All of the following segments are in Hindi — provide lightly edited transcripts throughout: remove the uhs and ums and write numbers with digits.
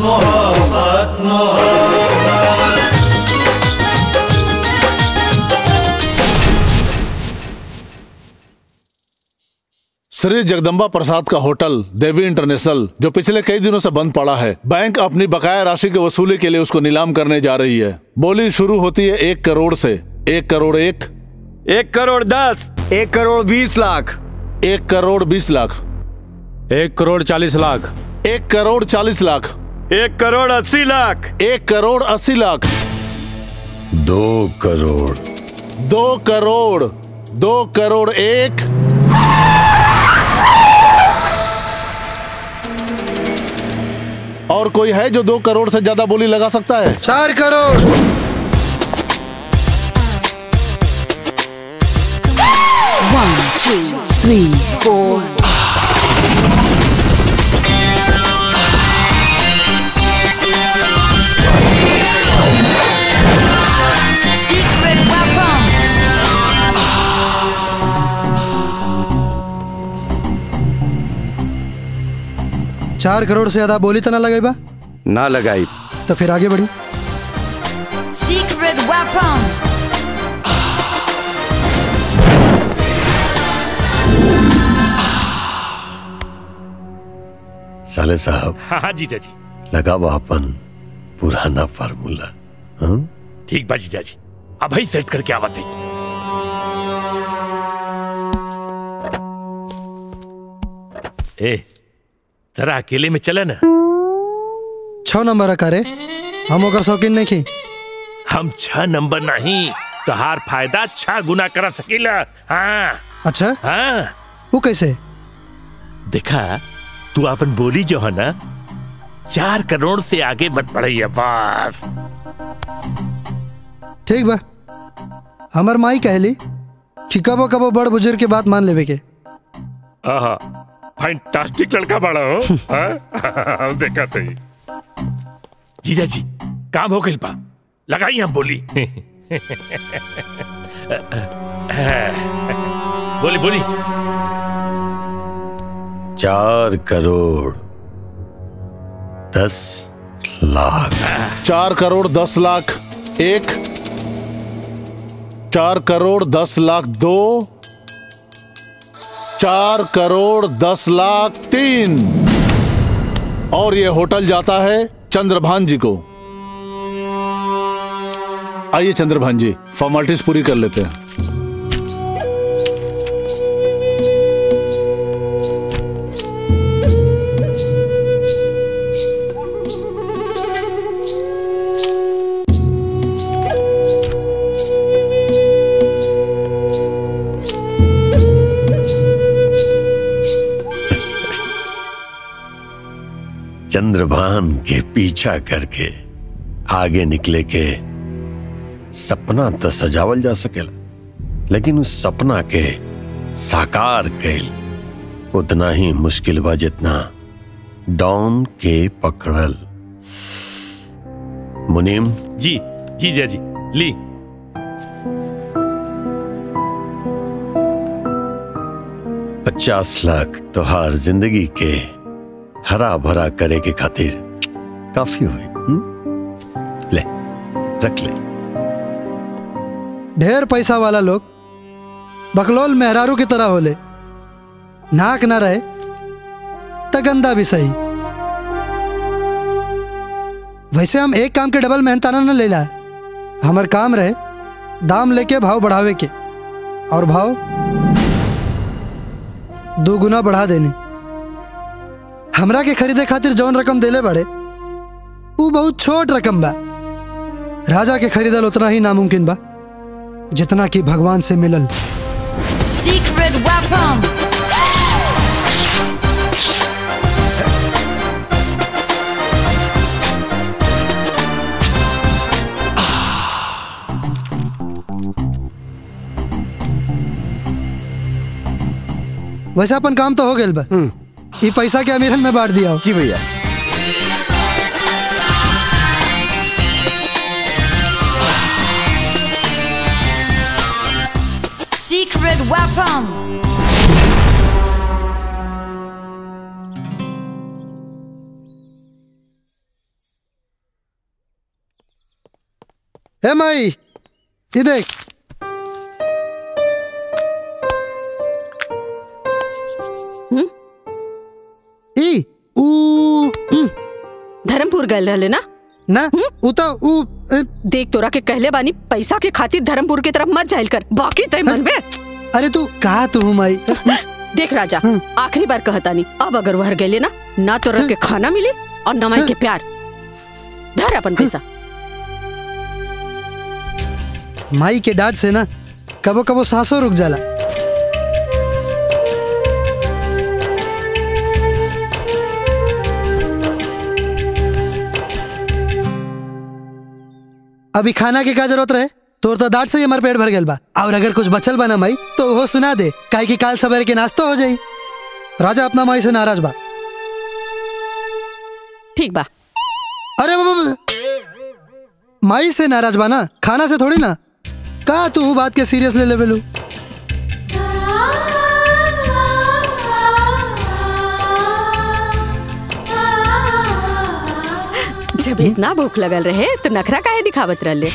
श्री जगदम्बा प्रसाद का होटल देवी इंटरनेशनल, जो पिछले कई दिनों से बंद पड़ा है, बैंक अपनी बकाया राशि की वसूली के लिए उसको नीलाम करने जा रही है। बोली शुरू होती है 1 करोड़ से। 1 करोड़ 1, 1 करोड़ 10, 1 करोड़ 20 लाख, 1 करोड़ 20 लाख, 1 करोड़ 40 लाख, 1 करोड़ 40 लाख, 1 करोड़ 80 लाख, 1 करोड़ 80 लाख, 2 करोड़, 2 करोड़, 2 करोड़ 1, और कोई है जो 2 करोड़ से ज्यादा बोली लगा सकता है? 4 करोड़। Secret weapon. 4 करोड़ से ज्यादा बोली तो ना लगाई बा? ना लगाई। तो फिर आगे बढ़ी। Secret weapon. साले साहब। हाँ जी चाची, लगावा अपन पुराना फार्मूला। ठीक बाजी चाची, अब ही सेट करके आवाज़। ए, तेरा अकेले में चला ना। 6 नंबर करे, हम होकर शौकीन नहीं। हम 6 नंबर नहीं, तो हार फायदा 6 गुना करा सकेला। हाँ। अच्छा? हाँ। वो कैसे? देखा, तू अपन बोली जो है ना, 4 करोड़ से आगे मत बढ़िया बस। ठीक बा, हमार माई कहली कि कबो कबो बड़ बुजुर्ग के बात मान लेवे के। आहा, फैंटास्टिक लड़का बड़ा हो। हाँ देखा तो ही। जीजा जी, काम हो गई बा, लगाई हम बोली। बोली बोली। 4 करोड़ 10 लाख, 4 करोड़ 10 लाख 1, 4 करोड़ 10 लाख 2, 4 करोड़ 10 लाख 3, और ये होटल जाता है चंद्रभान जी को। आइए चंद्रभान जी, फॉर्मेलिटीज पूरी कर लेते हैं। चंद्रभान के पीछा करके आगे निकले के सपना तो सजावल जा सकेला, लेकिन उस सपना के साकार कैल उतना ही मुश्किल बा जितना डॉन के पकड़ल। मुनीम जी। जी जा जी, ली। पचास लाख तो हर जिंदगी के हरा भरा करे के खातिर काफी हुई। ले रख ले। ढेर पैसा वाला लोग बकलोल मेहरारू की तरह होले, नाक ना रहे तो गंदा भी सही। वैसे हम एक काम के डबल मेहनताना न लेला है। हमार काम रहे दाम लेके भाव बढ़ावे के, और भाव 2 गुना बढ़ा देने। हमरा के खरीदे खातिर जौन रकम देले बड़े, वो बहुत छोट रकम बा। राजा के खरीदल उतना ही नामुमकिन बा जितना कि भगवान से मिलल। Secret weapon. वैसे अपन काम तो हो गया बा। ये पैसा के अमीरन में बांट दिया हो। जी भैया। Secret weapon. ए माई, ये देख। धर्मपुर गल रहले ना? ना उता उ देख तोरा के कहले बानी पैसा के खातिर धर्मपुर के तरफ मत जाइल कर, बाकी तय मन में। अरे तू कहा तू माई? देख राजा, आखिरी बार कहतानी, अब अगर वहर गए ना ना तोरा के खाना मिली और न माई के प्यार। धर अपन पैसा। माई के डांट से ना कबो कबो सांसों रुक जाला। अभी खाना के का जरूरत रहे, तोर तो डांट से ही हमारे पेट भर गल बा। और अगर कुछ बचल बा ना माई तो वो सुना दे, काहे कि काल सवेरे के नाश्ता हो जाई। राजा अपना माई से नाराज बा। ठीक बा। अरे माई से नाराज बा ना, खाना से थोड़ी ना। का तू बात के सीरियस ले लेबेलू? जब इतना भूख लगल रहे तो नखरा काहे दिखावत रहले?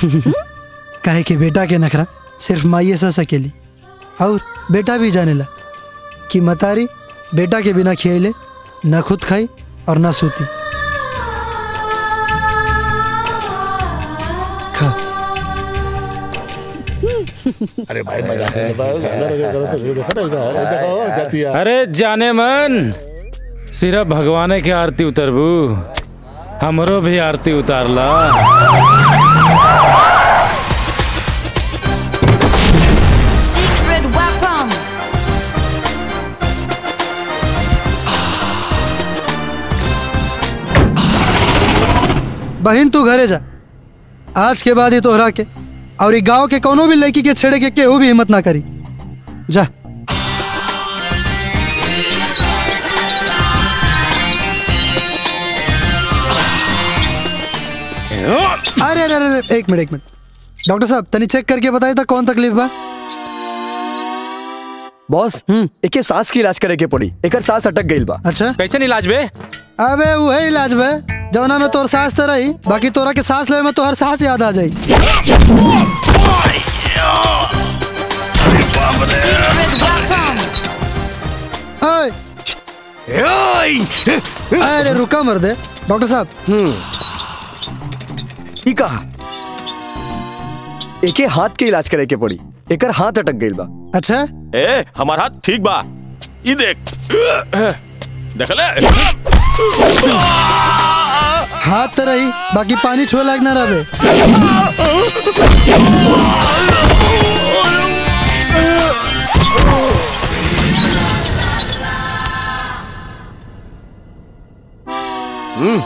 काहे कि बेटा के नखरा सिर्फ माई से सकेली, और बेटा भी जानेला कि मतारी बेटा के बिना खियाले ना खुद खाई और ना सूती। खा। अरे भाई मजा है। अरे जाने मन, सिर्फ भगवाने के आरती उतरबू, हमरो भी आरती उतार ला। बहन तू घरे जा, आज के बाद ही तोहरा के और गांव के कोनो भी लड़की के छेड़े के केहू भी हिम्मत ना करी। जा। अरे अरे अरे एक मिनट डॉक्टर साहब, तनी चेक करके बताइए था कौन तकलीफ बा? बॉस एके सांस की इलाज करे के पड़ी, एकर सांस अटक गइल बा। अच्छा कैसन इलाज बे? अबे वही इलाज बे जौना में तोर सांस तो रही, बाकी तोरा के सांस लेवे में तोहर सांस याद आ जाई। अरे रुका मर्दे, डॉक्टर साहब एके हाथ के इलाज करे के पड़ी, एकर हाथ अटक गइल बा। अच्छा ए हमार हाथ ठीक बा, ई देख देखले हाथ रही, बाकी पानी छोड़ लाग ना रहे।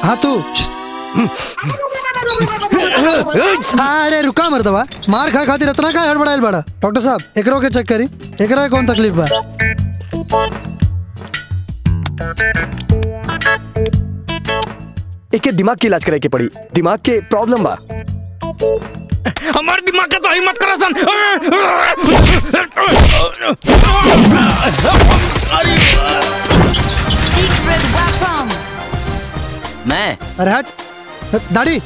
हाँ तू अरे रुका मर्दवा, मार खा खातिर इतना का हड़बड़ाइल बड़ा। डॉक्टर साहब एकरो के चेक करी, एकरा के कौन तकलीफ बा? एके दिमाग के इलाज करे के पड़ी, दिमाग के प्रॉब्लम बा। हमार दिमाग के तो हिम्मत करसन मैं। अरे हट दाढ़ी।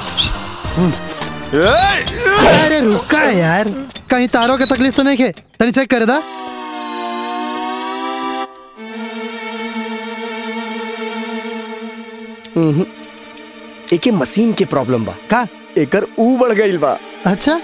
अरे रुका यार, कहीं तारों के तकलीफ तो नहीं है? तनी चेक करे दा। एके मशीन के प्रॉब्लम बा का, एकर ऊ बढ़ गइल बा। अच्छा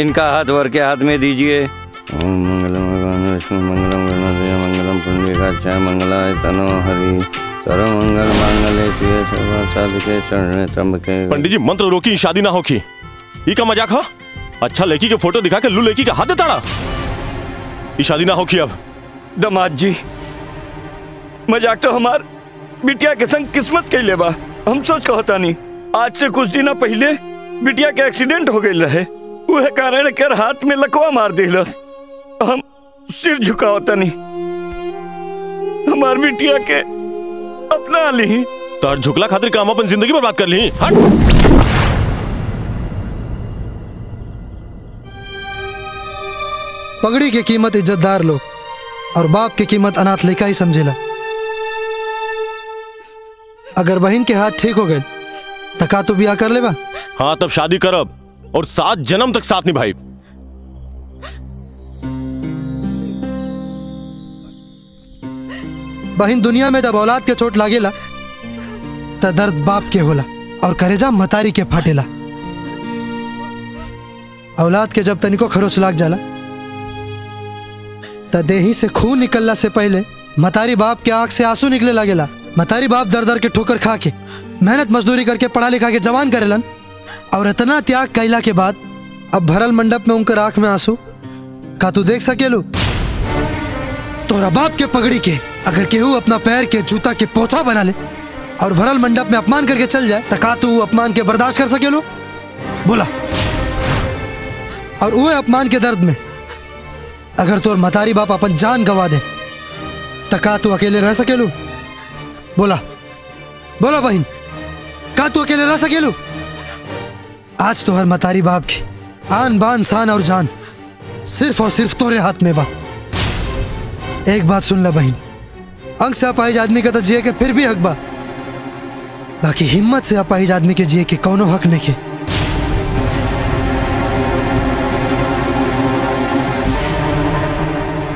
इनका हाथ वर के हाथ में दीजिए। मंगलम पुण्य मंगला तनो हरि मंगल मांगले। पंडित जी मंत्र रोकी, शादी ना होकी। ई का मजाक हो? अच्छा लड़की के फोटो दिखा के लू लड़की का हाथ देता, ई शादी ना होकी। अब दमाद जी मजाक तो हमार बिटिया के संग किस्मत के ले बा, हम सोच कहता नहीं। आज से कुछ दिन पहले बिटिया के एक्सीडेंट हो गई रहे, वह कारण एकर हाथ में लकवा मार दिलस। हम सिर झुकाओ तनी, हमार बिटिया के अपना ली। तार झुकला खातिर काम अपन जिंदगी बर्बाद कर ली। पगड़ी की कीमत इज्जतदार लोग और बाप की कीमत अनाथ लेखा ही समझेला। अगर बहन के हाथ ठीक हो गए तका तो ब्याह कर लेबा। हाँ तब शादी करब और 7 जन्म तक साथ निभाई। बहन दुनिया में जब औलाद के चोट लागेला त दर्द बाप के होला और करेजा मतारी के फाटेला। औलाद के जब तनिको खरोच लाग जाला त देही से खून निकलला से पहले मतारी बाप के आंख से आंसू निकले लागेला। मतारी बाप दर दर के ठोकर खा के मेहनत मजदूरी करके पढ़ा लिखा के जवान करेलन और इतना त्याग कैला के बाद अब भरल मंडप में उनकर आंख में आंसू का तू देख सकेलू? तोरा बाप के पगड़ी के अगर केहू अपना पैर के जूता के पोछा बना ले और भरल मंडप में अपमान करके चल जाए तो का तू अपमान के बर्दाश्त कर सकेलू? बोला। और वह अपमान के दर्द में अगर तोर मतारी बाप अपन जान गवा दे तो का तू अकेले रह सकेलू? बोला। बोला बहन, का तू अकेले रह सकेलू? आज तो हर मतारी बाप की आन बान शान और जान सिर्फ और सिर्फ तोरे हाथ में बा। एक बात सुन ला बहन, अंग से अपाहिज आदमी का तो जिये के फिर भी हक बा, बाकी हिम्मत से अपाहिज आदमी के जिये के कौनो हक नहीं के।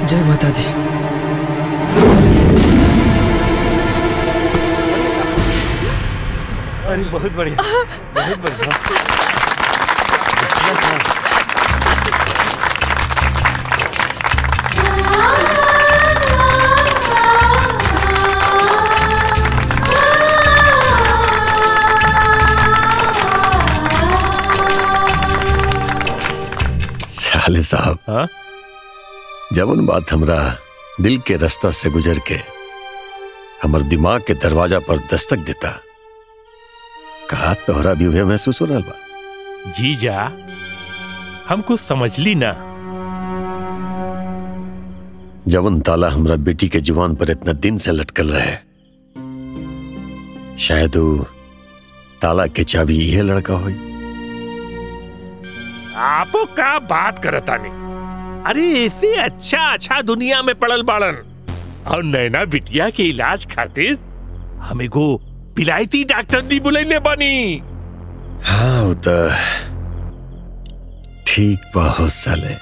जय माता दी। अरे बहुत बढ़िया, बहुत बढ़िया। साले साहब, हाँ जब उन बात हमरा दिल के रास्ता से गुजर के हमर दिमाग के दरवाजा पर दस्तक देता कहा तोहरा भी वह महसूस हो रहा बा? जीजा हम कुछ समझ ली ना। जब उन ताला हमरा बेटी के जुबान पर इतना दिन से लटकल रहे, शायद वो ताला के चाबी यह लड़का होई। आपो का बात करता नहीं। अरे ऐसे अच्छा अच्छा दुनिया में पड़ल बाड़न और नैना बिटिया के इलाज खातिर हमें को पिलायती डॉक्टर दी बुलाइले बनी। हाँ वो तो ठीक बहुत साले,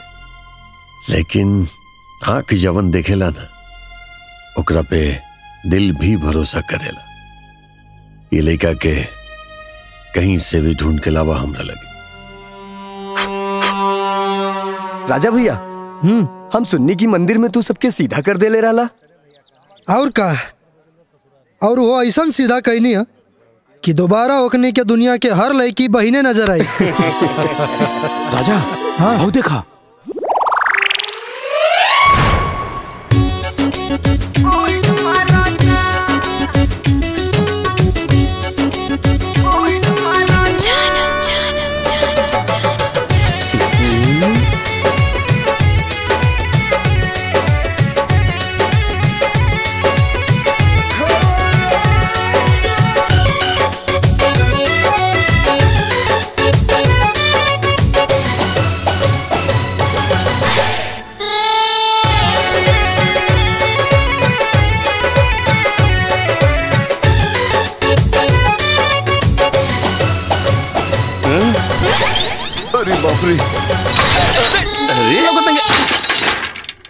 लेकिन आँख जवन देखेला ना ओकरा पे दिल भी भरोसा करेला। ये लड़का के कहीं से भी ढूंढ के लावा हमरा लगे। राजा भैया, हम सुनने की मंदिर में तू सबके सीधा कर दे ले रहा ला। और का और वो ऐसा सीधा कहीं नहीं है कि दोबारा ओकने के दुनिया के हर लड़की बहने नजर आई। राजा हाँ हो देखा।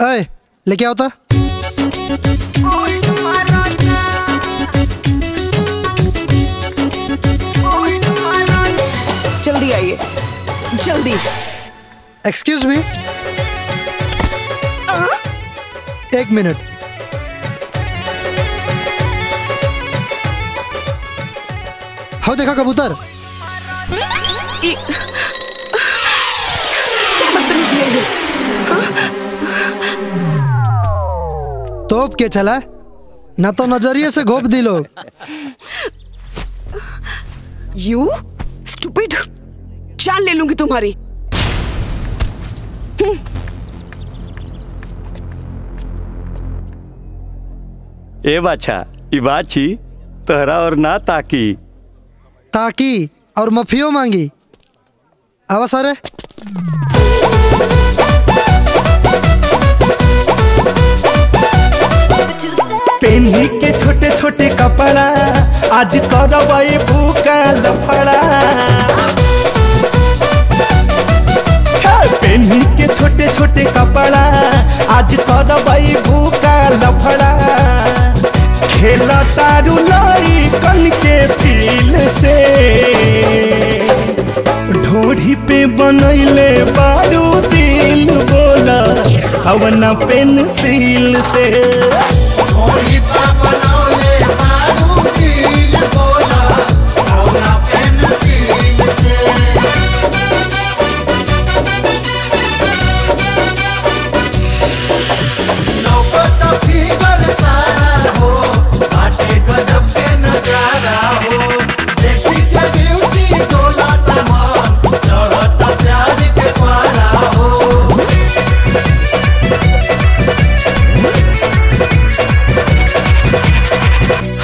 अरे लेके आओ ता। जल्दी आइए, जल्दी। Excuse me, 1 minute. हो देखा कबूतर। तोप के चला ना तो नजरिए से घोप दी लोग। You stupid! जान ले लूंगी तुम्हारी। ए बाछा, ई बात छी तोहरा और ना ताकी ताकी और मफियो मांगी। आवा सारे पेन्ही के छोटे छोटे कपड़ा आज करवाई भूखा लफड़ा। पेन्ही के छोटे छोटे कपड़ा आज करवाई भूखा लफड़ा। खेला तारू लाई कन के फील से ढोढ़ी पे बनैले बारू दिल बोला अवना पेंसिल से।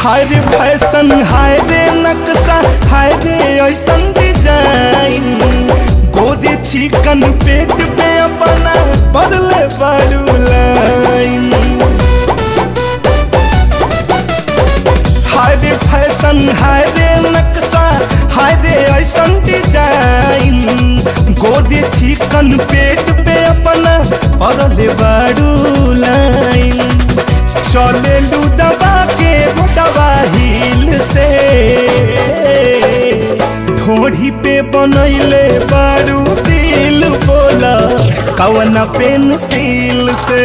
हाय रे फैशन, हाय रे नक्शा, हाय रे ऐसा डिजाइन। गोरे चिकन पेट पे अपना बदले बारू लाइन। हाय रे फैशन, हाय रे नक्शा, हाय रे ऐसा डिजाइन। गोरे चिकन पेट पे अपना बदले बारू लाइन। चले लू दबा के मोटवा हिल से ढोढ़ी पे बनैले बारू दिल बोला कवना पेंसिल से।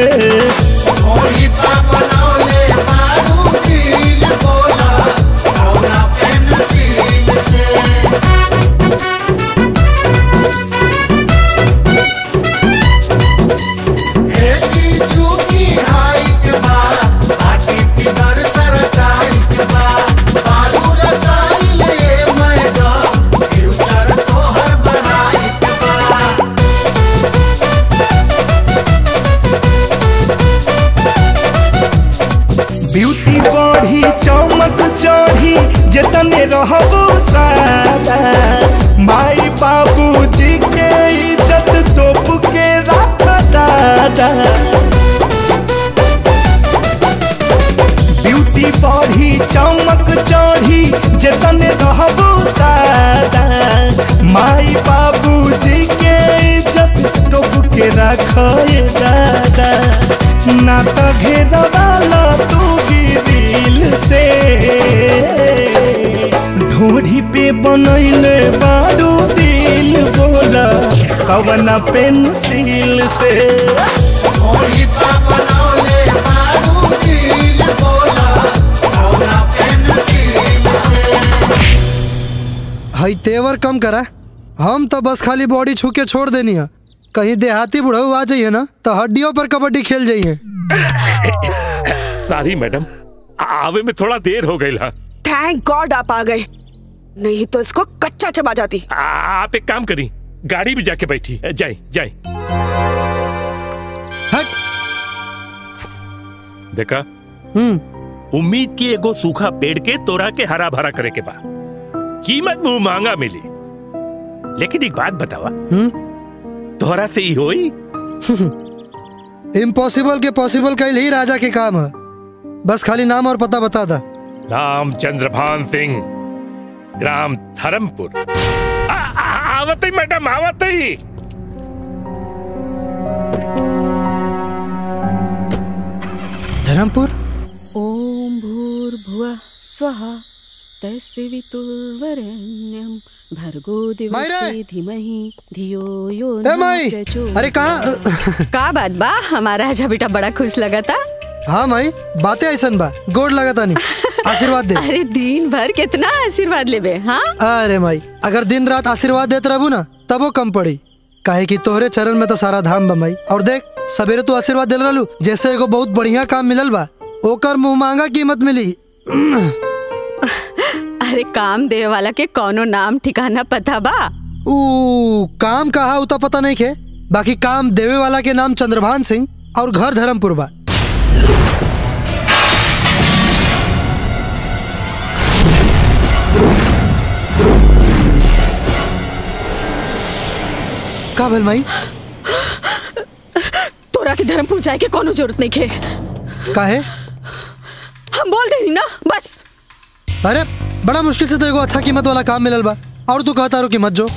ढोढ़ी पे बनैले बारू दिल बोला कवना पेंसिल से। ब्यूटी बढ़ी चमक चढ़ी जितने रहबो सादा। माई बाबूजी के इज्जत तोप के रख दादा। ब्यूटी बढ़ी चमक चढ़ी जितने रहबो सादा। माई बाबूजी के इज्जत तोप के रख दादा। ना तो घेरवाला तूगी दिल से ढोढ़ी पे बनैले बारू दिल बोला कवना पेंसिल से। ढोढ़ी पे बनैले बारू दिल बोला कवना पेंसिल से। हाय तेवर कम करा, हम तो बस खाली बॉडी छूके छोड़ देनी है। कहीं देहाती बुढ़ऊ आ जाइए ना तो हड्डियों पर कबड्डी खेल जाइए। सॉरी मैडम, आवे में थोड़ा देर हो गई। थैंक गॉड आप आ गए, नहीं तो इसको कच्चा चबा जाती। आप एक काम करी, गाड़ी भी जाके बैठी जाए जाए। हट देखा, उम्मीद की एगो सूखा पेड़ के तोरा के हरा भरा करे के बाद कीमत मुँह मांगा मिली। लेकिन एक बात बतावा, तोहरा से ही होई? इम्पॉसिबल के पॉसिबल कइल ही राजा के काम है। बस खाली नाम और पता बता दा। नाम चंद्रभान सिंह, ग्राम धर्मपुर। आवत ही मैडम, आवत ही। धर्मपुर। ओम भूर्भुवः स्वः तस्वितुर्वरेण्यं भर्गो देवस्य धीमहि धियो यो न प्रचोदयात्। अरे कहाँ का बात बा, हमारा राजा बेटा बड़ा खुश लगा था। हाँ माई, बातें ऐसन बा गोड़ लगा था। नहीं आशीर्वाद दे। अरे दिन भर कितना आशीर्वाद लेबे। हाँ अरे माई, अगर दिन रात आशीर्वाद देते रहू ना तब वो कम पड़ी, काहे कि तोहरे चरण में तो सारा धाम बा माई। और देख सवेरे तू आशीर्वाद दे रहलू जैसे एगो बहुत बढ़िया काम मिलल बा, ओकर मुँह मांगा कीमत मिली। तुम्हारे काम देव वाला के कौनो नाम ठिकाना पता बा? ऊ काम कहा उता पता नहीं के, बाकी काम देवे वाला के नाम चंद्रभान सिंह और घर धर्मपुर बा। का भल माई? तोरा के धर्मपुर जाए के कोनो जरूरत नहीं के। काहे? हम बोल देनी ना बस। अरे बड़ा मुश्किल से तो एगो अच्छा कीमत वाला काम मिलल बा और तू कहता रो कीमत जो।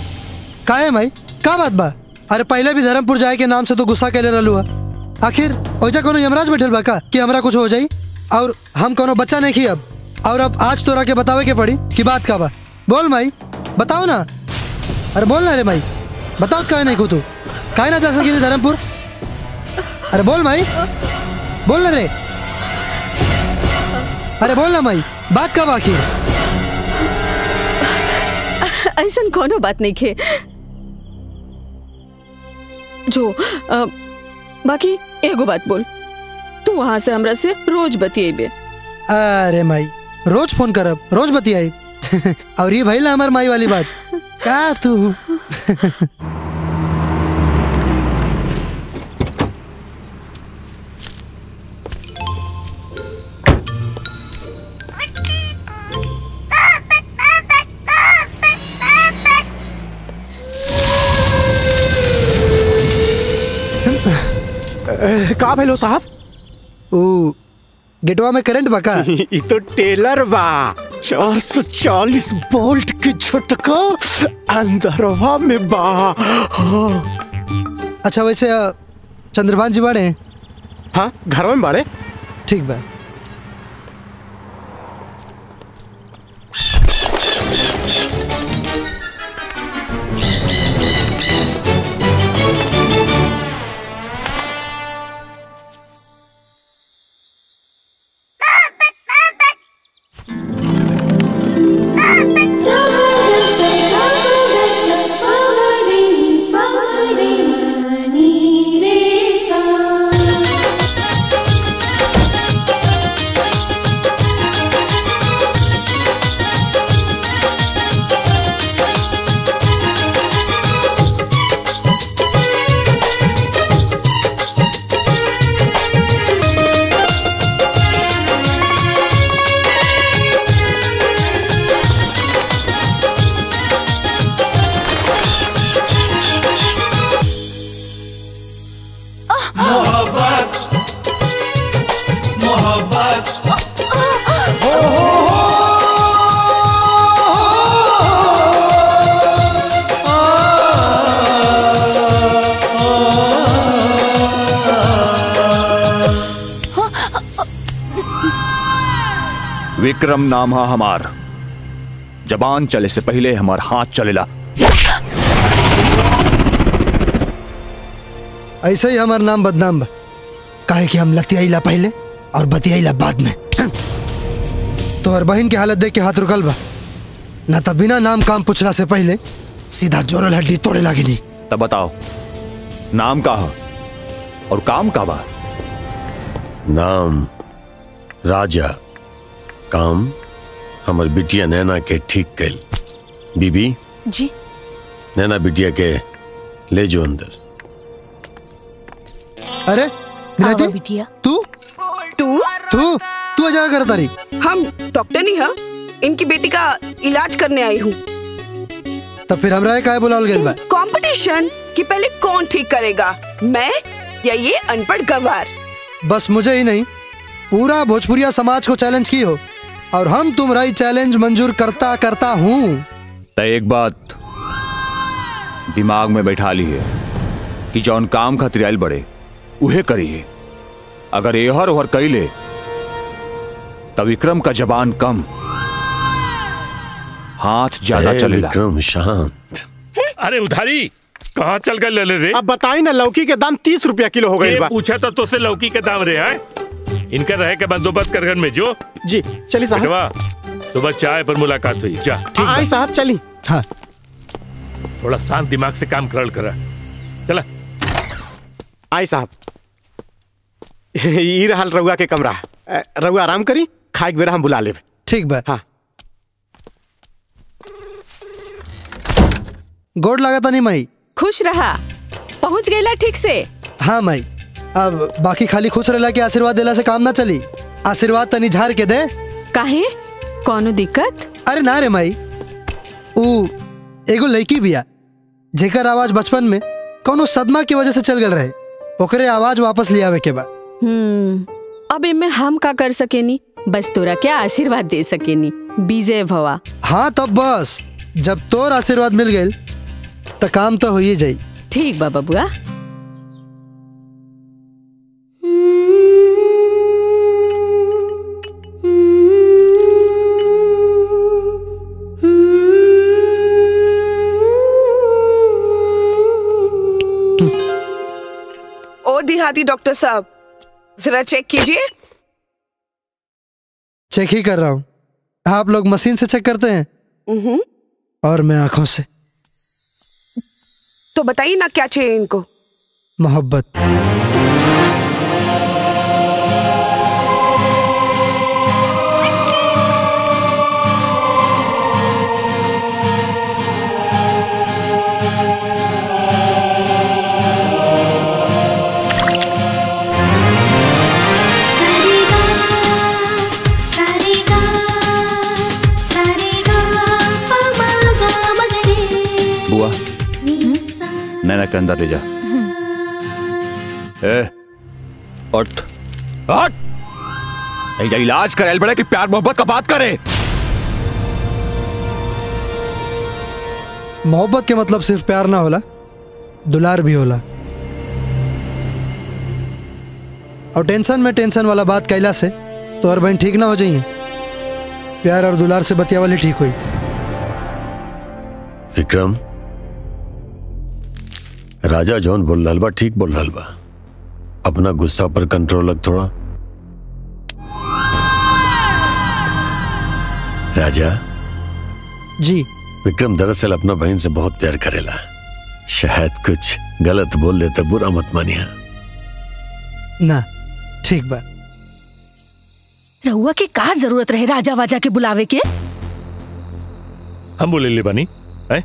काहे माई का बात बा? अरे पहले भी धर्मपुर जाए के नाम से तो गुस्सा कैले रहलू है। आखिर ओजा कोनो यमराज बैठल बा का कि हमरा कुछ हो जाई और हम कोनो बच्चा नहीं खी अब। और अब आज तोरा के बतावे के पड़ी कि बात का बा। बोल माई बताओ ना। अरे बोल ना रे माई बताओ काहे नहीं कुतू काहे ना जा सकी धर्मपुर। अरे बोल माई बोल ना रे। अरे बोल ना माई बात का बाकी? ऐसा कोनो बात नहीं खे जो बाकी एगो बात बोल तू वहाँ से हमरा से रोज बतियाबे। अरे माई रोज फोन करब रोज बतियाई और ये भइल हमार माई वाली बात का तू। का भेलो साहब? ओ गेटवा में करंट बका? ये तो टेलर बा। 440 वोल्ट के झटका अंदरवा में बा। हाँ। अच्छा वैसे चंद्रभान जी बाड़े? हाँ घर में बाड़े। ठीक बा। विक्रम नाम है हमार। जबान चले से पहले हमार हाथ चलेला। ऐसे ही हमार नाम बदनाम बा। काहे कि हम लतियाइला पहले और बतियाइला बाद में। तो हर बहन की हालत देख के हाथ रुकल बा ना तब बिना नाम काम पूछला से पहले सीधा जोरल हड्डी तोड़े लागे। नहीं तब बताओ नाम का हो और काम का बा? नाम राजा काम हमर बिटिया नैना के ठीक कैल। बीबी जी नैना बिटिया के ले जो अंदर। अरे बिटिया तू तू तू तू जा कर तारी। हम डॉक्टर नहीं है इनकी बेटी का इलाज करने आई हूँ। तब फिर हमरा काहे बुलावल गेल बा? कंपटीशन कि पहले कौन ठीक करेगा मैं या ये अनपढ़ गवार। बस मुझे ही नहीं पूरा भोजपुरिया समाज को चैलेंज की हो और हम तुम्हारी चैलेंज मंजूर करता करता हूँ। तो एक बात दिमाग में बैठा ली है कि जौन काम खतरियाल बड़े उहे करी है। अगर एहर ओहर कैले तो विक्रम का जबान कम हाथ ज्यादा चलेला। विक्रम शांत। अरे उधारी कहाँ चल गए ले रे? अब बताई ना लौकी के दाम 30 रुपया किलो हो गए। पूछा तो तुझसे लौकी के दाम रहे है? इनका रहे के बंदोबस्त कर घर में जो। जी चली साहब सुबह चाय पर मुलाकात हुई। जा आई साहब चली। हाँ थोड़ा शांत दिमाग से काम करा। चला आई साहब ये रहल रहुआ के कमरा। रहुआ आराम करी खाए के बेरा हम बुला ले। ठीक बा। हाँ गोड़ लागता नहीं माई। खुश रहा, पहुँच गईला ठीक से। हाँ माई, अब बाकी खाली खुश रहला के आशीर्वाद देला से काम ना चली। आशीर्वाद तनी झाड़ के दे। काहे, कौनो दिक्कत? अरे ना रे माई, ऊ एगो लड़की बिया जेकर आवाज बचपन में कौनो सदमा की वजह से चल गल रहे, ओकरे आवाज वापस ले आवे के बा। अब इनमें हम का कर सकेनी, बस तोरा क्या आशीर्वाद दे सकेनी। बीजे भवा। हाँ तब बस, जब तोर आशीर्वाद मिल गए तो काम तो हो ही जाये। ठीक बा बबुआ। दिहाती डॉक्टर साहब, जरा चेक कीजिए। चेक ही कर रहा हूँ। आप लोग मशीन से चेक करते हैं और मैं आंखों से। तो बताइए ना क्या चाहिए इनको। मोहब्बत। नैना के अंदर ले जा। ए, अट, अट। इलाज कर बड़े कि प्यार मोहब्बत का बात करे। मोहब्बत के मतलब सिर्फ प्यार ना होला, दुलार भी होला। और टेंशन में टेंशन वाला बात कैला से तो और बहन ठीक ना हो जाइए। प्यार और दुलार से बतिया वाली ठीक हुई। विक्रम, राजा जौन बोल रहा बा ठीक बोल रहा बा। अपना गुस्सा पर कंट्रोल रख थोड़ा। राजा जी, विक्रम दरअसल अपना बहन से बहुत प्यार करेला। शायद कुछ गलत बोल देता, बुरा मत मानिया ना। ठीक बा। रहुआ के का जरूरत रहे राजा वाजा के बुलावे के? हम बोले ले बानी है,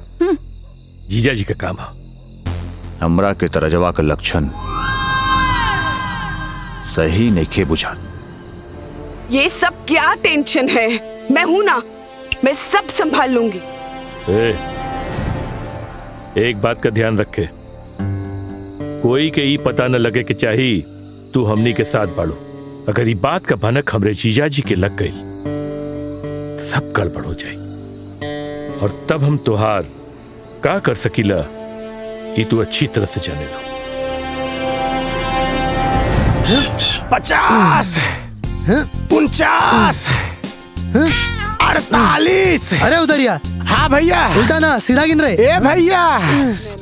जीजा जी का काम है। हमरा के तरजवा के लक्षण सही नहीं बुझा। ये सब क्या टेंशन है, मैं हूं ना, मैं सब संभाल लूंगी। एक बात का ध्यान रखे, कोई के ये पता न लगे कि चाहिए तू हमनी के साथ बाड़ो। अगर ये बात का भनक हमरे जीजा जी के लग गई, सब गड़बड़ हो जाए। और तब हम तुहार का कर सकीला ये तू अच्छी तरह से जाने लो। 50, 49, 48। अरे उधरिया। हाँ भैया। उल्टा ना, सीधा गिन रहे। ए भैया,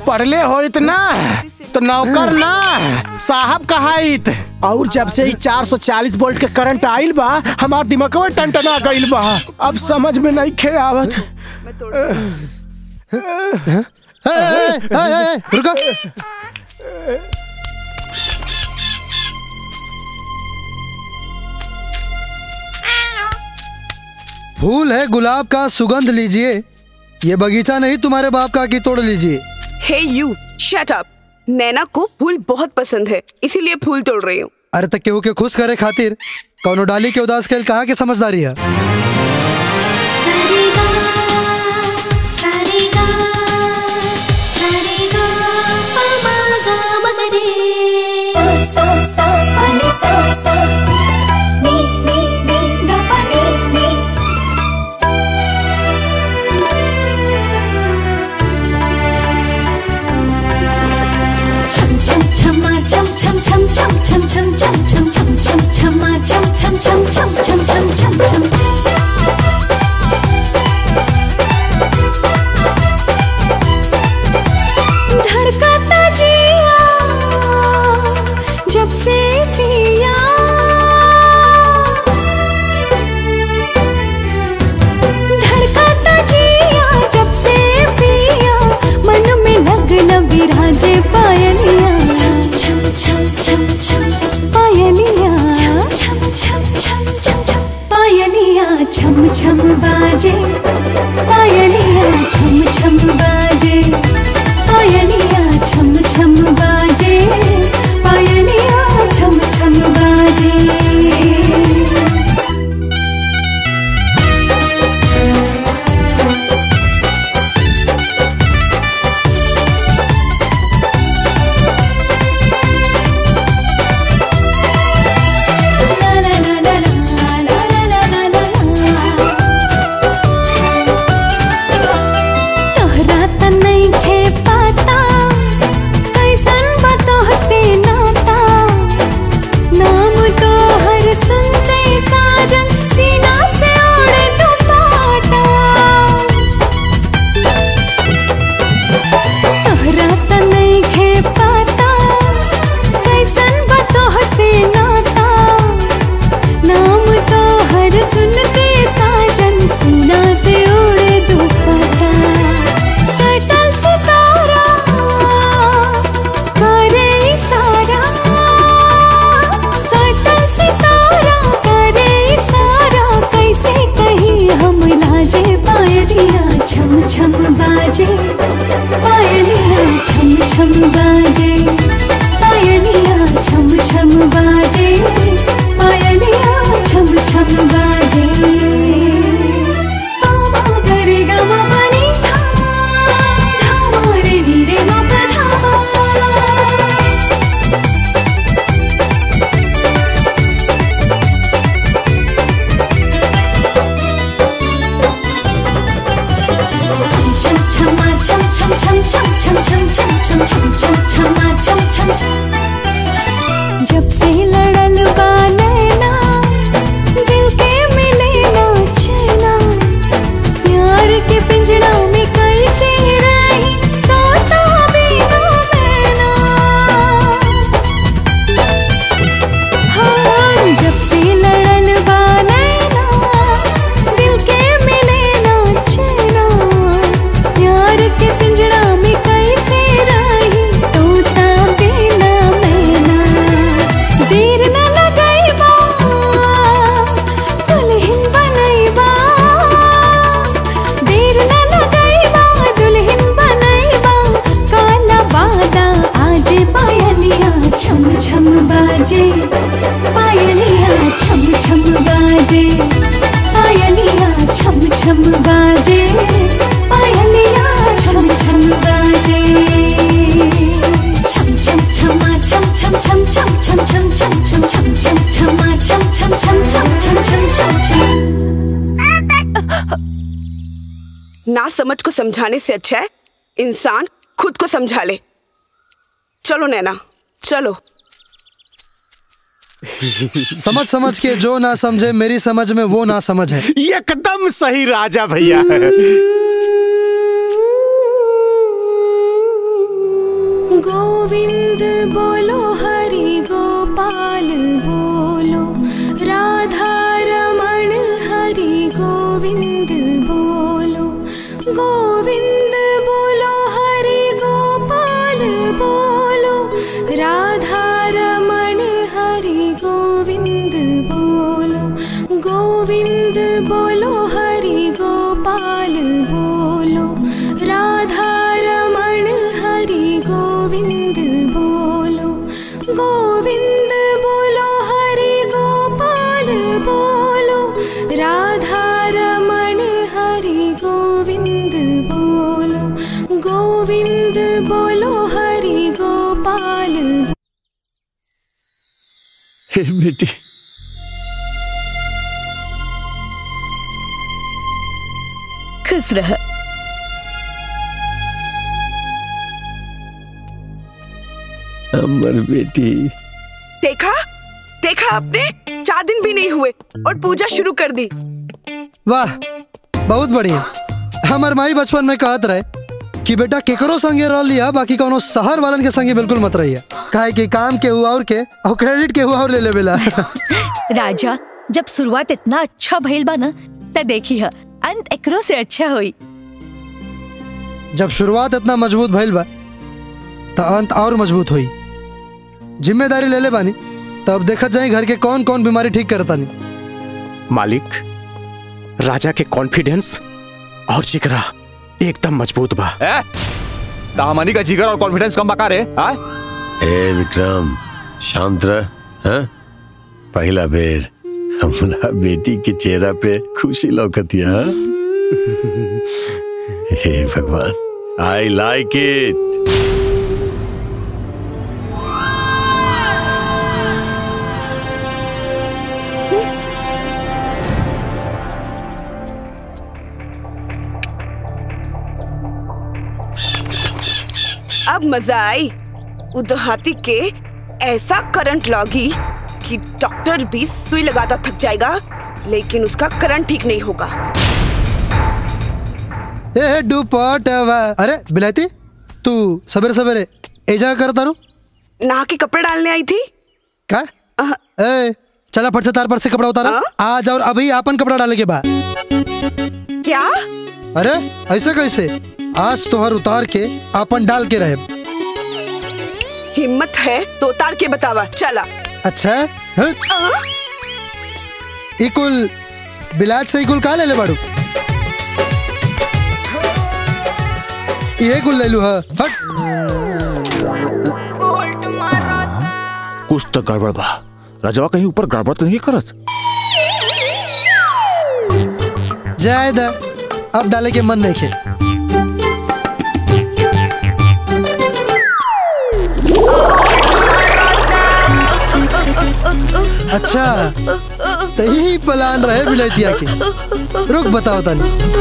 पढ़ले हो इतना तो नौकर ना साहब कहाइत। और जब से 440 वोल्ट के करंट आइल बा, हमार दिमाग में टनटना गइल बा। अब समझ में नहीं खे आवत। रुको, फूल है गुलाब का सुगंध लीजिए, ये बगीचा नहीं तुम्हारे बाप का कि तोड़ लीजिए। Hey you, shut up. Naina को फूल बहुत पसंद है, इसीलिए फूल तोड़ रही हूँ। अरे तक केहू के खुश करे खातिर कौनो डाली के उदास कल, कहाँ के समझदारी है। धड़कता जिया जब से पिया, धड़कता जिया जब से पिया, मन में लग लग राजे पायलिया। छम छम छम पायलिया, छम छम छम छम छम छम पायलिया, छम छम बाजे पायलिया, छम छम बाजे। छम छम बाजे पायलिया छम छम बाजे पायलिया छम छम बाजे पायलिया छम छम बाजे जब से लड़ल बा नैना दिल के मिले ना चैना प्यार के पिंजड़ा में कैसे रही तो बिना मैना। हाँ जब से लड़ल बा नैना दिल के मिले ना चैना प्यार के पिंजड़ा में कैसे रही तोता बिना मैना। देर न लगैबा दुल्हन बनैबा देर न लगैबा दुल्हन बनैबा काला वादा आज पायलिया छम छम बाजे पायलिया छम छम बाजे पायलिया छम छम बाजे पायलिया छम छम बाजे छम छम छमा छम छम छम छम छम छम छम छम छम छम छमा छम छम छम छम छम छम छम छम। ना समझ को समझाने से अच्छा है इंसान खुद को समझा ले। चलो नैना चलो। समझ समझ के जो ना समझे मेरी समझ में वो ना समझ है। एकदम सही राजा भैया। गोविंद बोलो हरि गोपाल बोलो राधा रमण हरि गोविंद बोलो गोविंद बोलो हरि गोपाल बोलो राधा रमण हरि गोविंद बोलो गोविंद बोलो हरि गोपाल बोलो राधा गोविंद बोलो गोविंद बोलो हरि गोपाल बोलो राधा रमण हरि गोविंद बोलो गोविंद बोलो हरि गोपाल। हे बेटी खुश रह। अमर बेटी देखा देखा आपने 4 दिन भी नहीं हुए और पूजा शुरू कर दी। वाह बहुत बढ़िया। हमर माई बचपन में कहत रहे कि बेटा केकरो संगे रह लिया बाकी कोनो शहर वालन के संगे बिल्कुल मत रहिया काहे कि काम के हुआ और के और क्रेडिट के हुआ और ले लेवेला। राजा जब शुरुआत इतना अच्छा भइल बा ना त देखी है अंत एकरो से अच्छा हुई। जब शुरुआत इतना मजबूत भइल बा त अंत और मजबूत हुई। जिम्मेदारी ले ले बानी तब देखा जाए घर के कौन कौन बीमारी ठीक करता नहीं। मालिक राजा के कॉन्फिडेंस और जिगरा एकदम मजबूत बा। तामानी का जिगर और कॉन्फिडेंस कम बका रे। ए विक्रम शांत रह। पहला बेर हमारा बेटी के चेहरा पे खुशी लौकतिया। हे भगवान आई लाइक इट। अब मजा आई। उधर हाथी के ऐसा करंट लगी कि डॉक्टर भी सुई लगाता थक जाएगा लेकिन उसका करंट ठीक नहीं होगा। ए दुपट्टा अरे बिलाती तू सवेरे सवेरे ऐसा करता रू नहा के कपड़े डालने आई थी का? ए चला फट से तार पर से कपड़ा उतारा आज और अभी आपन कपड़ा डालने के बाद। क्या अरे ऐसा कैसे आज तोहर उतार के आपन डाल के रहे। हिम्मत है तो उतार के बतावा चला। अच्छा इकुल बिलाज से इकुल का ले ले बाड़ू। ये गुल्लू है। कुछ तो गड़बड़ बा, राजवा कहीं ऊपर गड़बड़ तो नहीं करत। जाए दा, अब डाले के मन नहीं खे। अच्छा यही प्लान रहे बिलैतिया के। रुक बताओ तानी।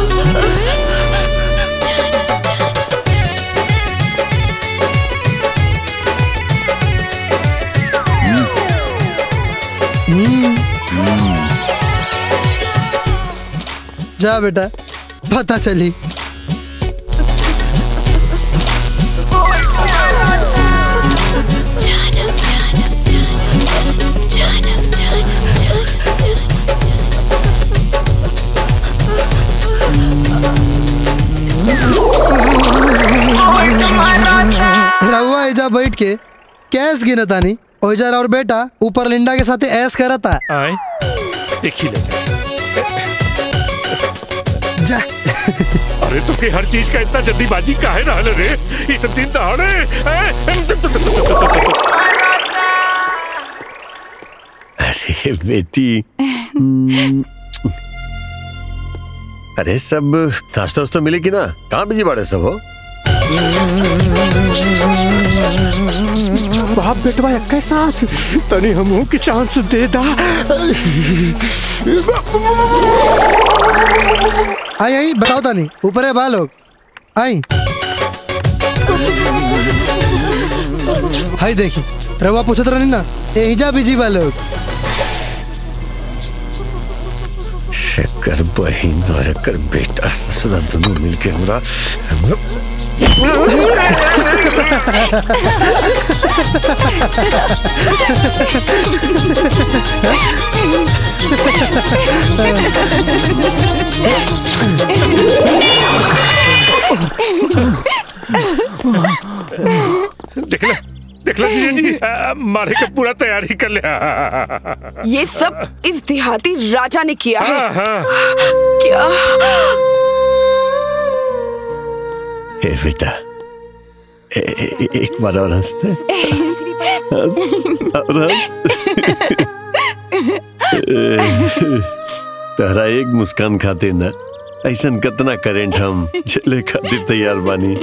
जा बेटा पता चली। रवा एजा बैठ के कैश गिनतानी ओइजर और बेटा ऊपर लिंडा के साथ ऐश करता। देखी जा। अरे तो के हर चीज का इतना जल्दीबाजी काहे रहल रे? इतना दिन दहाड़े। अरे बेटी। अरे सब नाश्ता उस्ता मिले कि ना? कहाँ बिजी बाड़े सब हो? बाप बेटवा एक साथ तनी हमहू के चांस दे दा। आई आई बताओ तनी ऊपर है बा लोग। आई हाय देखी रवा पूछत रहनी ना एहिजा बिजी बा लोग। शक्कर बहिन और कर बेटा ससुरा दोनों मिलके हमरा देखला जी मारे का पूरा तैयारी कर लिया। ये सब इस देहाती राजा ने किया है। क्या ए बेटा एक बार और हंसते तारा एक मुस्कान खाते ना ऐसा कितना करेंट हम झेले खातिर तैयार बानी।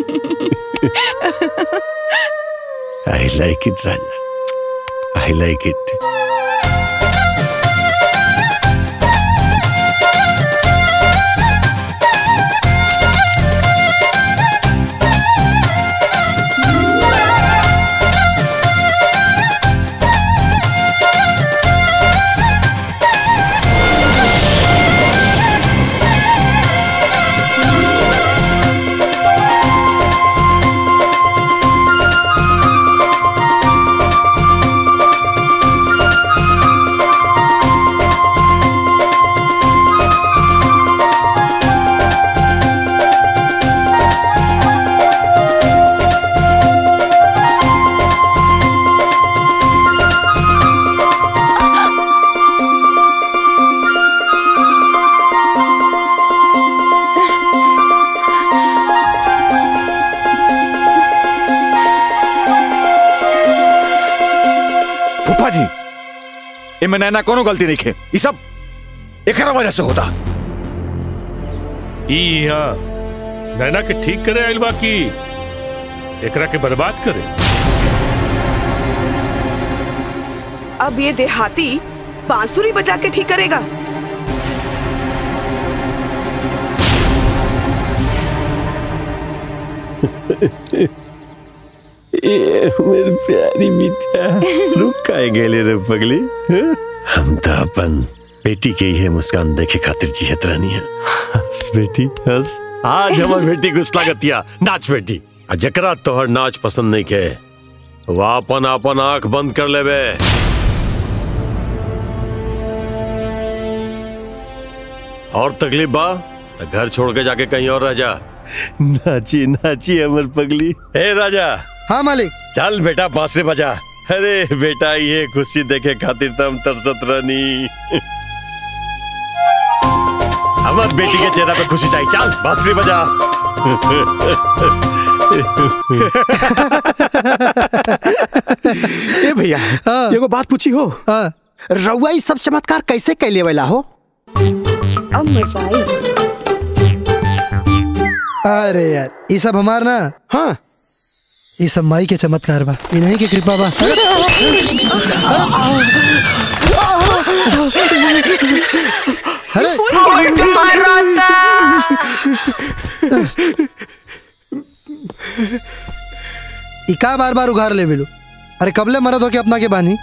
आई लाइक इट राजा, आई लाइक इट। नैना कोनो गलती नहीं है, ये सब एक वजह से होता। नैना के ठीक करे आइल बा की एकरा के बर्बाद करे। अब ये देहाती बांसुरी बजा के ठीक करेगा। ए मेरे प्यारी मिठा रुक काहे गेले रे पगली। हम तो अपन बेटी के ही मुस्कान देखे खातिर जीहत रहनी है। हंस बेटी हंस, आज हमार बेटी को स्वागतिया नाच बेटी। जकरा तोहर नाच पसंद नहीं के वह अपन अपन आंख बंद कर लेबे। और तकलीफ बा तो घर छोड़ के जाके कहीं और रह जा। नाची नाची हमर पगली। ए राजा। हाँ मालिक। चल बेटा बांसुरी बजा। अरे बेटा ये खुशी देखे खातिर तुम तरसत रहनी। हमार बेटी के चेहरा पे खुशी चाहिए, चल बांसुरी बजा। ए भैया एगो बात पूछी हो, रउआ ये सब चमत्कार कैसे कैले वाला हो? अब अरे यार ये सब हमार ना, हाँ ये सब माई के चमत्कार बा, इन्हीं की कृपा बा। इका बार बार उघार ले बिलू, अरे कबले मरद हो के अपना के बानी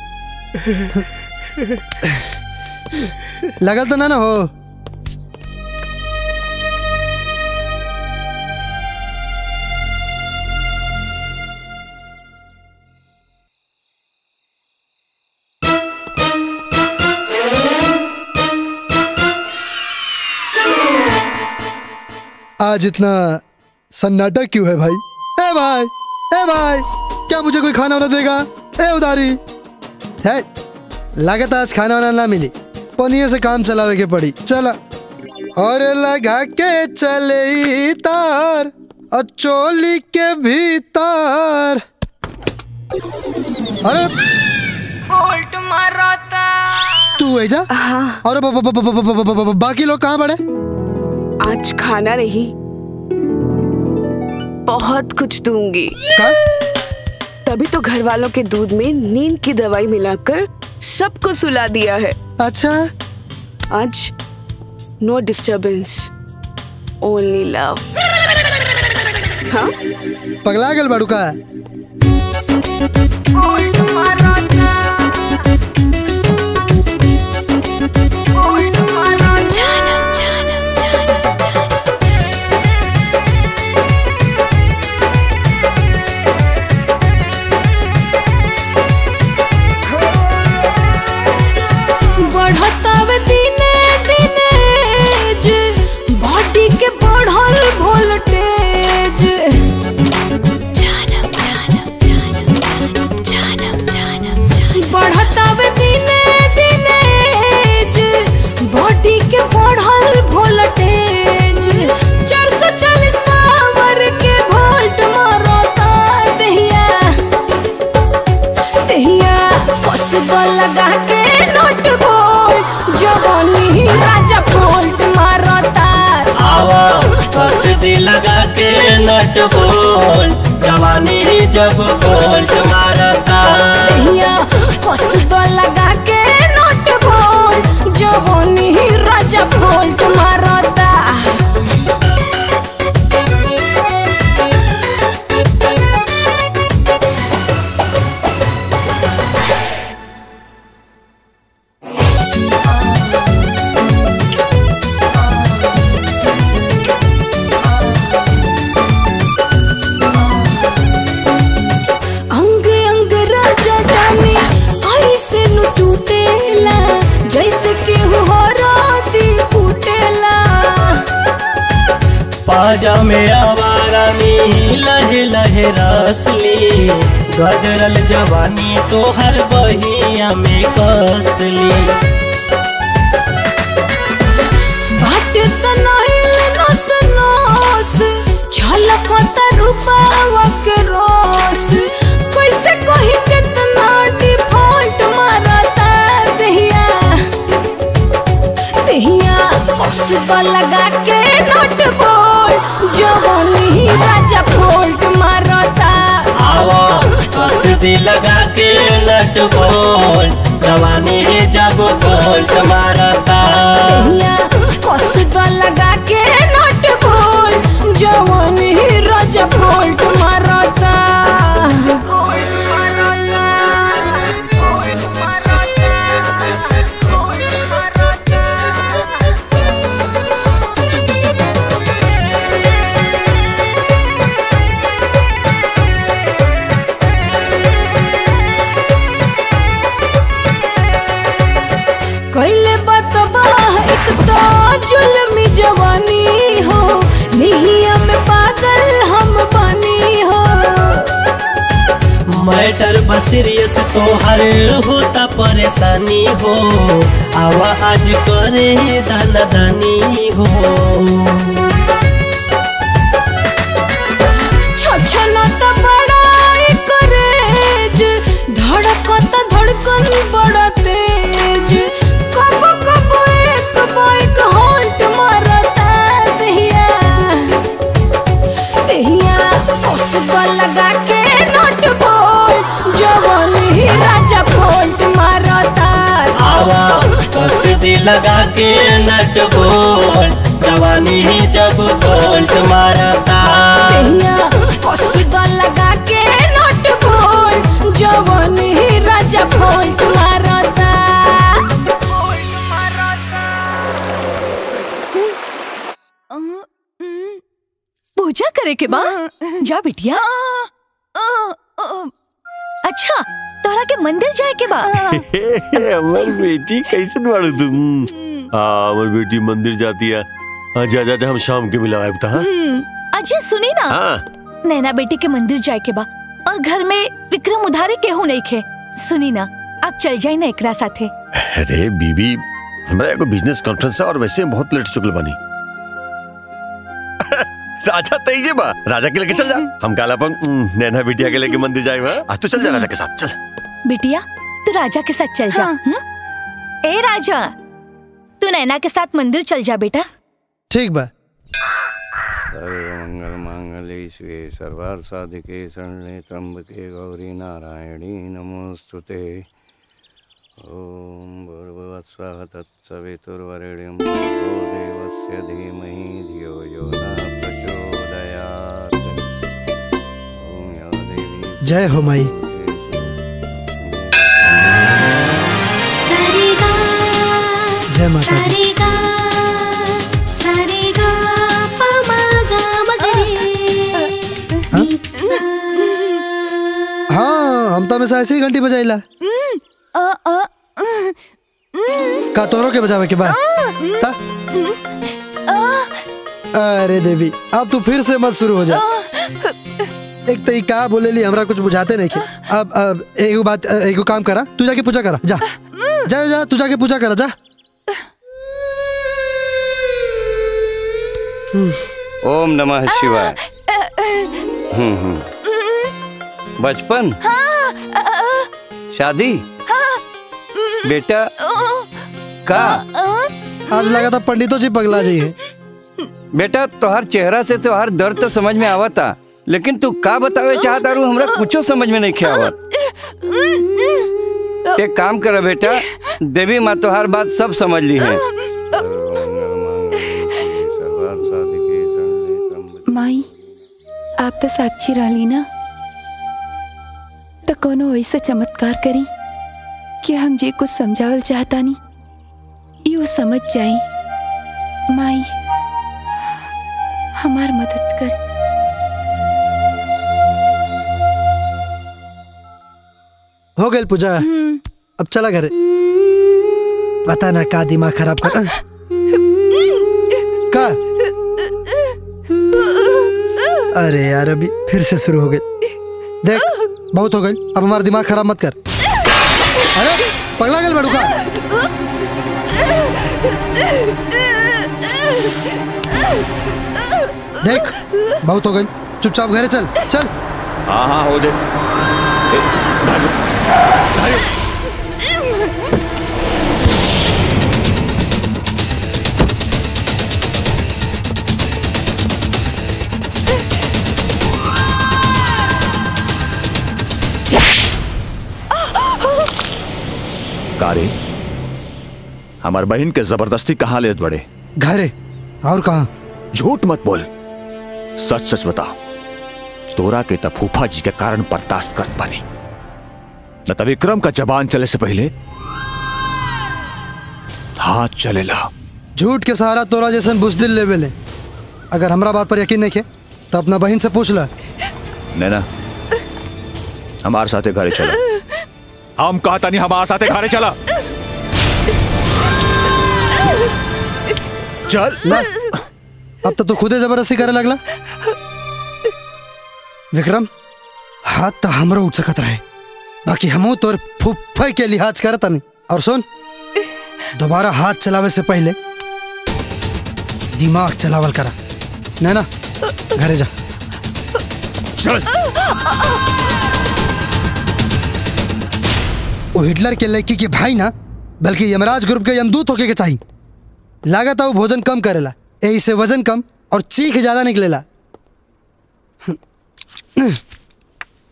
लगल तो ना हो। आज इतना सन्नाटा क्यों है भाई? ए भाई, ए भाई, क्या मुझे कोई खाना वाना देगा? ए उधारी है, लागत आज खाना वाना ना मिली, पनिये से काम चलावे के पड़ी। चला और लगा के चले तार और चोली के भीतर। अरे बोल्ट मारता तू ऐजा। हाँ। और बाकी लोग कहाँ पड़े? आज खाना नहीं, बहुत कुछ दूंगी। का? तभी तो घर वालों के दूध में नींद की दवाई मिलाकर सबको सुला दिया है। अच्छा, आज नो डिस्टर्बेंस, ओनली लव। हाँ? पगला गल बाड़ू का। लगा के नोट बोल जवानी राजा बोल्ट मारता। आओ कस्दी लगा के नोट बोल जवानी जब बोल्ट मारता। भैया कस्दो लगा के नोट बोल जवानी राजा बोल्ट मारता। पाजा में आवारा में लहे लहे रसली, गदरल जवानी तो हर बहिया में कसली। बाट तनहिल नस नस झलकत रूपवा के रस, कैसे कहि कितना डिफॉल्ट मारता। देहिया देहिया कसको लगा के नोट बोल जवानी राजा बोल्ट मारता। आओ कसदी लगा के नट बोल जवानी जब बोल्ट मारता। कसदा लगा के नट बोल जवानी राजा बोल्ट मारता। जुल्मी जवानी हो निहिया में पागल हम बनी हो। मैटर बसीरियस तो हर होता परेशानी हो, आवाज करे दाना दानी हो। झनत बड़ा एकर एज धड़कत धड़कन बड़ा तेज कब कब एक बाइक हॉन्ट मारता दहिया दहिया उसको लगा के नोट बोल जवान ही राजा बोल्ट मारता आवा कसीदी लगा के नट बोल जवानी ही जब बोल्ट मारता दहिया कसीदा लगा के नट बोल्ट जवानी ही राजा बोल्ट मारता। पूजा करे के बाद जा बिटिया। अच्छा तोरा के मंदिर जाए के बाद। अमर बेटी कैसे मारू तुम? हाँ अमर बेटी मंदिर जाती है। जा जा हम शाम के मिला आए बता। अच्छा सुनी ना हाँ। नैना बेटी के मंदिर जाए के बा और घर में विक्रम उधारे केहू नहीं खे सुनी ना आप चल जाए ना एकरा साथे। अरे बीबी हमरा एगो बिजनेस कॉन्फ्रेंस है और वैसे बहुत लेट चुकल बानी। राजा तैजे बा राजा के लेके चल जा हम कालापन नैना बिटिया के लेके मंदिर जाए बा आज तो चल जा राजा के साथ चल। बिटिया तू राजा के साथ चल जा। ए राजा तू नैना के साथ मंदिर चल जा बेटा। ठीक बा। मंगल मांगल्ये सर्वार्थ साधिके शरण्ये त्र्यंबके गौरी नारायणी नमोस्तुते। ओम भूर्भुवः स्वः तत्सवितुर्वरेण्यं भर्गो देवस्य धीमहि धियो यो न प्रचोदयात्। ओम या देवी जय हो माई। जय माता दी। हम तो हमेशा ऐसे ही घंटी बजाइला का तोरो के बजावे के बाद। अरे देवी अब तू फिर से मत शुरू हो जा। एक तो का बोले ली हमरा कुछ बुझाते नहीं के। अब एगो बात एगो काम करा तू जाके पूजा करा जा जा जा तू जाके पूजा करा जा। ओम नमः शिवाय। बचपन शादी हाँ, बेटा का आज लगा था पंडितों जी पगला जी है। बेटा तोहार चेहरा से तोहार दर्द तो समझ में आवा था लेकिन तू का बतावे चाहता रू हमरा कुछो समझ में नहीं आवत। एक काम कर बेटा देवी माँ तोहार बात सब समझ ली है। माई आप तो साक्षी रहली ना तो कोनो ऐसा चमत्कार करी कि हम जे कुछ समझावल चाहता नहीं यू समझ जाई। माई हमार मदद कर। हो गई पूजा अब चला घर। पता ना का दिमाग खराब कर का। अरे यार अभी फिर से शुरू हो गए। देख बहुत हो गई अब हमारा दिमाग खराब मत कर। अरे पगला गल बड़ू का। देख बहुत हो गई चुपचाप घरे चल चल। हाँ हाँ हो जाए। कारे हमार बहन के जबरदस्ती कहा ले बड़े घरे और कहा। झूठ मत बोल सच सच बता। तोरा के तफूफा जी के कारण बर्दाश्त करत पानी न तो विक्रम का जबान चले से पहले हाथ चलेला। झूठ के सहारा तोरा जैसे बुजदिल लेवल है। अगर हमरा बात पर यकीन नहीं है तो अपना बहन से पूछ ला। नैना हमारे साथ घरे चला। हम कहता नहीं हमारे साथ घरे चला। चल अब तो तू खुदे जबरदस्ती करे लगला। विक्रम हाथ तो हमरो उठ सकत रहे बाकी हमो तोर फूफा के लिहाज करता नहीं। और सुन दोबारा हाथ चलावे से पहले दिमाग चलावल करा। नैना घरे जा। वो हिटलर के लड़की के भाई ना बल्कि यमराज ग्रुप के यमदूत होके के चाहिए। लागत वो भोजन कम करेला, यही से वजन कम और चीख ज्यादा निकलेला।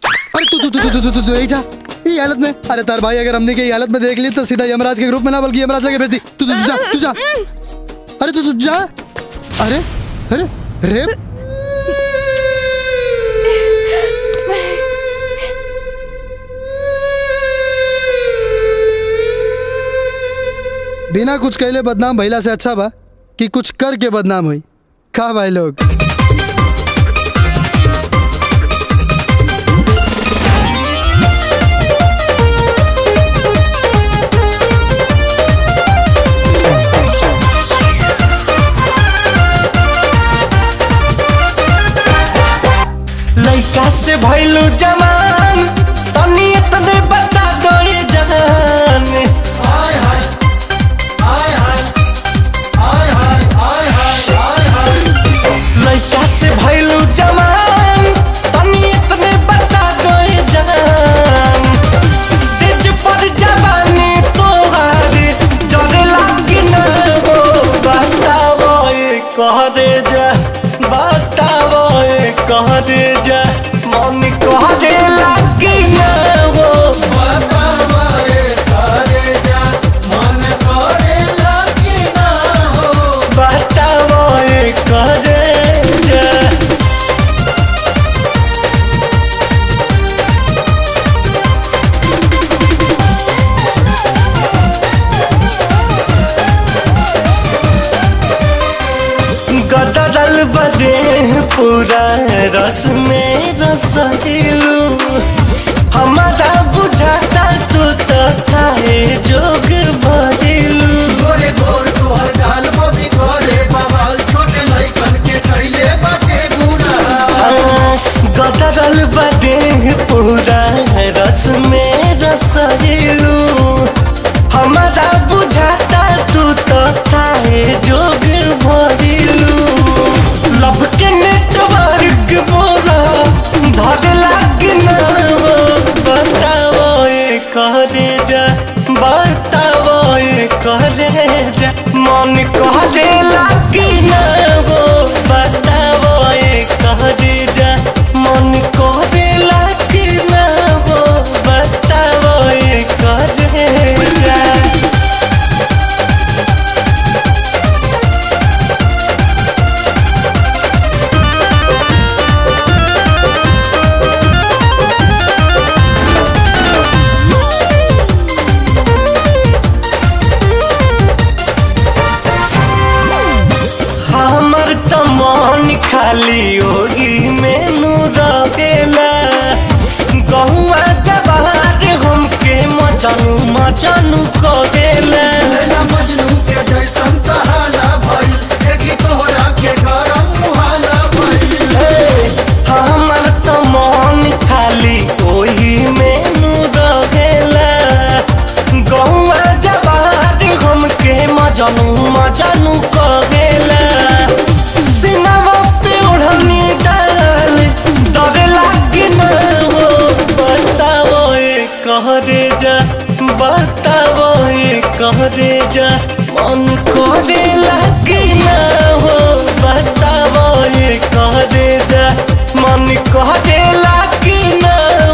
अरे तू यही जा ये हालत में। अरे तार भाई अगर हमने की हालत में देख ली तो सीधा यमराज के ग्रुप में ना बल्कि यमराज के भेज दी। तू जा अरे तू जा। अरे अरे रेप बिना कुछ कहले बदनाम भइला से अच्छा बा कि कुछ करके बदनाम हुई। का भाई लोग लइका से भइलू जवान तनिए तने बता दो ये जहान। हाय हाय हाय हाय हाय हाय हाय हाय हाय। लइका से भइलू जवान तनिए तने बता दो ये जहान। सिज पर जवानी तोहारी जरे लागी न हो बतावो ये कह दे जा बतावो ये कह दे जा। पूरा रस में रस हिलू हमारा बुझाता तू तो काहे जोग बहिलू। गोरे गोर तोहर गाल बबी गोरे बवाल छोटे लइकन के कइले बाटे बूढ़ा। गदरल बदे पूरा रस में रस हिलू हमारा बुझाता तू तो काहे जोग बहिलू। लब के नेटवर्क बोरा धर लागी न हो बतावो ये कह दे जा बतावो ये कह दे जा। मन कह दे लागी न हो बतावो ये कह दे जा। मन कह दे लागी न हो बतावो ये कह दे जा। योगी में नूरला गहुआ जबार हमके मचनू मचनू को देला। मजनू के जैसन तहाला भइल देखी तोहरा के गरम मुहाला भइल। हमर तो मन खाली ओही में नूरला गहुआ जबार हमके मजनू मजनू को देला। बतावो ये कह दे जा मन कह दे लागी न हो बतावो ये कह दे जा। मन कह दे लागी न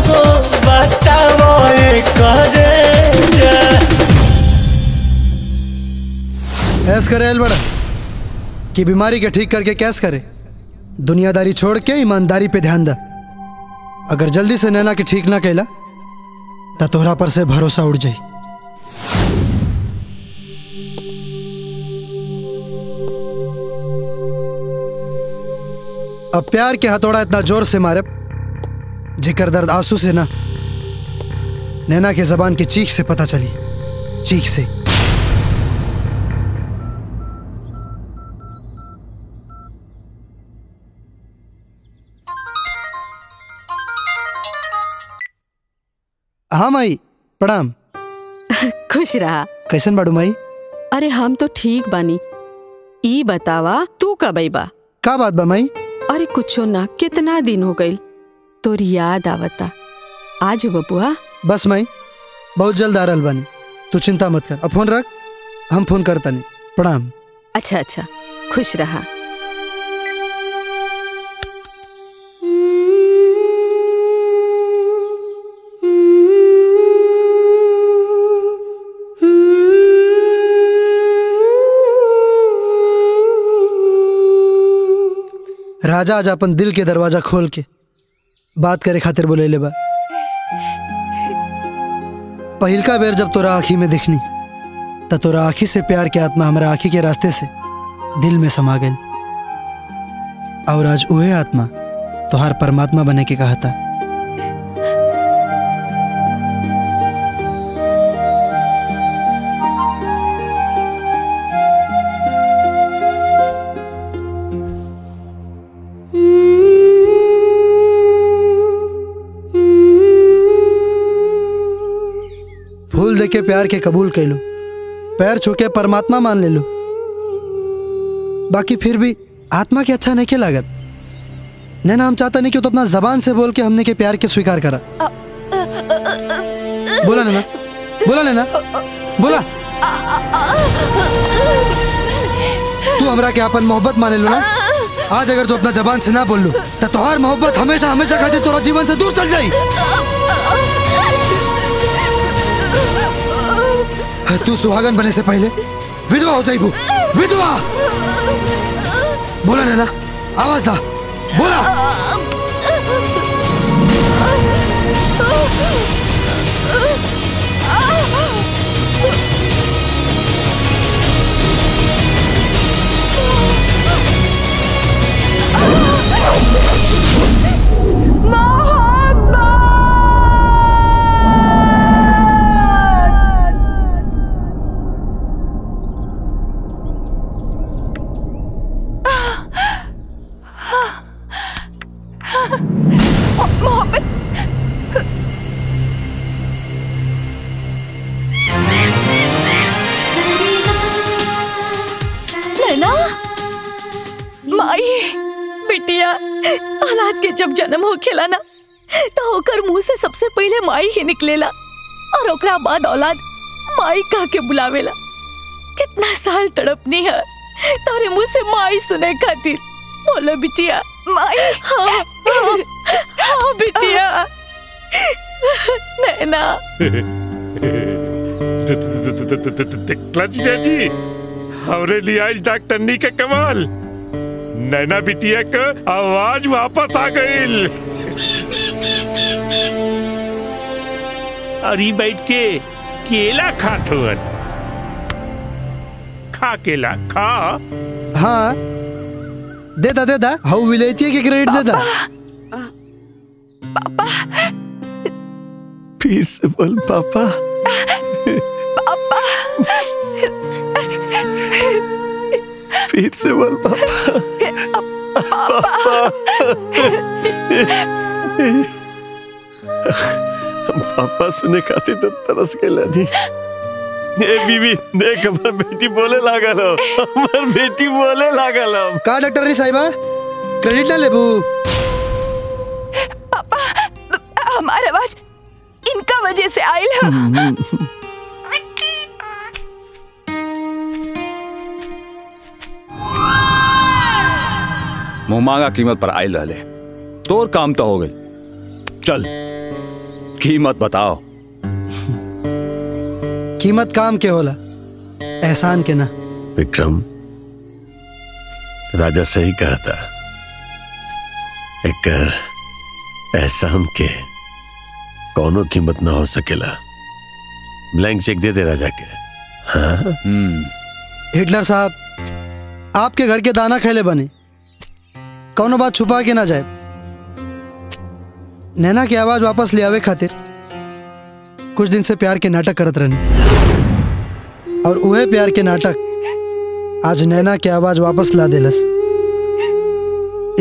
हो बतावो ये कह दे जा। ऐस करे अलबड़ा कि बीमारी के ठीक करके कैस करे। दुनियादारी छोड़ के ईमानदारी पे ध्यान दा। अगर जल्दी से नैना के ठीक ना कहला तो तोहरा पर से भरोसा उड़ जाए। अब प्यार के हथौड़ा इतना जोर से मारब जिकर दर्द आंसू से ना नैना के जबान की चीख से पता चली। चीख से हाँ माई प्रणाम। खुश रहा। कैसन बाड़ू माई? अरे हम तो ठीक बानी। ई बतावा तू कब आईबा? का बात बा माई? अरे कुछो ना, कितना दिन हो गई तोर याद आवता। आज बबुआ बस माई बहुत जल्द आ रहा बानी, तू चिंता मत कर। अब फोन रख, हम फोन करता नहीं। प्रणाम। अच्छा अच्छा, खुश रहा। राजा आज अपन दिल के दरवाजा खोल के बात करे खातिर बोले ले बा। पहिलका बेर जब तोरा आँखी में दिखनी तो तोरा आँखी से प्यार के आत्मा हमारा आँखी के रास्ते से दिल में समा गई, और आज वह आत्मा तोहार परमात्मा बने के कहा था। के प्यार के कबूल कर लो, पैर छू के परमात्मा मान ले लो, बाकी फिर भी आत्मा के अच्छा नहीं के लागत। नैना हम चाहता नहीं कि तो अपना जबान से बोल के हमने के प्यार के स्वीकार करा। बोला नैना, बोला नैना, बोला तू हमरा के अपन मोहब्बत माने लो ना। आज अगर तू तो अपना जबान से ना बोल लो तो तोहार मोहब्बत हमेशा हमेशा खातिर तोरा जीवन से दूर चल जाई। तू सुहागन बने से पहले विधवा हो जाइबू, विधवा। बोला नैना, आवाज दा, बोला। खेला ना तो होकर मुंह से सबसे पहले माई ही निकलेला और ओकरा बाद औलाद माई कह के बुलावेला। कितना साल तड़पनी है तोरे मुंह से माई सुने खातिर। बोलो बिटिया माई। हाँ हाँ, हाँ बिटिया। नैना जी हमरे लिए आज डॉक्टरनी के कमाल। नैना बिटिया का आवाज वापस आ गई। अरे बैठ के केला खात हन। खा केला खा। हाँ दे दा हाउ विलेती के ग्रेड दे दा। पापा पीसफुल पापा पापा फिर से बोल पापा पापा पापा सुने खातिर तो तरस के लादी। ए बीबी देख हमर बेटी बोले लागल, हमर बेटी बोले लागल। का डॉक्टर री साहिबा क्रेडिट ना लेबू। पापा हमारा आवाज इनका वजह से आइल है। मुँहमांगा कीमत पर आयल रहले, तोर काम तो हो गई। चल कीमत बताओ। कीमत काम के होला, एहसान के ना। विक्रम राजा सही कहा था, एकर एहसान के कोनो कीमत ना हो सकेला। ब्लैंक चेक दे दे राजा के। हाँ हिटलर साहब आपके घर के दाना खेले बने, कौनो बात छुपा के ना जाए। नैना की आवाज वापस ले आवे खातिर कुछ दिन से प्यार के नाटक करत रहनी, और वह प्यार के नाटक आज नैना की आवाज वापस ला देलस।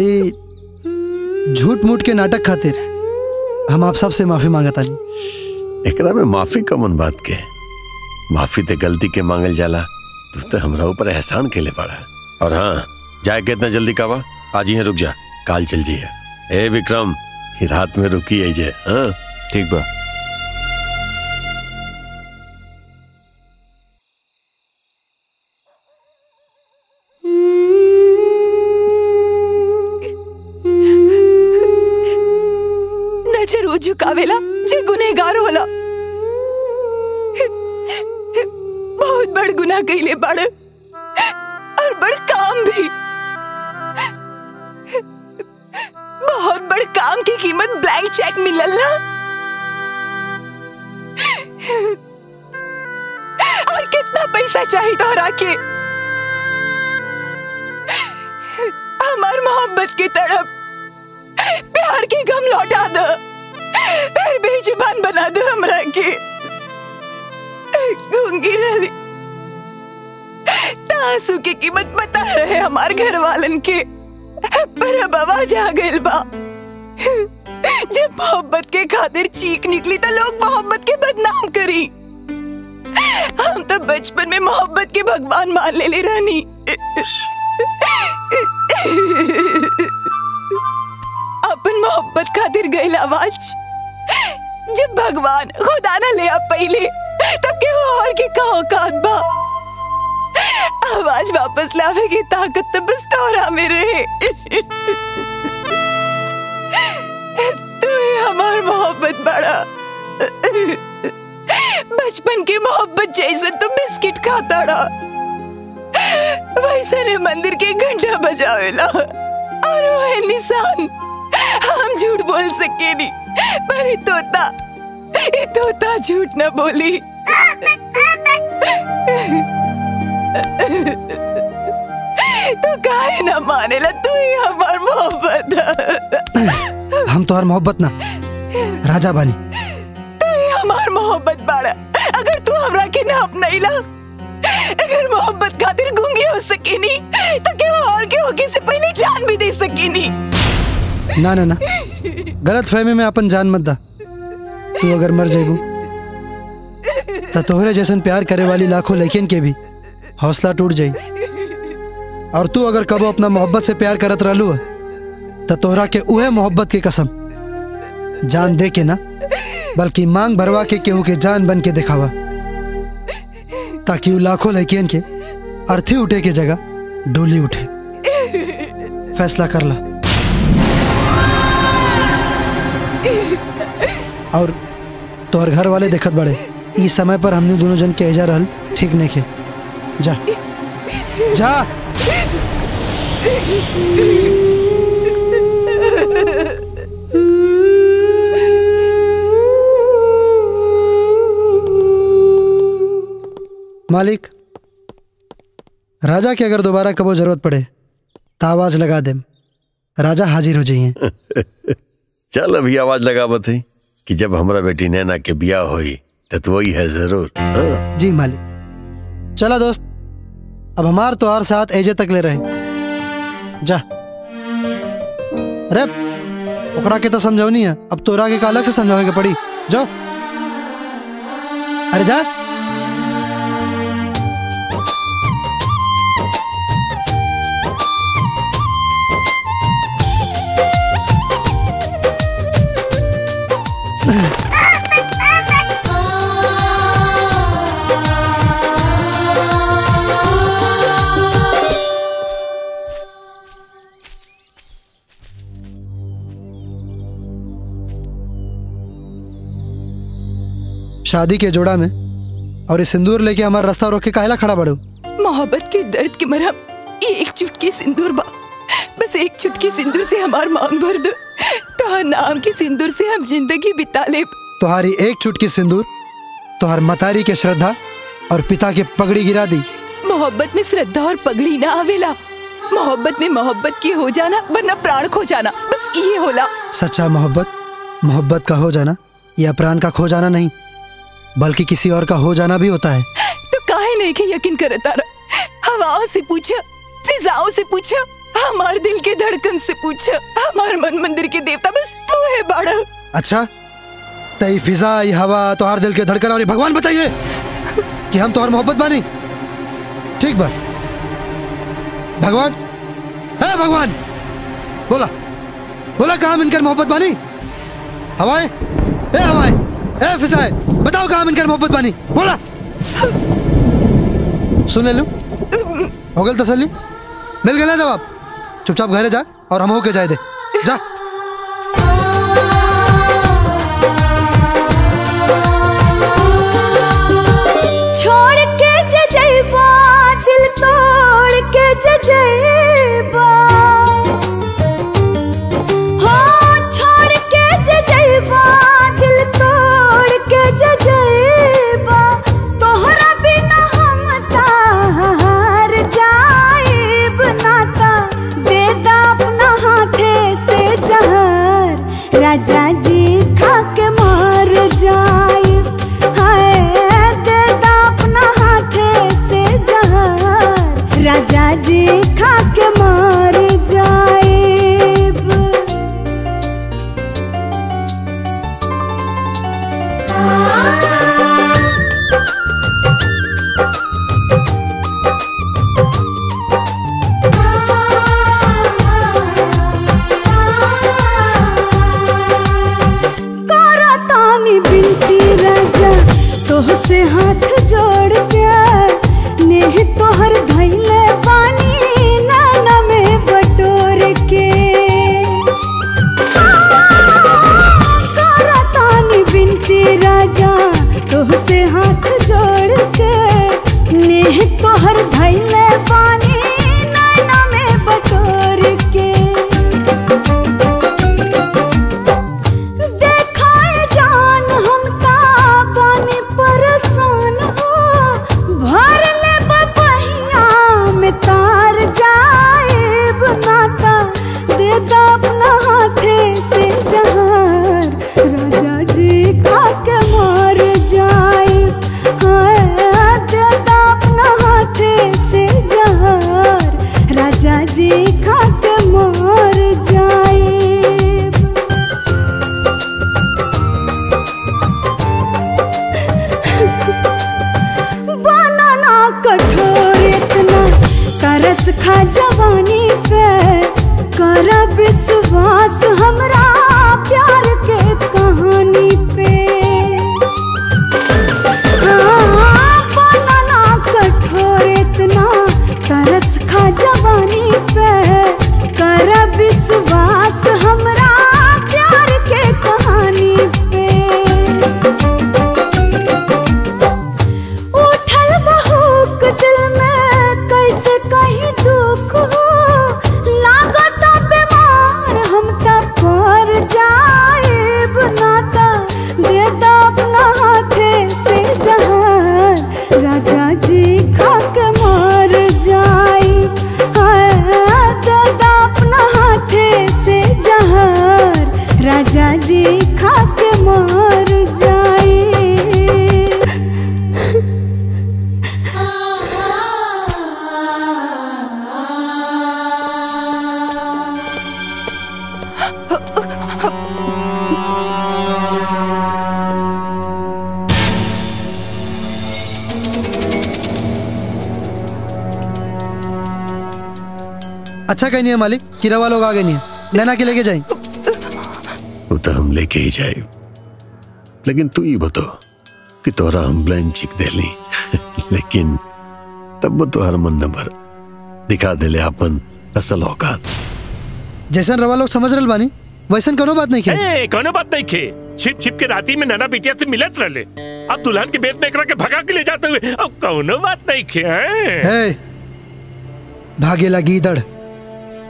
ए झूठ मूठ के नाटक खातिर हम आप सब से माफी मांगता नहीं। एकरा में माफी कमन बात के, माफी ते गलती के मांगल जाला। तू तो हमरा ऊपर एहसान के ले पड़ा। और हाँ जाए कितना जल्दी कावा, आज ही रुक जा, काल चल जी है। ए विक्रम रात में रुकी आई जे। हाँ ठीक बा। नजर उजु कावेला जे गुनेगार होला बहुत बड़ गुनाह कइले बाड़ और बड़ काम भी। बहुत बड़ काम की कीमत ब्लैंक चेक मिलल ना और कितना पैसा चाहिए तोहरा के हमार मोहब्बत की तरफ प्यार के गम लौटा दो फिर बेजुबान बना दो हमरा के गूंगी रही तांसू की कीमत बता रहे हमार घर वालन के पर अब आवाज आ गई बा। जब मोहब्बत के खातिर चीख निकली तो लोग मोहब्बत के बदनाम करी। हम तो बचपन में मोहब्बत के भगवान मान ले रानी। अपन मोहब्बत खातिर गई आवाज जब भगवान खुदा ना ले आप पहले तब के वो और के का औकात बा। आवाज वापस लावे की ताकत तो बस तोरा मेरे। तू ही हमार मोहब्बत बड़ा। बचपन की मोहब्बत जैसे तो बिस्किट खाता रहा वैसे ने मंदिर के घंटा बजावेला और वो है निशान। हम झूठ बोल सके नहीं पर ये तोता झूठ न बोली। तू काहे ना मानेला तू ही हमार मोहब्बत। हम तोहर मोहब्बत ना राजा बानी। तू ही हमार मोहब्बत बाड़ा। अगर तू हमरा के ना अपनाइला अगर मोहब्बत खातिर गूंगी हो सकेनी तो के और के होगी से पहले जान भी दे सकेनी। ना ना ना गलत फहमी में अपन जान मत दा। तू अगर मर जाएगू तो तोहरे जैसन प्यार करे वाली लाखों लड़कियन के भी हौसला टूट जाई। और तू अगर कबो अपना मोहब्बत से प्यार करत रहलू तो तोहरा के उहे मोहब्बत की कसम जान दे के ना बल्कि मांग भरवा के केहू के जान बन के दिखावा ताकि वो लाखों लड़कियन के अर्थी उठे के जगह डोली उठे। फैसला कर ला। और तोहर घर वाले देखत बड़े इस समय पर हमने दोनों जन के एजा रहल ठीक नहीं के। जा जा। मालिक राजा के अगर दोबारा कबो जरूरत पड़े तो आवाज लगा दे राजा हाजिर हो जाइए। चल अभी आवाज लगावत है कि जब हमरा बेटी नैना के बियाह होई तो वही है जरूर। हाँ। जी मालिक। चला दोस्त अब हमार तोहार साथ एजे तक ले रहे। जा रे ओकरा के तो समझाओ नहीं है अब तोरा के अलग से समझावे के पड़ी। जा अरे जा। शादी के जोड़ा में और इस सिंदूर लेके हमारा रास्ता रोक के काहेला खड़ा बड़ो। मोहब्बत के दर्द के मरहम ये एक चुटकी सिंदूर बा। बस एक चुटकी सिंदूर से हमार मांग भर दो तोहर नाम के सिंदूर से हम जिंदगी बिता ले। तुम्हारी एक चुटकी सिंदूर तोहर मतारी के श्रद्धा और पिता के पगड़ी गिरा दी। मोहब्बत में श्रद्धा और पगड़ी ना आवेला। मोहब्बत में मोहब्बत के हो जाना वरना प्राण खो जाना बस ये होला। सच्चा मोहब्बत मोहब्बत का हो जाना या प्राण का खो जाना नहीं बल्कि किसी और का हो जाना भी होता है। तो काहे नहीं के यकीन करता रहा। हवाओं से पूछा फिजाओं से पूछा हमारे दिल के धड़कन से पूछा हमारे मन मंदिर के देवता बस तू है बाड़ा। अच्छा तई फिजा ये हवा तोहार दिल के धड़कन और भगवान बताइए कि हम तोहार मोहब्बत बानी। ठीक बात भगवान है भगवान बोला बोला कहा हम इनकर मोहब्बत बानी। हवाएं, ए हवाएं, ए फिजाएं, बताओ कहाँ मिलकर मोहब्बत बानी, बोला सुन लूं, हो गल तसल्ली, मिल गया जवाब, चुपचाप घरे जा और हम होके जाए दे, जा। अच्छा कहीं नहीं है मालिक, किरावा लोग आ गए नहीं है, नैना के लेके जाए वो तो हम लेके ही जाए, लेकिन तू ही बतो कि तोरा हम ब्लाइंड चिक दे ली लेकिन तब वो तो हर मन नंबर दिखा दे ले अपन असल औकात। जैसन रवा लोग समझ रहे बानी वैसन कोनो बात नहीं की, कोनो बात नहीं की, छिप छिप के राती में नैना बिटिया से मिलत रहे, अब दुल्हन के बेद में एकरा के भगा के ले जाते हुए, अब कोनो बात नहीं की। भागेला गीदड़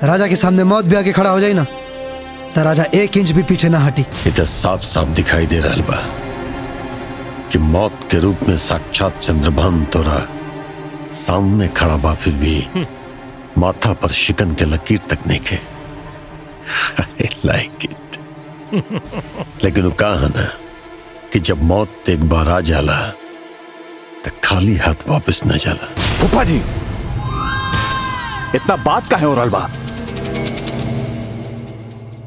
राजा के सामने मौत भी आके खड़ा हो जाए ना तो राजा एक इंच भी पीछे ना हटी। इधर साफ साफ दिखाई दे रहा बा कि मौत के रूप में साक्षात चंद्रभान तोरा सामने खड़ा बा, फिर भी माथा पर शिकन के लकीर तक नहीं खे। I like it. लेकिन वो कहा ना कि जब मौत एक बार आ जाला तो खाली हाथ वापस न जाला। फूफा जी इतना बात का है और अलबा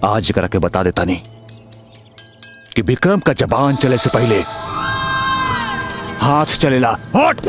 आज करा के बता देता नहीं कि विक्रम का जबान चले से पहले हाथ चलेला। हट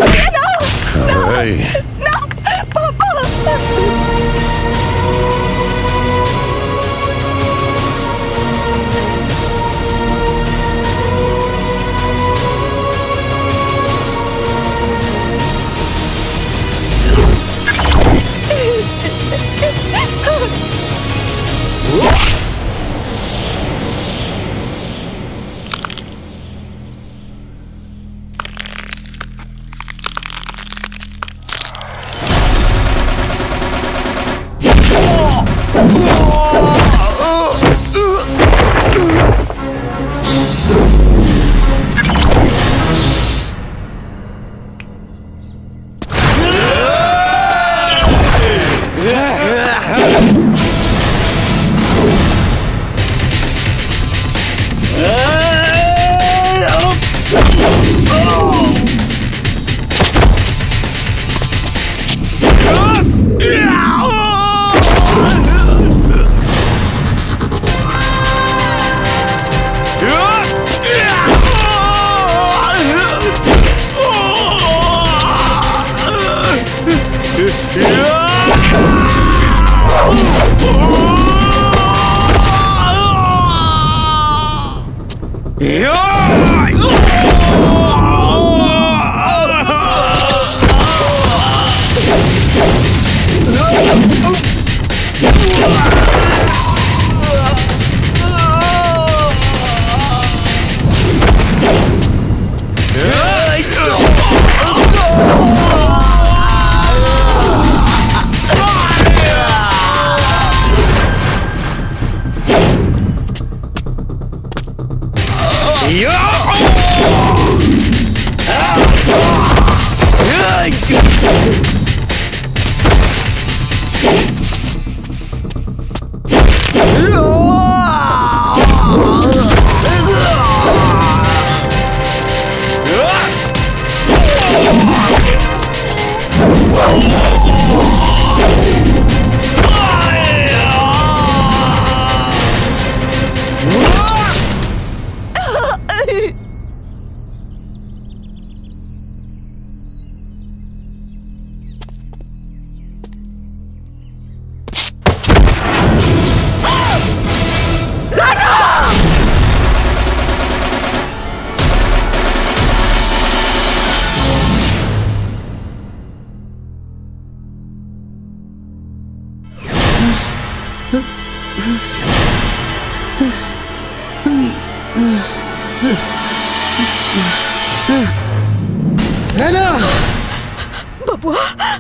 बबुआ,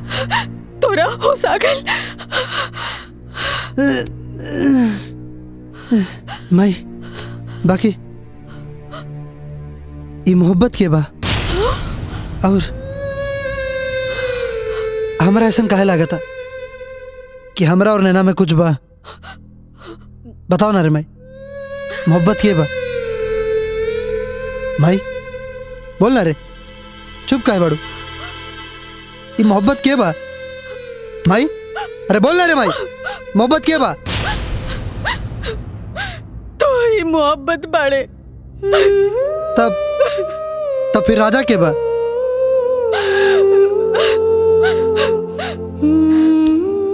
तोरा होश आ गइल? माई, बाकी ये मोहब्बत के बा और हमरा ऐसा काहे लागता कि हमरा और नैना में कुछ बा? बताओ ना रे माई, मोहब्बत के बा? माई बोल ना रे, चुप काहे बाड़ू? ये मोहब्बत के बा माई? अरे बोल ना रे माई, मोहब्बत के बा? तो ही मोहब्बत बाड़े। तब फिर राजा के बा?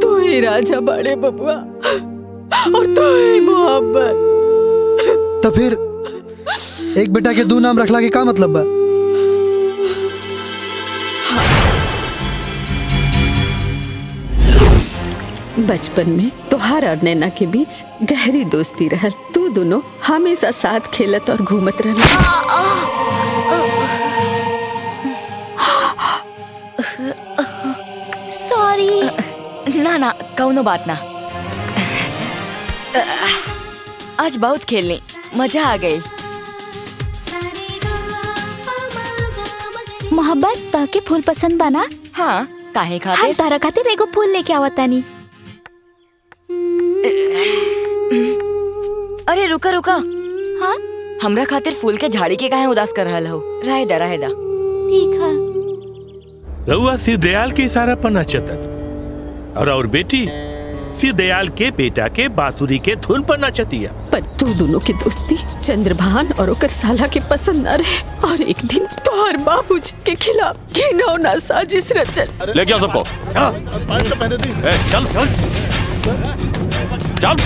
तो ही राजा बाड़े बबुआ, और तो ही मोहब्बत। तब फिर एक बेटा के दो नाम रखला के का मतलब बा? बचपन में तोहार और नैना के बीच गहरी दोस्ती रहल। तू दोनों हमेशा साथ खेलत और घूमत रहल। सॉरी। ना ना, कौनो बात ना। आज बहुत खेलनी, मजा आ गई। मोहब्बत ताके फूल पसंद बना? हाँ, ताहे खातिर। हम तारा खातिर एगो फूल लेके आवतानी। अरे रुका रुका। हाँ? हमरा खातिर फूल के झाड़ी के काहे उदास कर रहल हो? रायदा रायदा। ठीक है। रहुआ शिवदयाल के इशारा पर नाचतन और बेटी शिवदयाल के बेटा के बांसुरी के धुन पर नाचतिया। पर तू दोनों की दोस्ती चंद्रभान और ओकर साला के पसंद न रहे और एक दिन तोहर बाबूजी के खिलाफ घिनौना साजिश रचल। ले क्या सबको? चल चल।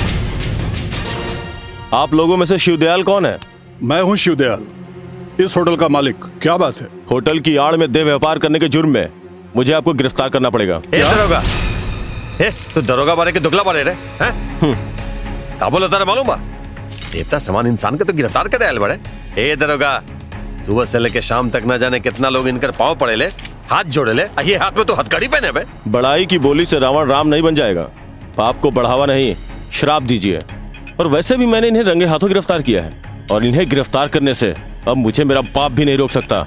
आप लोगों में से शिवदयाल कौन है? मैं हूँ शिवदयाल, इस होटल का मालिक। क्या बात है? होटल की आड़ में देह व्यापार करने के जुर्म में मुझे आपको गिरफ्तार करना पड़ेगा। तो दरोगा बारे के दुगला बारे रे, का बोला तारा मालूम बा? देवता समान इंसान के तो गिरफ्तार करे आयल बड़े। ए दरोगा, सुबह से लेके शाम तक न जाने कितना लोग इनकर पाँव पड़े ले, हाथ जोड़े ले, ये हाथ में तो हथकड़ी पहने बे। बड़ाई की बोली से रावण राम नहीं बन जाएगा। पाप को बढ़ावा नहीं, श्राप दीजिए। और वैसे भी मैंने इन्हें रंगे हाथों गिरफ्तार किया है और इन्हें गिरफ्तार करने से अब मुझे मेरा बाप भी नहीं रोक सकता।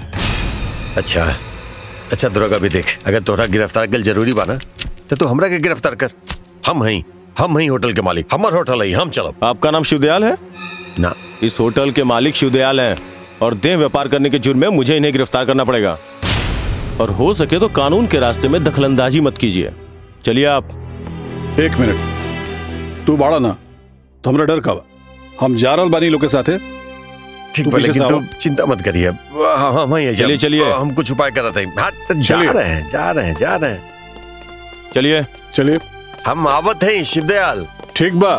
अच्छा अच्छा दरोगा भी देख, अगर तोरा गिरफ्तार कर जरूरी बा ना तो हमरा के गिरफ्तार कर। हम हैं होटल के मालिक, हमार होटल है, हम चलो। आपका नाम शिवदयाल है ना? इस होटल के मालिक शिवदयाल हैं और देह व्यापार करने के जुर्म में मुझे इन्हें गिरफ्तार करना पड़ेगा। और हो सके तो कानून के रास्ते में दखलंदाजी मत कीजिए। चलिए आप। एक मिनट, तू बाड़ा ना तो हमरा डर का, हम जा रहा बानी लोग के साथ। ठीक है, लेकिन तुम चिंता मत करिए। चलिए चलिए, हम कुछ उपाय कर रहे हैं। जा रहे हैं। चलिए चलिए, हम आवत हैं शिवदयाल। ठीक बा,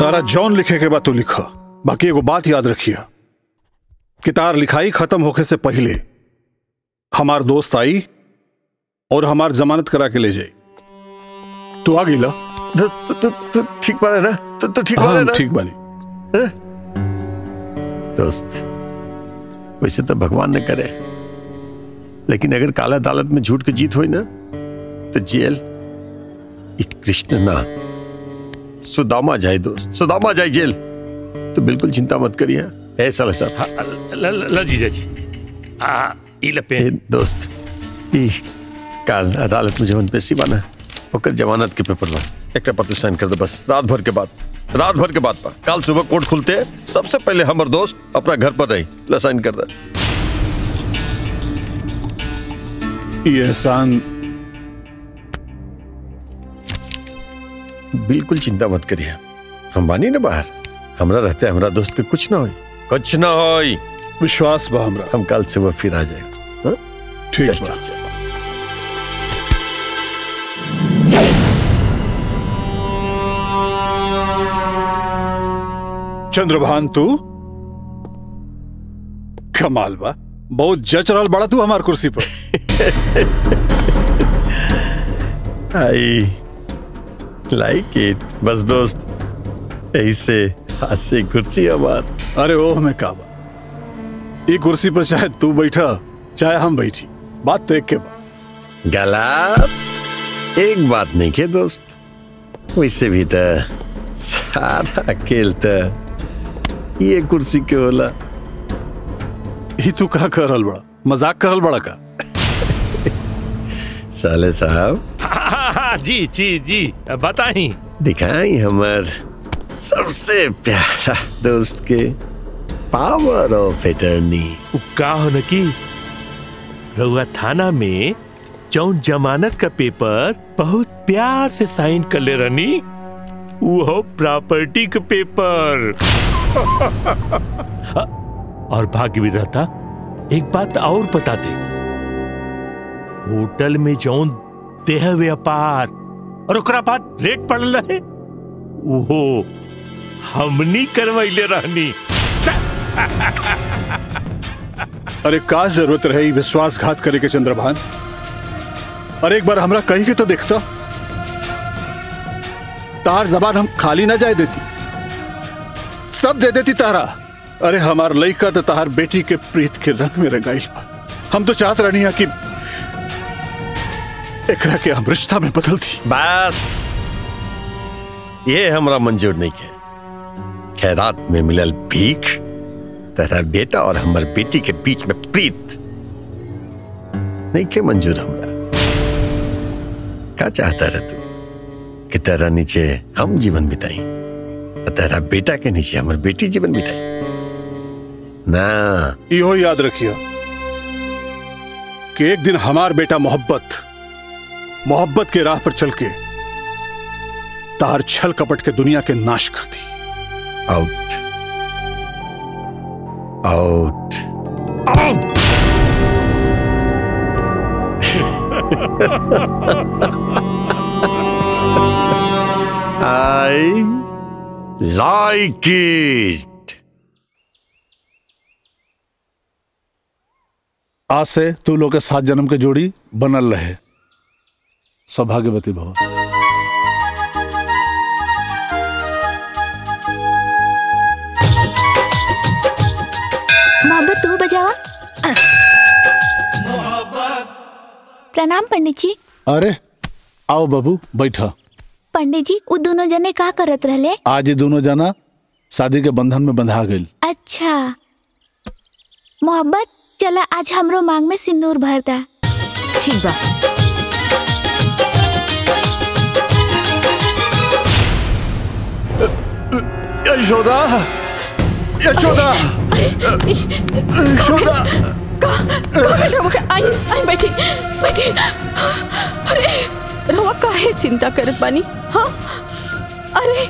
तारा जॉन लिखे के बाद तू लिखा। बाकी एगो बात याद रखिया कि तार लिखाई खत्म होके से पहले हमार दोस्त आई और हमार जमानत करा के ले जाई। तू आ गईला? ठीक बाने ना? तो ठीक बाने ना? ठीक बाने दोस्त। वैसे तो भगवान ने करे, लेकिन अगर काला अदालत में झूठ की जीत हुई ना तो जेल कृष्ण ना सुदामा जाए दोस्त, सुदामा जाए जेल। तो बिल्कुल चिंता मत करिए। ऐसा दोस्त, काल अदालत में जवन पेशी बना ओकर जमानत के पेपर बा, एक पर साइन कर दो बस। रात भर के बाद काल सुबह कोर्ट खुलते सबसे पहले हमारे दोस्त अपना घर पर रही ला साइन कर दे। एहसान बिल्कुल चिंता मत करिए, हम बानी ना बाहर, हमरा रहते हमरा दोस्त के कुछ ना होई विश्वास बा हमरा। हम कल सुबह फिर आ जाएगा। ठीक है। चंद्रभान, तू कमाल बा, बहुत जच रहा बड़ा तू हमार कुर्सी पर। I like it. बस दोस्त, ऐसे ऐसे कुर्सी हमार। अरे ओह, मैं काबा, ये कुर्सी पर शायद तू बैठा चाहे हम बैठी, बात तो एक के बाद। गलत एक बात नहीं के दोस्त, वैसे भी तो सारा खेल तो ये कुर्सी के होला। ये तू का कर रहल बड़ा, मजाक कर रहल बड़ा का? साले साहब। हाँ, जी जी जी बताई। दिखाई हमार सबसे प्यारा दोस्त के पावर ऑफ एटर्नी। का होने की रउआ थाना में जौन जमानत का पेपर बहुत प्यार से साइन कर ले रहनी, वो प्रॉपर्टी का पेपर। और भाग्य विधाता एक बात और बताते, होटल में जौन देह व्यापार और ओकरा बाद रेट पड़ल रहे, वो हमनी करवाइले रहनी। अरे का जरूरत रही विश्वासघात करे के चंद्रभान? अरे एक बार हमरा कहीं के तो देखता, तार जबान हम खाली ना जाए देती, सब दे देती तारा। अरे हमार लड़का तो तार बेटी के प्रीत के रंग में रंगाइल बा। हम तो चाहत रहनी है कि एकरा के हम रिश्ता में बदल दी। बस ये हमरा मंजूर नहीं है। खैरात में मिलल भीख तथा बेटा और हमार बेटी के बीच में प्रीत नहीं के मंजूर हमरा। क्या चाहता रह तू कि तेरा नीचे हम जीवन बिताई, तेरा बेटा के नीचे हमार बेटी जीवन बिताई ना? यो याद रखियो कि एक दिन हमार बेटा मोहब्बत मोहब्बत के राह पर चल के तार छल कपट के दुनिया के नाश कर दी। Out out out. I like it. आज से तू लोग के 7 जन्म के जोड़ी बनल रहे। सौभाग्यवती भव। प्रणाम पंडित जी। अरे आओ बाबू बैठा। पंडित जी वो दोनों जने का करत रहले? आज दोनों जना शादी के बंधन में बंधा गए। अच्छा मोहब्बत, चला आज हमरो मांग में सिंदूर भर दा। ठीक बा। यशोदा, यशोदा, यशोदा बैठी बैठी। अरे रवा काहे चिंता करत बानी? हाँ अरे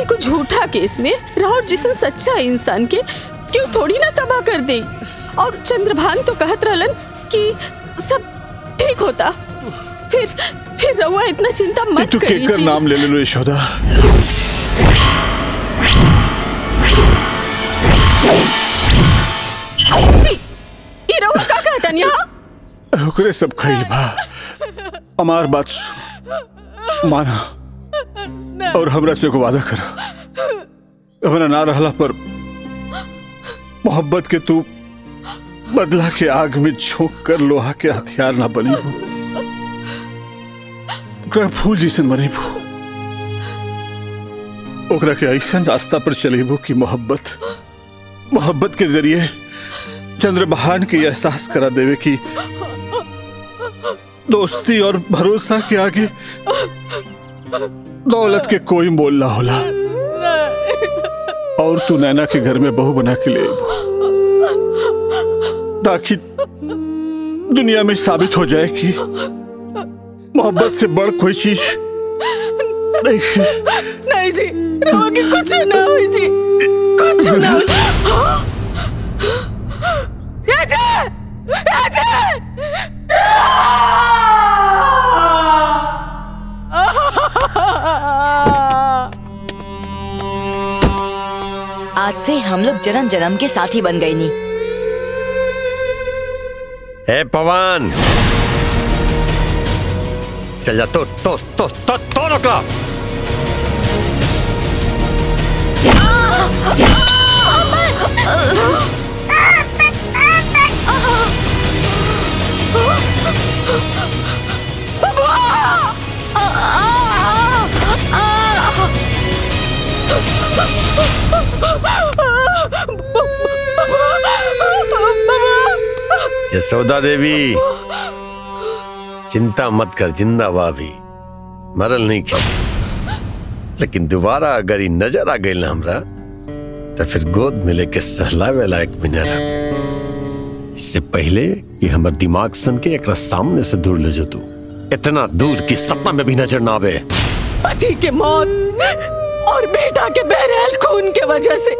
एक झूठा केस में राहुल जिसन सच्चा इंसान के क्यों थोड़ी ना तबाह कर दे। और चंद्रभान तो कहत रहलन कि सब ठीक होता। फिर रवा इतना चिंता मत करी। तू नाम ले लो यशोदा। ओकरे सब खइल बा। हमार बात माना और हमरा से को वादा करा, हमरा ना रहला पर मोहब्बत के तू बदला के आग में झोंक कर लोहा के हथियार ना बनी हो। ओकरा फूल जैसन बनेबू, ओकरा के ऐसा रास्ता पर चलेबू कि मोहब्बत के जरिए चंद्रभान के एहसास करा देवे कि दोस्ती और भरोसा के आगे दौलत के कोई मोल ना होला। और तू नैना के घर में बहू बना के ले आबू, ताकि दुनिया में साबित हो जाए कि मोहब्बत से बढ़ कोई चीज नहीं। जी रोगी कुछ ना हो जी, कुछ ना हो। आज से हम लोग जन्म जन्म के साथी बन गए। नी हे पवन, चल जा तो रुका। यशोदा देवी, चिंता मत कर, जिंदा वावी मरल नहीं खेल, लेकिन दोबारा अगर ये नजर आ गई ना हमरा तो फिर गोद में लेके सहलावे लायक मिनल। इससे पहले कि हमारे दिमाग सन के एक सामने से दूर ले जो तू, इतना दूर कि सपना में भी नजर ना आवे। पति के मौत और बेटा के बहरहाल खून के वजह से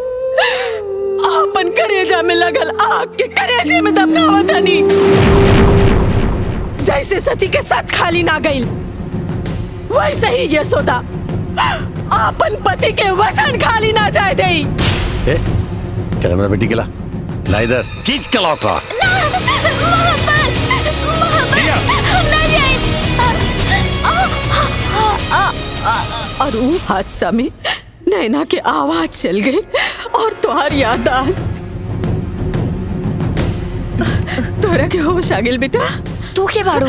आपन करेजा में लगल आग के करेजे में दबकावत हनी, जैसे सती के साथ खाली ना गई वैसे ही यशोदा आपन पति के वचन खाली ना जाए देई। चल मेरा बेटी गला ला इधर, खींच के लौट रहा। और वो हादसा में नैना के आवाज चल गई और तुम्हारी यादाश्त तोरा के होश आ गई। बेटा तू के बाड़ू,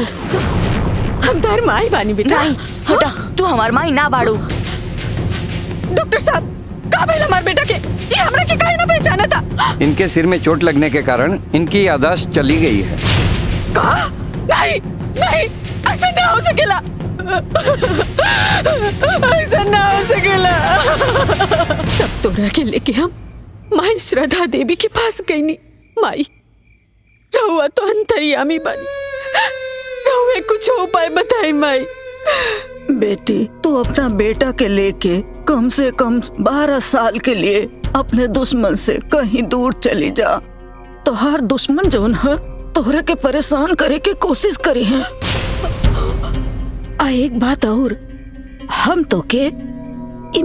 हम तार माई बानी। बेटा हटा, तू हमार माई ना बाड़ू। डॉक्टर साहब का भेल हमार बेटा के, ये हमरा के काहे ना पहचाना था? इनके सिर में चोट लगने के कारण इनकी यादाश्त चली गई है। का? नहीं नहीं, ऐसा ना हो सकेला, ऐसा ना हो सकेला। तब तोरा के लेके हम माई श्रद्धा देवी के पास गई नी। माई रहुआ तो अंतर्यामी बनी, रहुए कुछ उपाय बताई माई। बेटी तू अपना बेटा के लेके कम से कम 12 साल के लिए अपने दुश्मन से कहीं दूर चली जा। तो हर दुश्मन जोन है तोहरा के परेशान करे के कोशिश करी है। आ एक बात और, हम तो के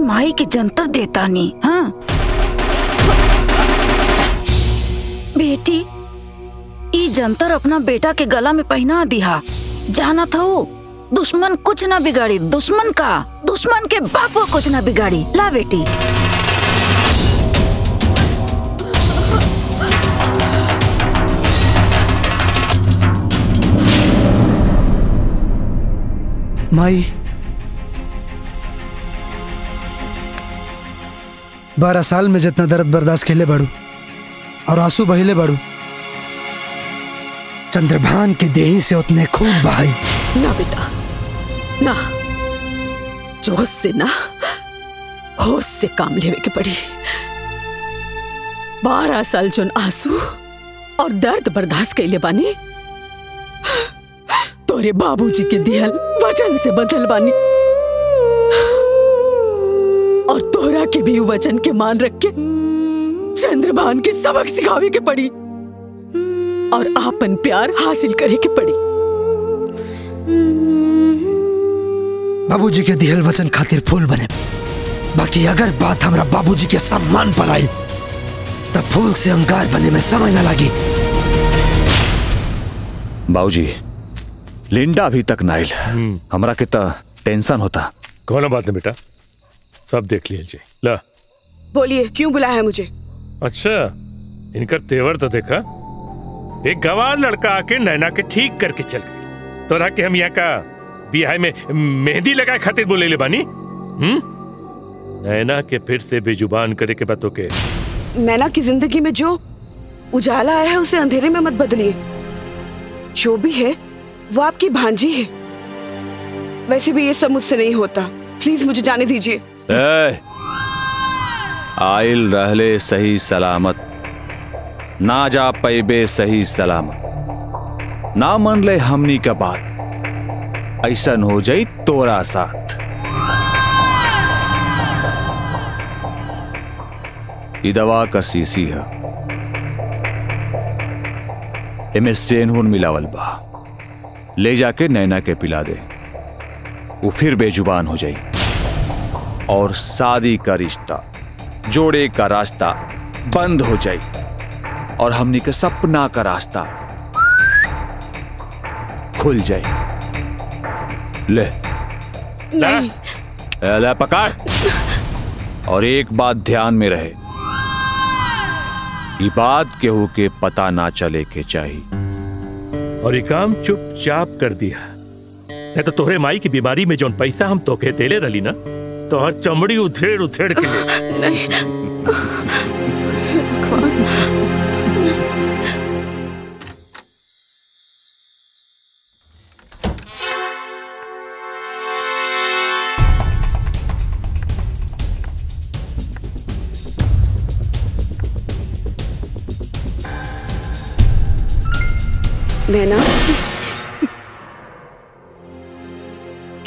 माई के जंतर देता नहीं। हाँ बेटी, ई जंतर अपना बेटा के गला में पहना दिया। जाना था वो दुश्मन कुछ ना बिगाड़ी, दुश्मन का दुश्मन के बाप को कुछ ना बिगाड़ी। ला बेटी। माई, 12 साल में जितना दर्द बर्दाश्त खेले बाड़ू और आंसू बहिले बाड़ू, चंद्रभान के देही से उतने खूब बहाई। ना बेटा ना, जोश से ना होश से काम लेवे के पड़ी। 12 साल जोन आंसू और दर्द बर्दाश्त कैले बानी, तोरे बाबूजी के दिहल वचन से बदल बानी। और तोरा के भी वचन के मान रख के चंद्रभान के सबक सिखावे के पड़ी और आपन प्यार हासिल करे के पड़ी। बाबूजी के दिहल वचन खातिर फूल बने, बाकी अगर बात हमरा बाबूजी के सम्मान पर आई तो फूल से अंगार बने में समय न लगी। बाबूजी लिंडा अभी तक नाइल, हमरा के तो टेंशन होता। कोनो बात नहीं बेटा, सब देख लीजिए। ला बोलिए, क्यों बुलाया है मुझे? अच्छा, इनका तेवर तो देखा, एक गवार लड़का आके नैना के ठीक करके चल गई। तोरा के हम यहाँ का बिहाई में मेहंदी लगाए खातिर बोले ले बानी। नैना के फिर से बेजुबान करे के बातों के। नैना की जिंदगी में जो उजाला आया है उसे अंधेरे में मत बदलिए। जो भी है वो आपकी भांजी है, वैसे भी ये सब मुझसे नहीं होता। प्लीज मुझे जाने दीजिए। आइल रहले सही सलामत, ना जा पैबे सही सलामत, ना मन ले हमनी का बात, ऐसन हो जाई तोरा साथ। ई दवा का शीशी है, एमे सेनहुन मिलावल बा, ले जाके नैना के पिला दे, वो फिर बेजुबान हो जाई और शादी का रिश्ता जोड़े का रास्ता बंद हो जाई और हमनी के सपना का रास्ता खुल जाए। ले नहीं। ले पकड़। और एक बात ध्यान में रहे, ये बात केहू के पता ना चले के चाहिए। और ये काम चुपचाप कर दिया, नहीं तो तोहरे माई की बीमारी में जोन पैसा हम तोके देले रही ना, तो चमड़ी उथेड़ उथेड़ के ले। नहीं भगवान। नैना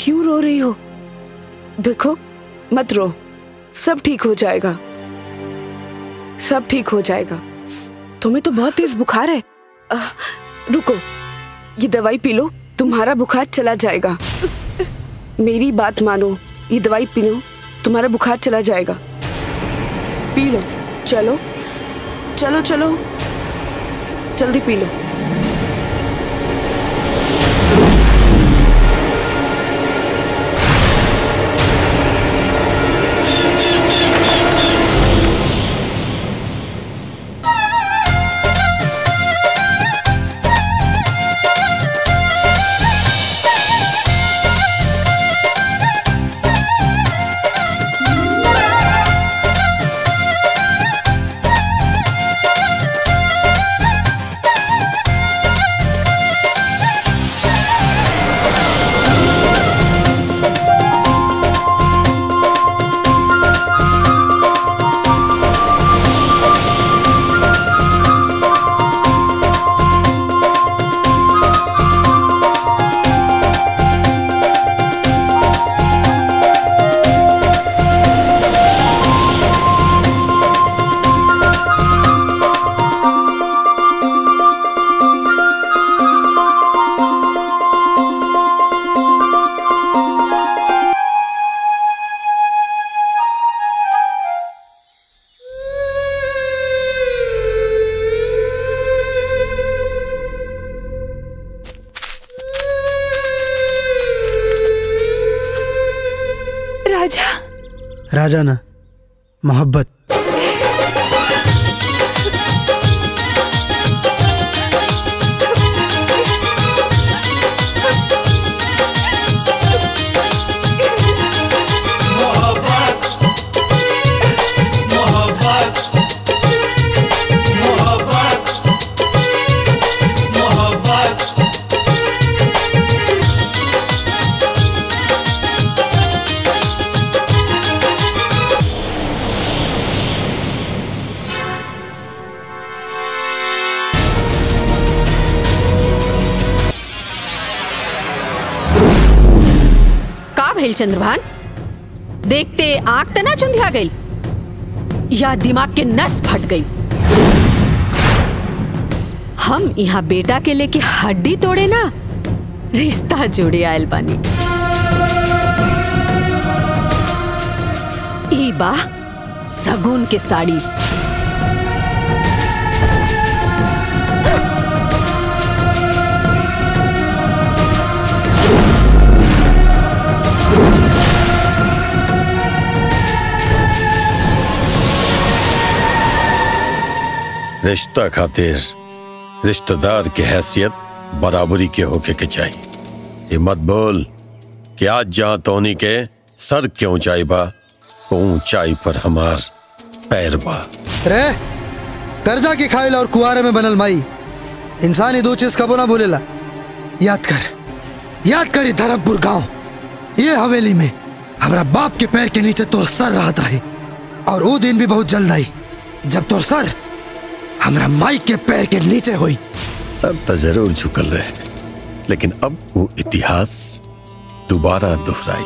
क्यों रो रही हो? देखो मत रो, सब ठीक हो जाएगा, सब ठीक हो जाएगा। तुम्हें तो बहुत तेज बुखार है। रुको, ये दवाई पी लो, तुम्हारा बुखार चला जाएगा। मेरी बात मानो, ये दवाई पी लो, तुम्हारा बुखार चला जाएगा। पी लो, चलो चलो चलो, जल्दी पी लो। जाना मोहब्बत चंद्रभान, देखते आंख तना चुंधिया गई या दिमाग के नस फट गई। हम यहाँ बेटा के लेके हड्डी तोड़े ना, रिश्ता जोड़े आयल बानी। ई बा सगुन के साड़ी, रिश्ता खातिर रिश्तेदार की हैसियत बराबरी के होके के चाहिए। ये मत बोल कि आज जहाँ तोनी के सर के ऊंचाई बा, ऊंचाई पर हमार पैर बा। रे कर्जा के खाइल और कुआरे में बनल माई, इंसान ये दो चीज कबो ना बोलेला। याद कर धर्मपुर गांव, ये हवेली में हमारा बाप के पैर के नीचे तोर सर रहता है, और वो दिन भी बहुत जल्द आई जब तोर सर हमरा माई के पैर के नीचे हुई। सब तो जरूर झुकल रहे, लेकिन अब वो इतिहास दोबारा दोहराई।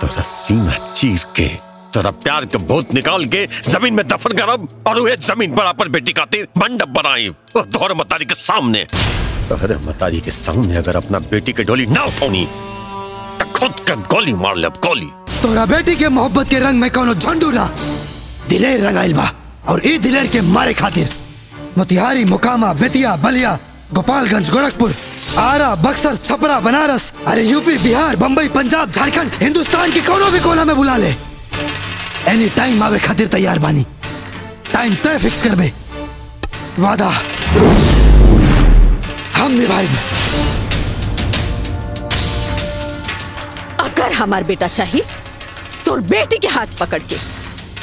तोरा सीना चीर के, तोरा प्यार के भूत निकाल के जमीन में दफन करब, और वह जमीन पर अपन बेटी खातिर मंडप बनाई तोहरे मतारी के सामने। तोहरे मतारी के सामने अगर अपना बेटी के डोली ना उठौनी तो खुद के गोली मार ले। गोली तोरा बेटी के मोहब्बत के रंग में कोनो झंडू ना, दिलेर रंगाइल बा, और ई दिलेर के मारे खातिर मोतिहारी, मुकामा, बेतिया, बलिया, गोपालगंज, गोरखपुर, आरा, बक्सर, छपरा, बनारस, अरे यूपी, बिहार, बंबई, पंजाब, झारखंड, हिंदुस्तान के कोनो भी कोना में बुला ले। एनी टाइम आवे खातिर तैयार बानी। टाइम तय फिक्स कर बे, वादा हम निभाएंगे। अगर हमार बेटा चाहिए तोर बेटी के हाथ पकड़ के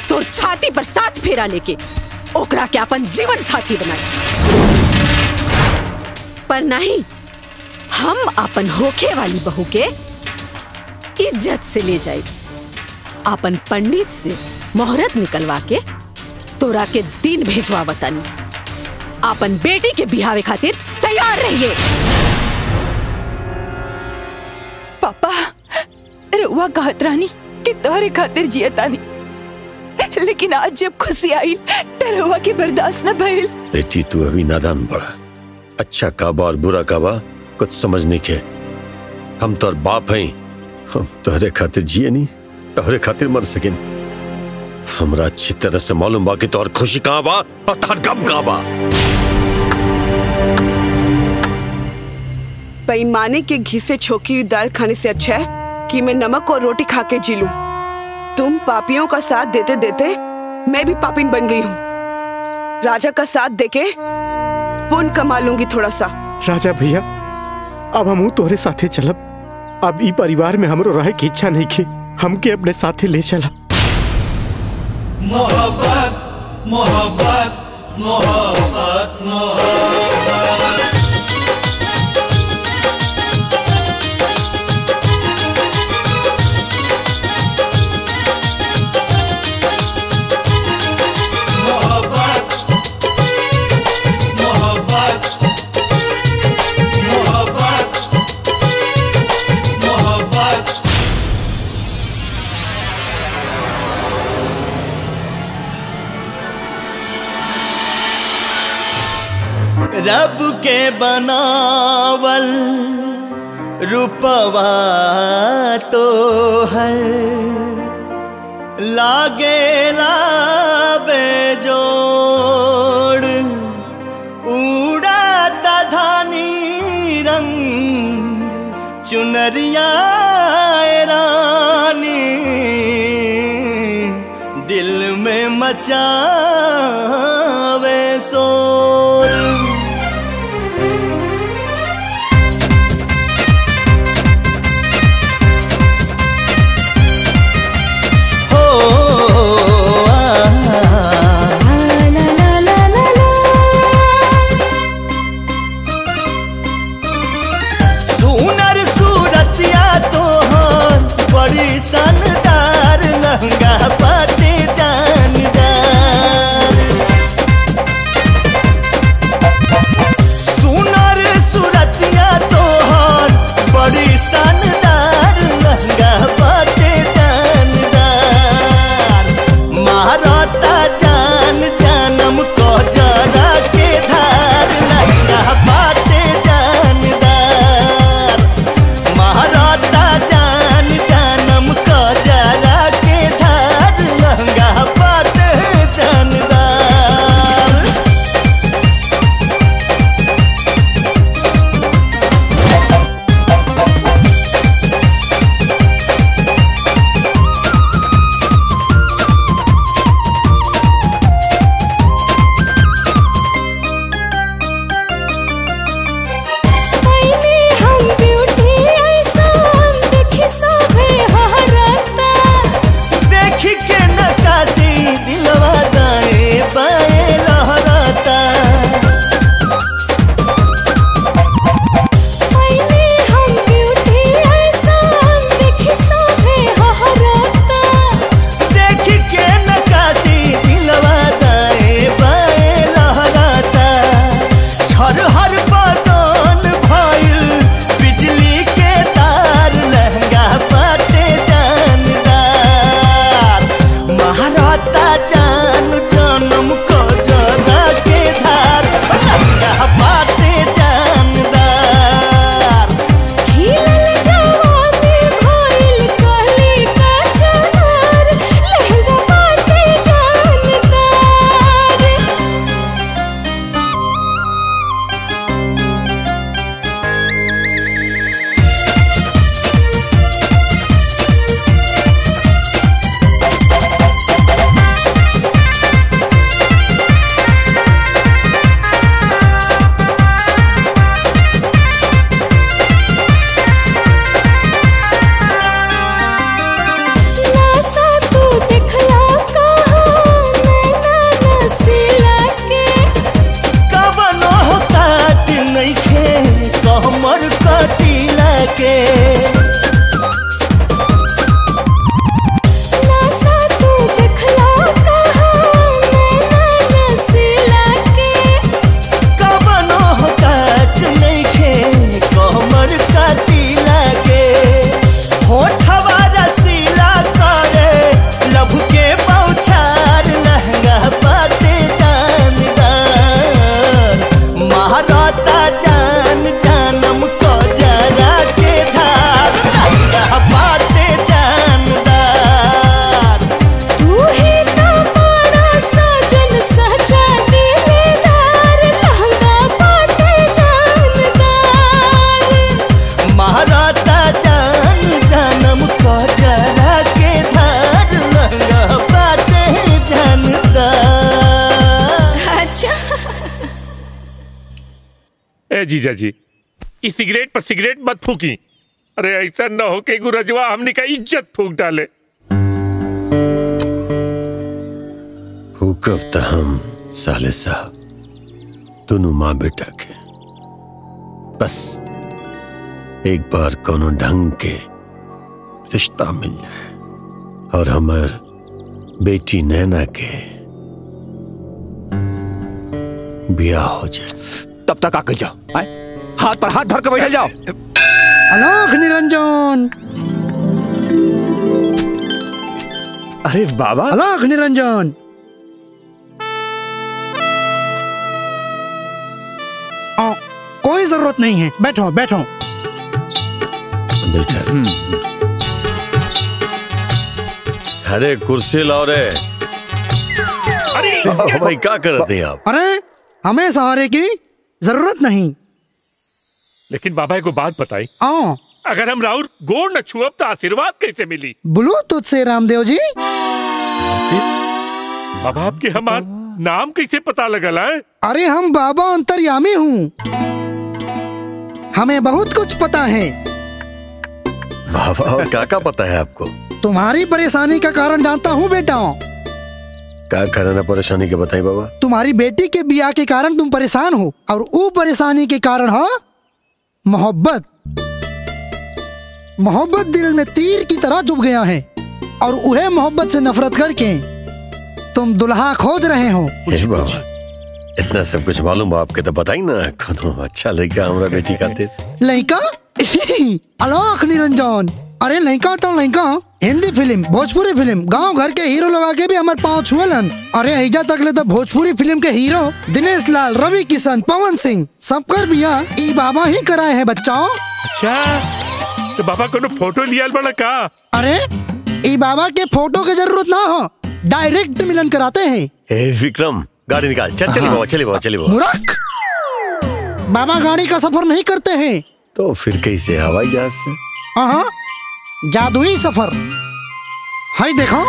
तोर छाती पर साथ फेरा लेके ओकरा के अपन जीवन साथी बनाई। पर नहीं, हम अपन होखे वाली बहू के इज्जत से ले जाए, अपन पंडित से मुहूर्त निकलवा के तोरा के दिन भेजवा बतानी। अपन बेटी के बिहावे खातिर तैयार रहिए। पापा रुआ कहत रानी कि तोहरे खातिर जियतानी, लेकिन आज जब खुशी आई तरुआ की बर्दाश्त न भइल। बेटी तू अभी नादान बड़ा, अच्छा काबा और बुरा काबा कुछ समझ नहीं के। हम तोर बाप हैं, हम तोहरे खातिर जिए नहीं, तोहरे खातिर मर सके। हमरा अच्छी तरह से मालूम बा कि तोहर खुशी कहाँ बा और तोहर गम कहाँ बा। बेईमाने के घी से छोकी दाल खाने से अच्छा है कि मैं नमक और रोटी खा के जी लूं। तुम पापियों का साथ देते देते मैं भी पापिन बन गई हूँ। राजा का साथ देके पुण्य कमा लूंगी थोड़ा सा। राजा भैया अब हम तोहरे साथे चलब, अब ई परिवार में हमरो रहे की इच्छा नहीं की, हमके अपने साथे ले चला। मोहब्बत मोहब्बत मोहब्बत रब के बनावल रूपवा तो हर लागेला बेजोड़ उड़ाता धानी रंग चुनरिया रानी दिल में मचावे शोर। शानदार लहंगा पाटे जानदार सुनर सुरतिया तोहर बड़ी शानदार लहंगा पाटे जानदार महाराता जान जानम को जरा के धार लहंगा पाटे जानदार महाराता जान जानम को जरा के धार के जीजा जी, इस सिगरेट पर सिगरेट मत फूकी। अरे ऐसा न हो के गुरजवा हमने का इज्जत फूक डाले। फूकब हम साले साहब दोनों माँ बेटा के, बस एक बार कोनो ढंग के रिश्ता मिल जाए और हमार बेटी नैना के ब्याह हो जाए। तब तक आकर जाओ, हाथ पर हाथ धर के बैठे जाओ। अलोक निरंजन, अरे बाबा अलोक निरंजन, कोई जरूरत नहीं है, बैठो बैठो बैठो। अरे कुर्सी लाओ रे। अरे भाई क्या करते हैं आप? अरे हमें सहारे की जरूरत नहीं। लेकिन बाबा को बात बताई, अगर हम राउर गोड़ न छुअब तो आशीर्वाद कैसे मिली? बोलो तुझसे रामदेव जी। बाबा आपके हमार नाम कैसे पता लगल है? अरे हम बाबा अंतर्यामी हूँ, हमें बहुत कुछ पता है। बाबा क्या क्या पता है आपको? तुम्हारी परेशानी का कारण जानता हूँ बेटा। क्या कारण है परेशानी के बताइए बाबा? तुम्हारी बेटी के ब्याह के कारण तुम परेशान हो और वो परेशानी के कारण हो मोहब्बत। मोहब्बत दिल में तीर की तरह चुभ गया है और वह मोहब्बत से नफरत करके तुम दुल्हा खोज रहे हो। बाबा इतना सब कुछ मालूम आपके तो बताई ना, कोनो अच्छा लड़का हमारा बेटी खातिर। लड़का अलोक निरंजन, अरे लड़का तो लड़का, हिंदी फिल्म भोजपुरी फिल्म गांव घर के हीरो लोग आगे भी हमारे पाँव छुएलन। अरे हिजा तक ले तो भोजपुरी फिल्म के हीरो दिनेश लाल, रवि किशन, पवन सिंह सबकर बिया ई बाबा ही कराए हैं बच्चाओं। अच्छा तो बाबा को फोटो लिया बड़ा का? अरे ई बाबा के फोटो की जरूरत ना हो, डायरेक्ट मिलन कराते हैं। विक्रम गाड़ी निकाल, चल चलिए। मूर्ख, बाबा गाड़ी का सफर नहीं करते है। तो फिर कैसे? हवाई जहाज ऐसी जादुई सफर है। देखो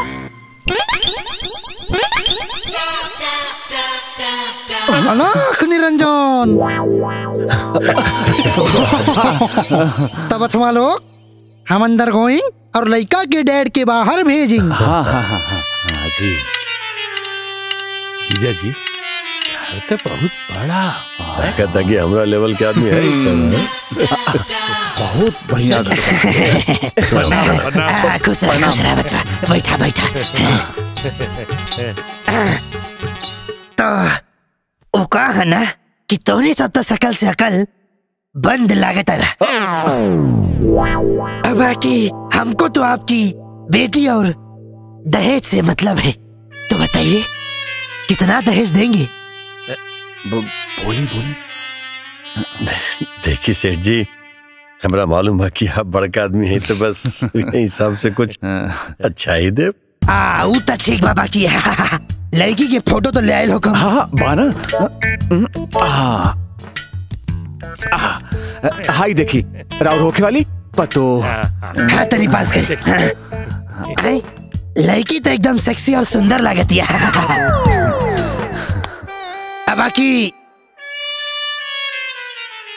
अलोक निरंजन। तब अच्छा लोग हम अंदर गोइंग और लड़का के डैड के बाहर भेजिंग। हाँ जी जीजा जी, तो बहुत बड़ा हमारा लेवल के आदमी है। बहुत बढ़िया बैठा बैठा। तो वो कहा है ना कि तोहरी सब तो सकल से अकल बंद लागे तरह। बाकी हमको तो आपकी बेटी और दहेज से मतलब है, तो बताइए कितना दहेज देंगे? बोली देखिए सेठ जी, हमरा मालूम है कि आप बड़का आदमी हैं, तो बस हिसाब से कुछ अच्छा ही दे। वो तो ठीक बाबा की है, लड़की के फोटो तो ले आए हो। हाँ बाना, हाई देखी राउर होके वाली पतो। हाँ तेरी पास कर। हाँ लड़की तो एकदम सेक्सी और सुंदर लगती है।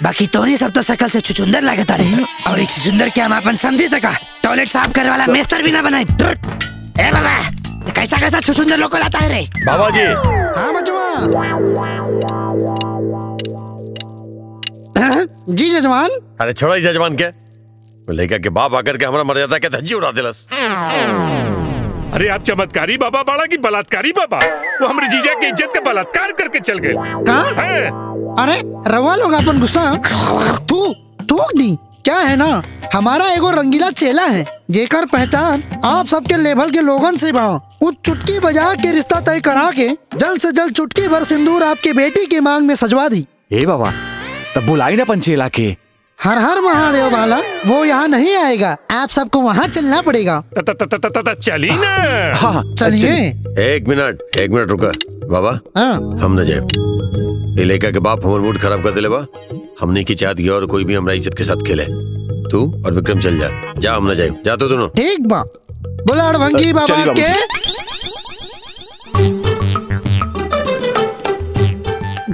बाकी तोरी सब तो सकल से चुचुंदर लागत रहे और एक चुचुंदर के हम अपन समझी तक टॉयलेट साफ करने वाला मेस्तर भी ना बनाए। ए बाबा कैसा कैसा चुचुंदर लोग को लाता है रे बाबा जी। हाँ बचवा जी जजमान। अरे छोड़ो जजमान के, लेकर के बाप आकर के हमारा मर्यादा के धज्जी उड़ा दिलस। अरे आप चमत्कारी बाबा बाड़ा की बलात्कारी बाबा, वो हमारे जीजा की इज्जत का बलात्कार करके चल गए। अरे रवा लोग अपन गुस्सा तू थूक दी क्या है ना। हमारा एगो रंगीला चेला है जेकर पहचान आप सबके लेवल के लोगन से बा। उस चुटकी बजा के रिश्ता तय करा के जल्द से जल्द चुटकी भर सिंदूर आपके बेटी की मांग में सजवा दी। ए बाबा तब बुलाई ना अपन चेला के। हर हर महादेव वाला वो यहाँ नहीं आएगा, आप सबको वहाँ चलना पड़ेगा। चलिए ना। हाँ चलिए। एक मिनट रुका बाबा। हम न जाए, इलाका के बाप हमारे मूड खराब कर दिले बा। हमने की चाहत गया और कोई भी हमारा इज्जत के साथ खेले। तू और विक्रम चल जा, जा हम न जाए। जाते दोनों ठीक बा। बुलाड़ भंगी बाबा के।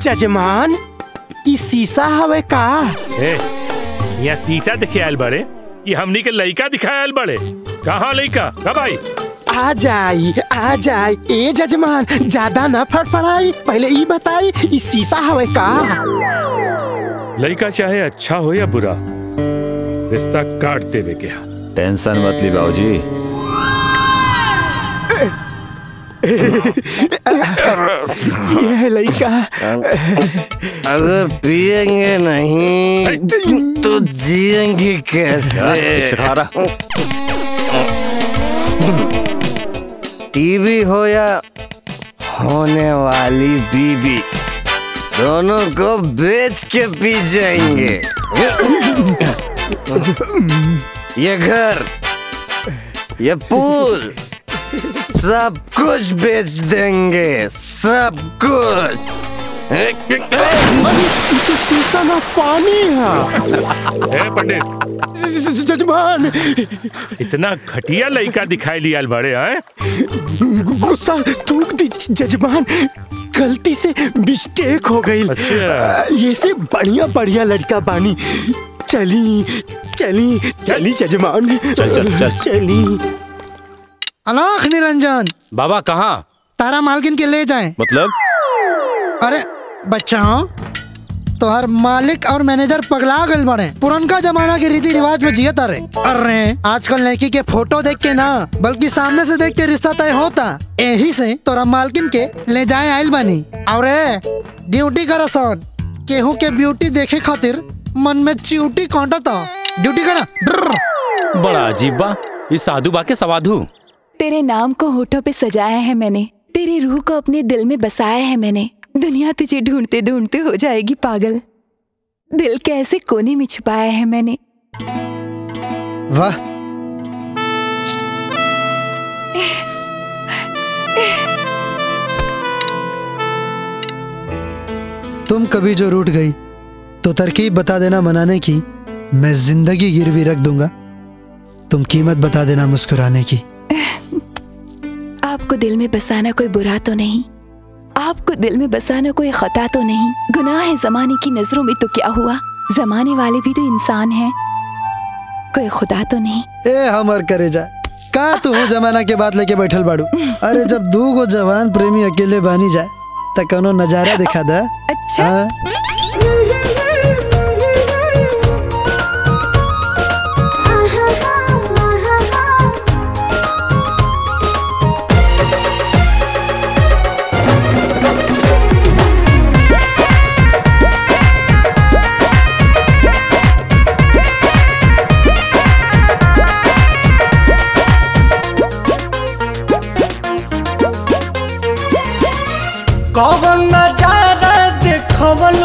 जजमान ई शीशा हवे का? यह शीशा दिखायल बड़े, ये हमनी के लइका दिखायल बड़े। कहाँ लइका? कब आई? आ जाई। ए जजमान ज्यादा न फड़फड़ाई, पहले ई बताई ई शीशा हवे का? लइका चाहे अच्छा हो या बुरा, रिश्ता काट देवे के। टेंशन मत ली बाबूजी। ये है लड़का। अगर पिएंगे नहीं तो जिएंगे कैसे? टीवी हो या होने वाली बीबी, दोनों को बेच के पी जाएंगे। ये घर, ये पूल, सब कुछ बेच देंगे, सब कुछ। इतना पानी है पंडित। जजमान इतना घटिया लड़का दिखाई लिया बड़े। गुस्सा थूक दी जजमान, गलती से मिस्टेक हो गई। अच्छा। ये से बढ़िया बढ़िया लड़का बानी। चली जजमान, चली। अलाख निरंजन बाबा कहाँ? तारा मालकिन के ले जाएं। मतलब? अरे बच्चाओं, तो हर मालिक और मैनेजर पगला गल बने। पुरनका जमाना के रीति रिवाज में जियत रहे। अरे आजकल लड़की के फोटो देख के ना बल्कि सामने से देख के रिश्ता तय होता। यही से तोरा मालकिन के ले जाए आयल बनी। अरे ड्यूटी करा सोन, केहू के ब्यूटी देखे खातिर मन में च्यूटी कौटता। ड्यूटी करा। बड़ा अजीब बा ये साधु बा के सवाधु। तेरे नाम को होठों पे सजाया है मैंने, तेरी रूह को अपने दिल में बसाया है मैंने। दुनिया तुझे ढूंढते ढूंढते हो जाएगी पागल, दिल के ऐसे कोने में छुपाया है मैंने। वाह तुम कभी जो रूठ गई तो तरकीब बता देना मनाने की, मैं जिंदगी गिरवी रख दूंगा। तुम कीमत बता देना मुस्कुराने की। आपको दिल में बसाना कोई बुरा तो नहीं, आपको दिल में बसाना कोई खता तो नहीं, गुनाह है जमाने की नजरों में तो क्या हुआ, जमाने वाले भी तो इंसान हैं, कोई खुदा तो नहीं। ए हमर करे जा का तू जमाना के बात लेके बैठल बाड़ू। अरे जब दू गो जवान प्रेमी अकेले बानी जाए त कोनो नजारा दिखा दे। अच्छा। कौन नजारा देखवल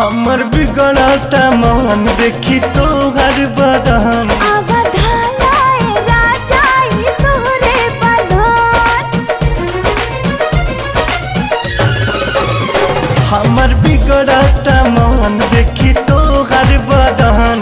हमर बिगड़ता मन देखी तोहर बदन हमर बिगड़ता मन देखी तोहर बदन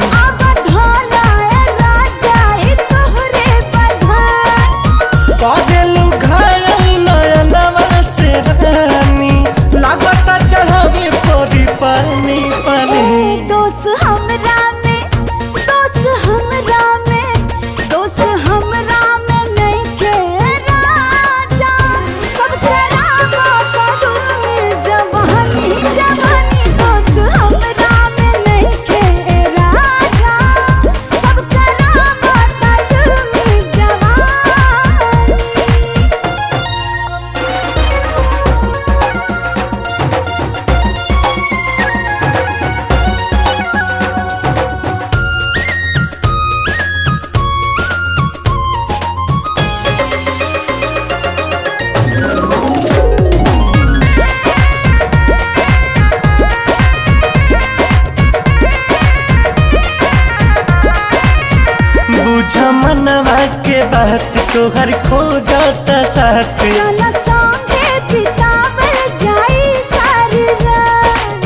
तोहर खो जाता साथ चला संगे बितावे जाई सारी रात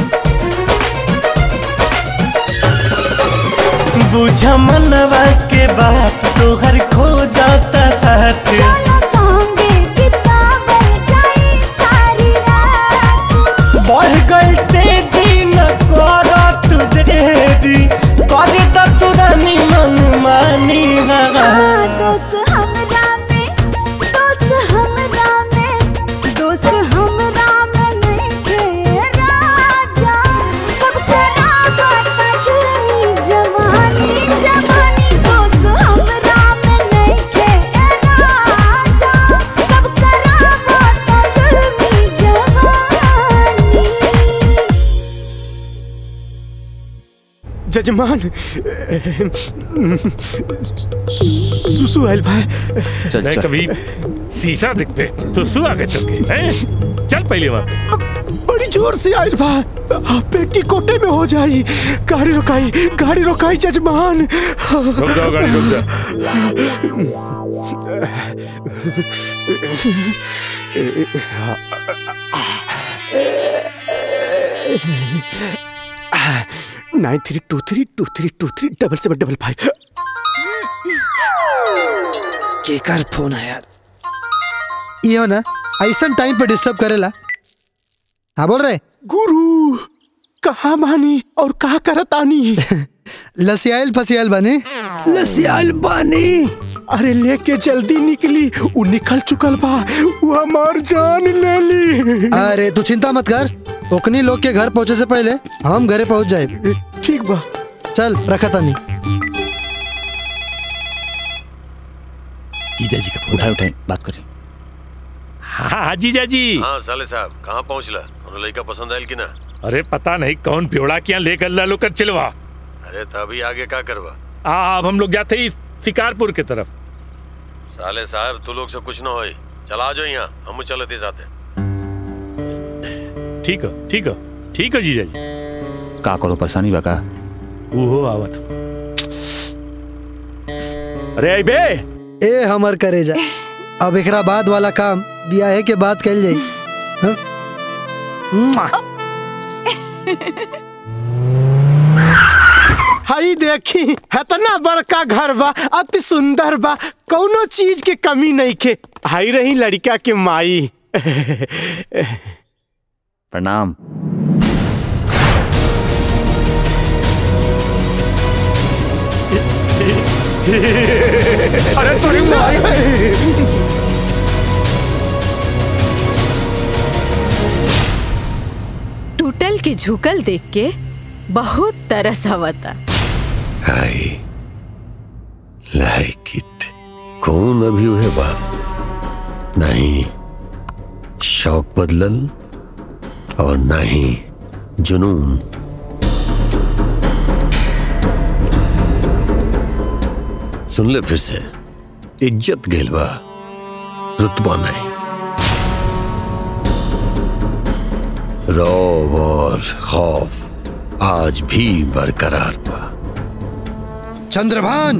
बुझ मनवा के बात तोहर खो जाता साथ चला संगे बितावे जाई सारी रात बढ़ गई तेजी न कर तू देरी कर द तू रानी मन मानी दोस्त जजमान सुसु आइल भाई नहीं कभी शीशा दिख पे सुसु आ गए तुमके चल पहले वहाँ बड़ी जोर से आइल भाई पेट की कोटे में हो जाई गाड़ी रोकाई जजमान रुक जाओ गाड़ी रुक जा 932323237755 केकर फोन है यार ये हो ना ऐसा टाइम पे डिस्टर्ब करेला। हाँ बोल रहे गुरु कहाँ मानी और कहाँ करतानी लसियाल फसियाल बने लसियाल बने अरे लेके जल्दी निकली वो निकल चुकल बा वो हमार जान ले ली। अरे तू चिंता मत कर ओकनी लोग के घर पहुँचे से पहले हम घरे पहुँच जाए। ठीक बा चल रखा तानी जीजा जी का उठाए उठाए बात करें। हाँ जीजा जी हाँ साले साहब कहाँ पहुँच ला कौन लड़का पसंद आयल की ना अरे पता नहीं कौन प्योड़ा क्या लेकर लालो कर चिलवा। अरे तभी आगे क्या करवा अब हम लोग जाते सिकारपुर की तरफ। साले साहब तू लोग से कुछ ना हो चला जाओ यहाँ हम चलते साथे। ठीक है ठीक है ठीक है जीजा जी का करो परेशानी बा का ओहो आवत अरे बे ए हमर करे जा अब एकरा बाद वाला काम बियाह के बाद कर जाई। हाई देखी इतना बड़का घर बा अति सुंदर बा कोनो चीज के कमी नहीं के हाई रही लड़का के माई। प्रणाम अरे तोरी माई टूटल के झुकल देख के बहुत तरस आवता। हाय लाइक इट कौन अभी है बाप नहीं शौक बदलन और नहीं जुनून। सुन ले फिर से इज्जत गेलवा रुतबा नहीं रौब और खौफ आज भी बरकरार था। चंद्रभान,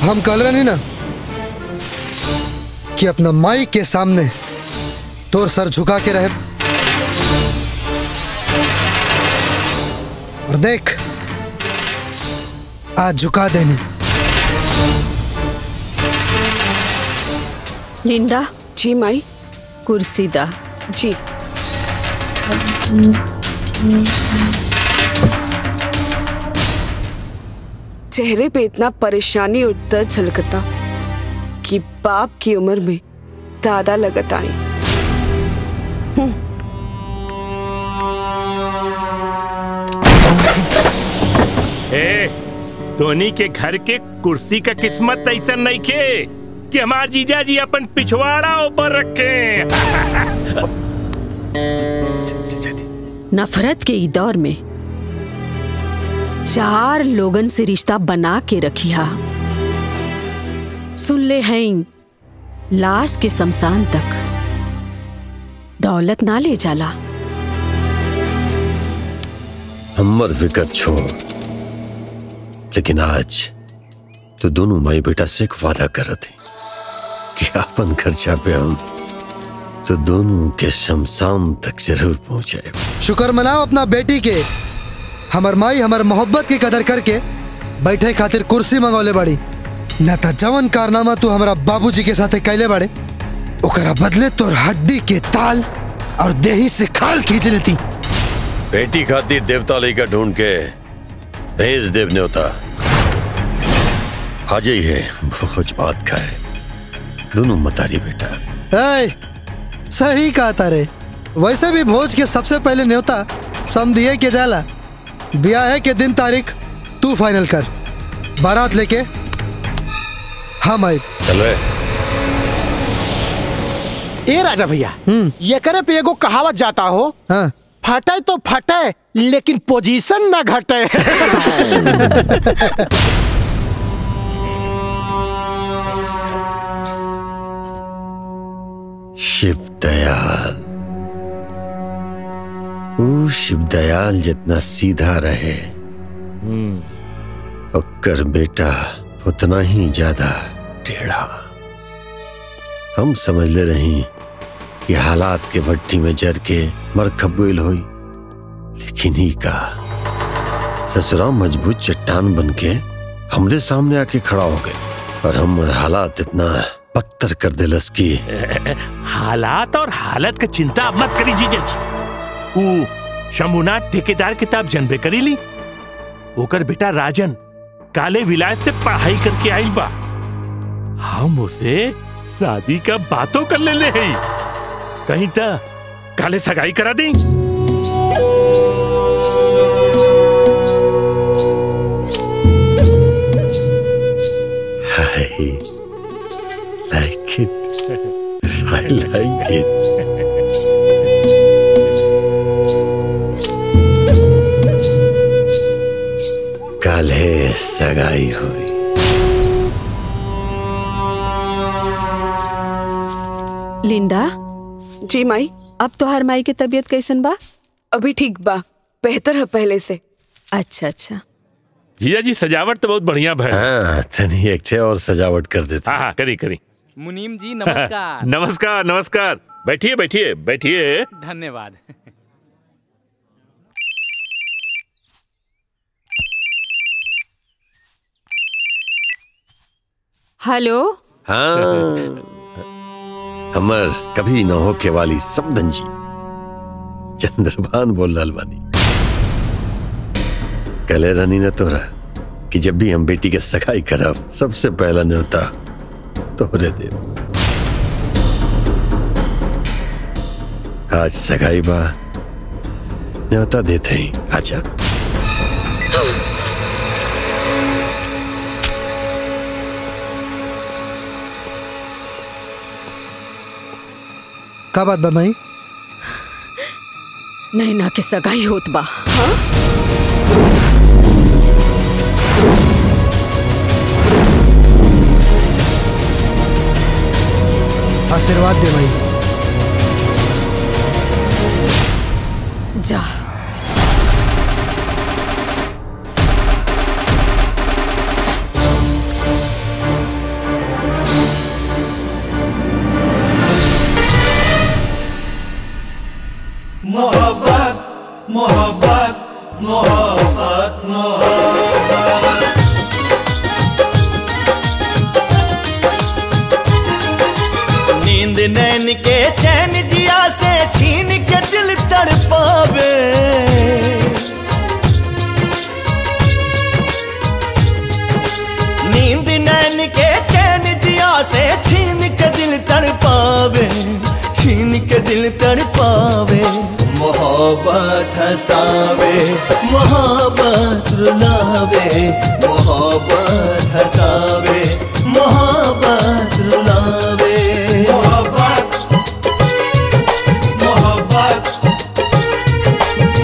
हम कल रहे ना कि अपना माई के सामने तोर सर झुका के रहे, और देख आज झुका देनी। लिंडा जी, माई कुर्सी दा जी। चेहरे पे इतना परेशानी और दर्द झलकता कि बाप की उम्र में दादा लगता नहीं। धोनी के घर के कुर्सी का किस्मत ऐसा नहीं खे कि हमार जीजा जी अपन पिछवाड़ा ऊपर रखे। नफरत के दौर में चार लोगन से रिश्ता बना के रखिया, सुन ले हैं लाश के शमशान तक दौलत ना ले जाला। हमर फिकर छोड़, लेकिन आज तो दोनों माई बेटा से एक वादा कर रहे थे कि अपन खर्चा पे हम तो दोनों के शमशान तक जरूर पहुंचाए। शुक्र मनाओ अपना बेटी के, हमर माई हमर मोहब्बत की कदर करके बैठे खातिर कुर्सी मंगौले बाड़ी। ना तो जवन कारनामा तू हमारा बाबूजी के साथ कैले बाड़े, ओकरा बदले तोर हड्डी के ताल और देही से खाल खींच लेती। बेटी खातिर देवता लेकर ढूंढ के भेज देव न्योता। आज ही है भोज बात का है, दोनों मतारी बेटा। सही कहा तारे, वैसे भी भोज के सबसे पहले न्योता समझिए के जाला। ब्याह के दिन तारीख तू फाइनल कर, बारात लेके हम आए। चलो ए राजा भैया, ये करे पे एगो कहावत जाता हो। हाँ। फटे तो फटे लेकिन पोजीशन ना घटे। शिवदयाल, वो शिवदयाल जितना सीधा रहे ओकर बेटा उतना ही ज्यादा टेढ़ा। हम समझ ले रही कि हालात के भट्टी में जर के मरखबूल हुई, लेकिन ही का ससुरा मजबूत चट्टान बनके हमरे सामने आके खड़ा हो गए, और हम हालात इतना पत्थर कर दिलस की हालात और हालत की चिंता अब मत करी जीजा जी। वो शंभुनाथ ठेकेदार किताब जनबे करी ली, ओकर बेटा राजन काले विलायत से पढ़ाई करके आई बा। हम उसे शादी का बातों कर ले हैं, कहीं ता काले सगाई करा दी। हाय, like it, I like it. काले सगाई हुई। लिंडा जी माई, अब तो हर माई की तबीयत कैसन बा? अभी ठीक बा, बेहतर है पहले से। अच्छा अच्छा जीजा जी, सजावट तो बहुत बढ़िया भाई। हाँ, तनी एक छे और सजावट कर देते। हाँ, करी करी। मुनीम जी नमस्कार। नमस्कार नमस्कार, बैठिए बैठिए बैठिए। धन्यवाद। हेलो। हाँ, हमर कभी न होके वाली समधन जी चंद्रभान बोल रहा बानी। कले रानी न तोरा कि जब भी हम बेटी के सगाई करब सबसे पहला न्योता तोहरे देव। आज सगाई बा, न्योता देते ही आजा। का बात बा माई? नैना के सगाई होत बा। हाँ? आशीर्वाद दे भाई। जा मोहब्बत मोहब्बत मोहब्बत मोहब्बत। नींद नैन के चैन जिया से छीन के दिल तड़पावे, नींद नैन के चैन जिया से छीन के दिल तड़पावे, छीन के दिल तड़पावे। मोहब्बत हंसावे मोहब्बत रुलावे, मोहब्बत हंसावे मोहब्बत रुलावे। मोहब्बत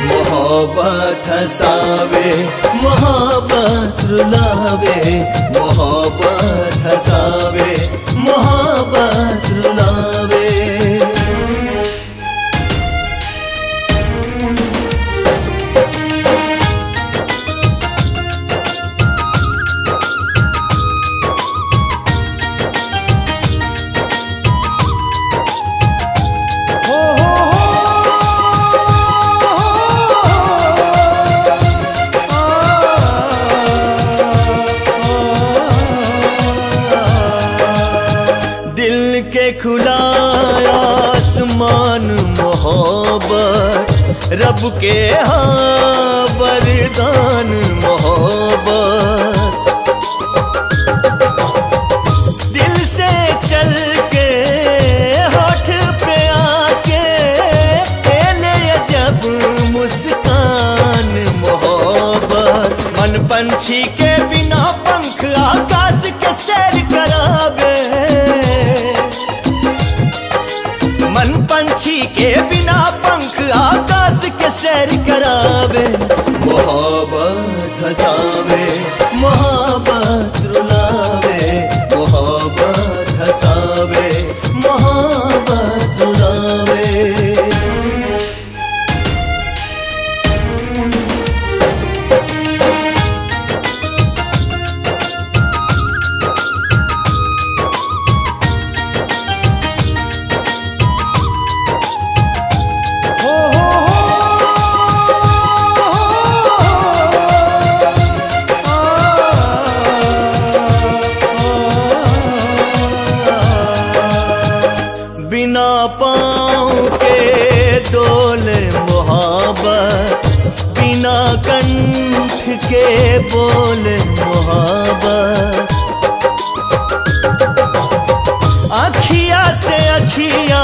मोहब्बत मोहब्बत हंसावे मोहब्बत रुलावे, मोहब्बत हंसावे मोहब्बत रुलावे। रब के हाँ वरदान मोहब्बत, दिल से चल के होठ पे आके पहले जब मुस्कान मोहब्बत। मन पंछी के बिना पंख आकाश के सैर करावे, मन पंछी के बिना पंख आकाश के सैर करावे। मोहब्बत हंसावे मोहब्बत रुलावे, मोहब्बत हंसावे मोहब्बत रुलावे। बोले मोहब्बत अखिया से अखिया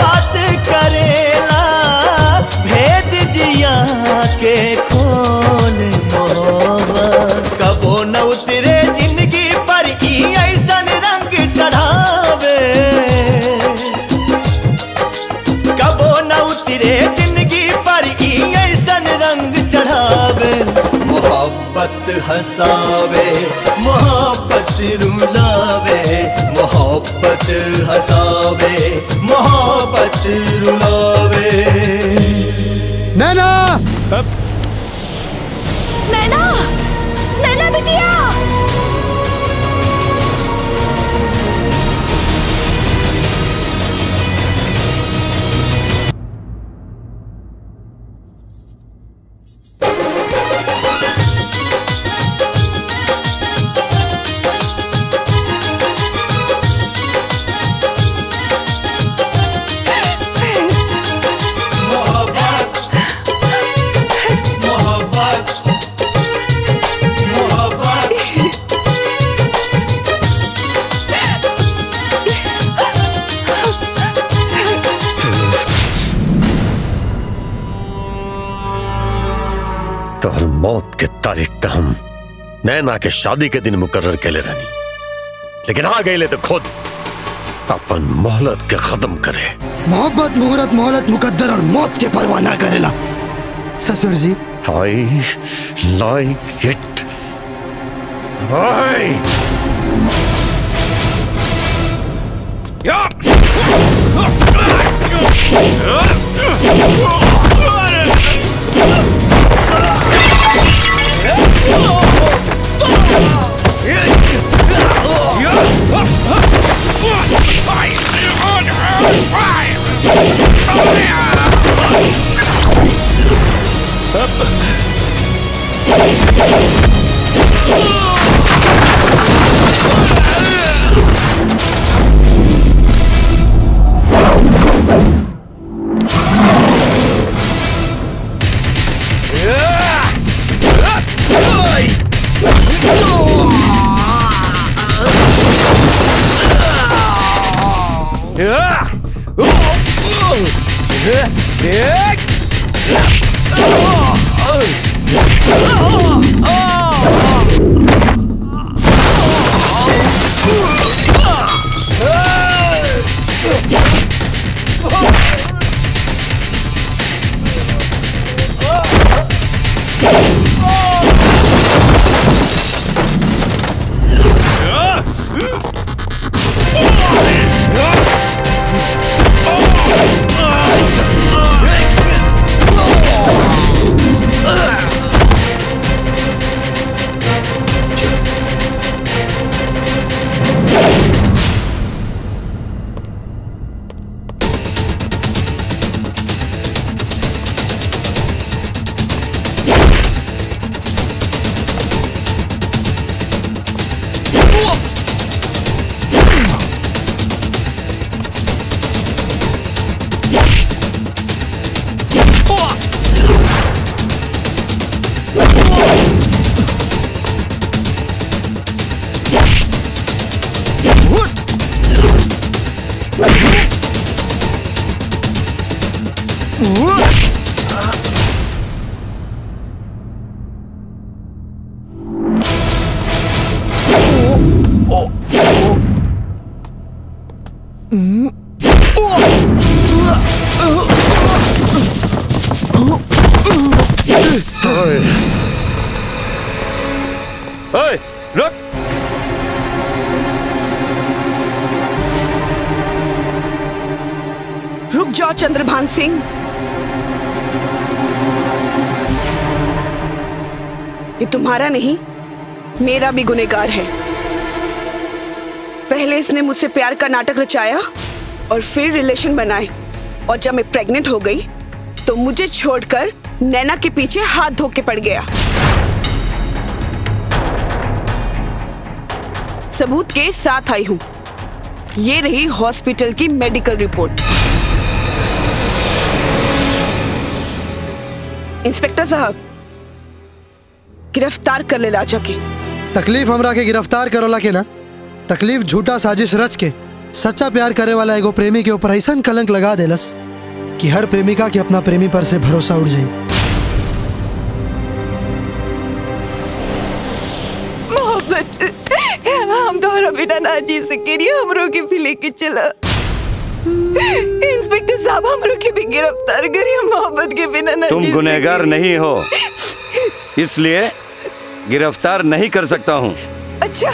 बात करेला, भेद जिया के खोल मोहब्बत। कबो न उतरे जिंदगी पर ई ऐसा रंग चढ़ावे, कबो न उतरे जिंदगी पर ई ऐसा रंग चढ़ावे। मोहब्बत हंसावे मोहब्बत रुलावे, मोहब्बत हंसावे मोहब्बत रुलावे। नैना नैना नैना बिटिया। नैना के शादी के दिन मुकर्रर केले रानी, लेकिन आ गईले तो खुद अपन मोहलत के खत्म करे। मोहब्बत मुहूर्त मोहलत मुकद्दर और मौत के परवाना करेला। ससुर जी आई लाइक इट। आई चंद्रभान सिंह, ये तुम्हारा नहीं मेरा भी गुनहगार है। पहले इसने मुझसे प्यार का नाटक रचाया और फिर रिलेशन बनाए, और जब मैं प्रेग्नेंट हो गई तो मुझे छोड़कर नैना के पीछे हाथ धो के पड़ गया। सबूत के साथ आई हूं, ये रही हॉस्पिटल की मेडिकल रिपोर्ट। इंस्पेक्टर साहब, गिरफ्तार कर ले लाजा के। तकलीफ हमरा के गिरफ्तार करोला के ना, तकलीफ झूठा साजिश रच के सच्चा प्यार करे वाला एगो प्रेमी के ऊपर ऐसा कलंक लगा देलस कि हर प्रेमिका के अपना प्रेमी पर से भरोसा उड़ जाए। मोहब्बत हम दोनों बिना ना जी सके, हमरो के भी लेके चला। इंस्पेक्टर साहब, हम रुके भी गिरफ्तार करी, हम मोहब्बत के बिना ना। तुम गुनहगार नहीं हो, इसलिए गिरफ्तार नहीं कर सकता हूँ। अच्छा,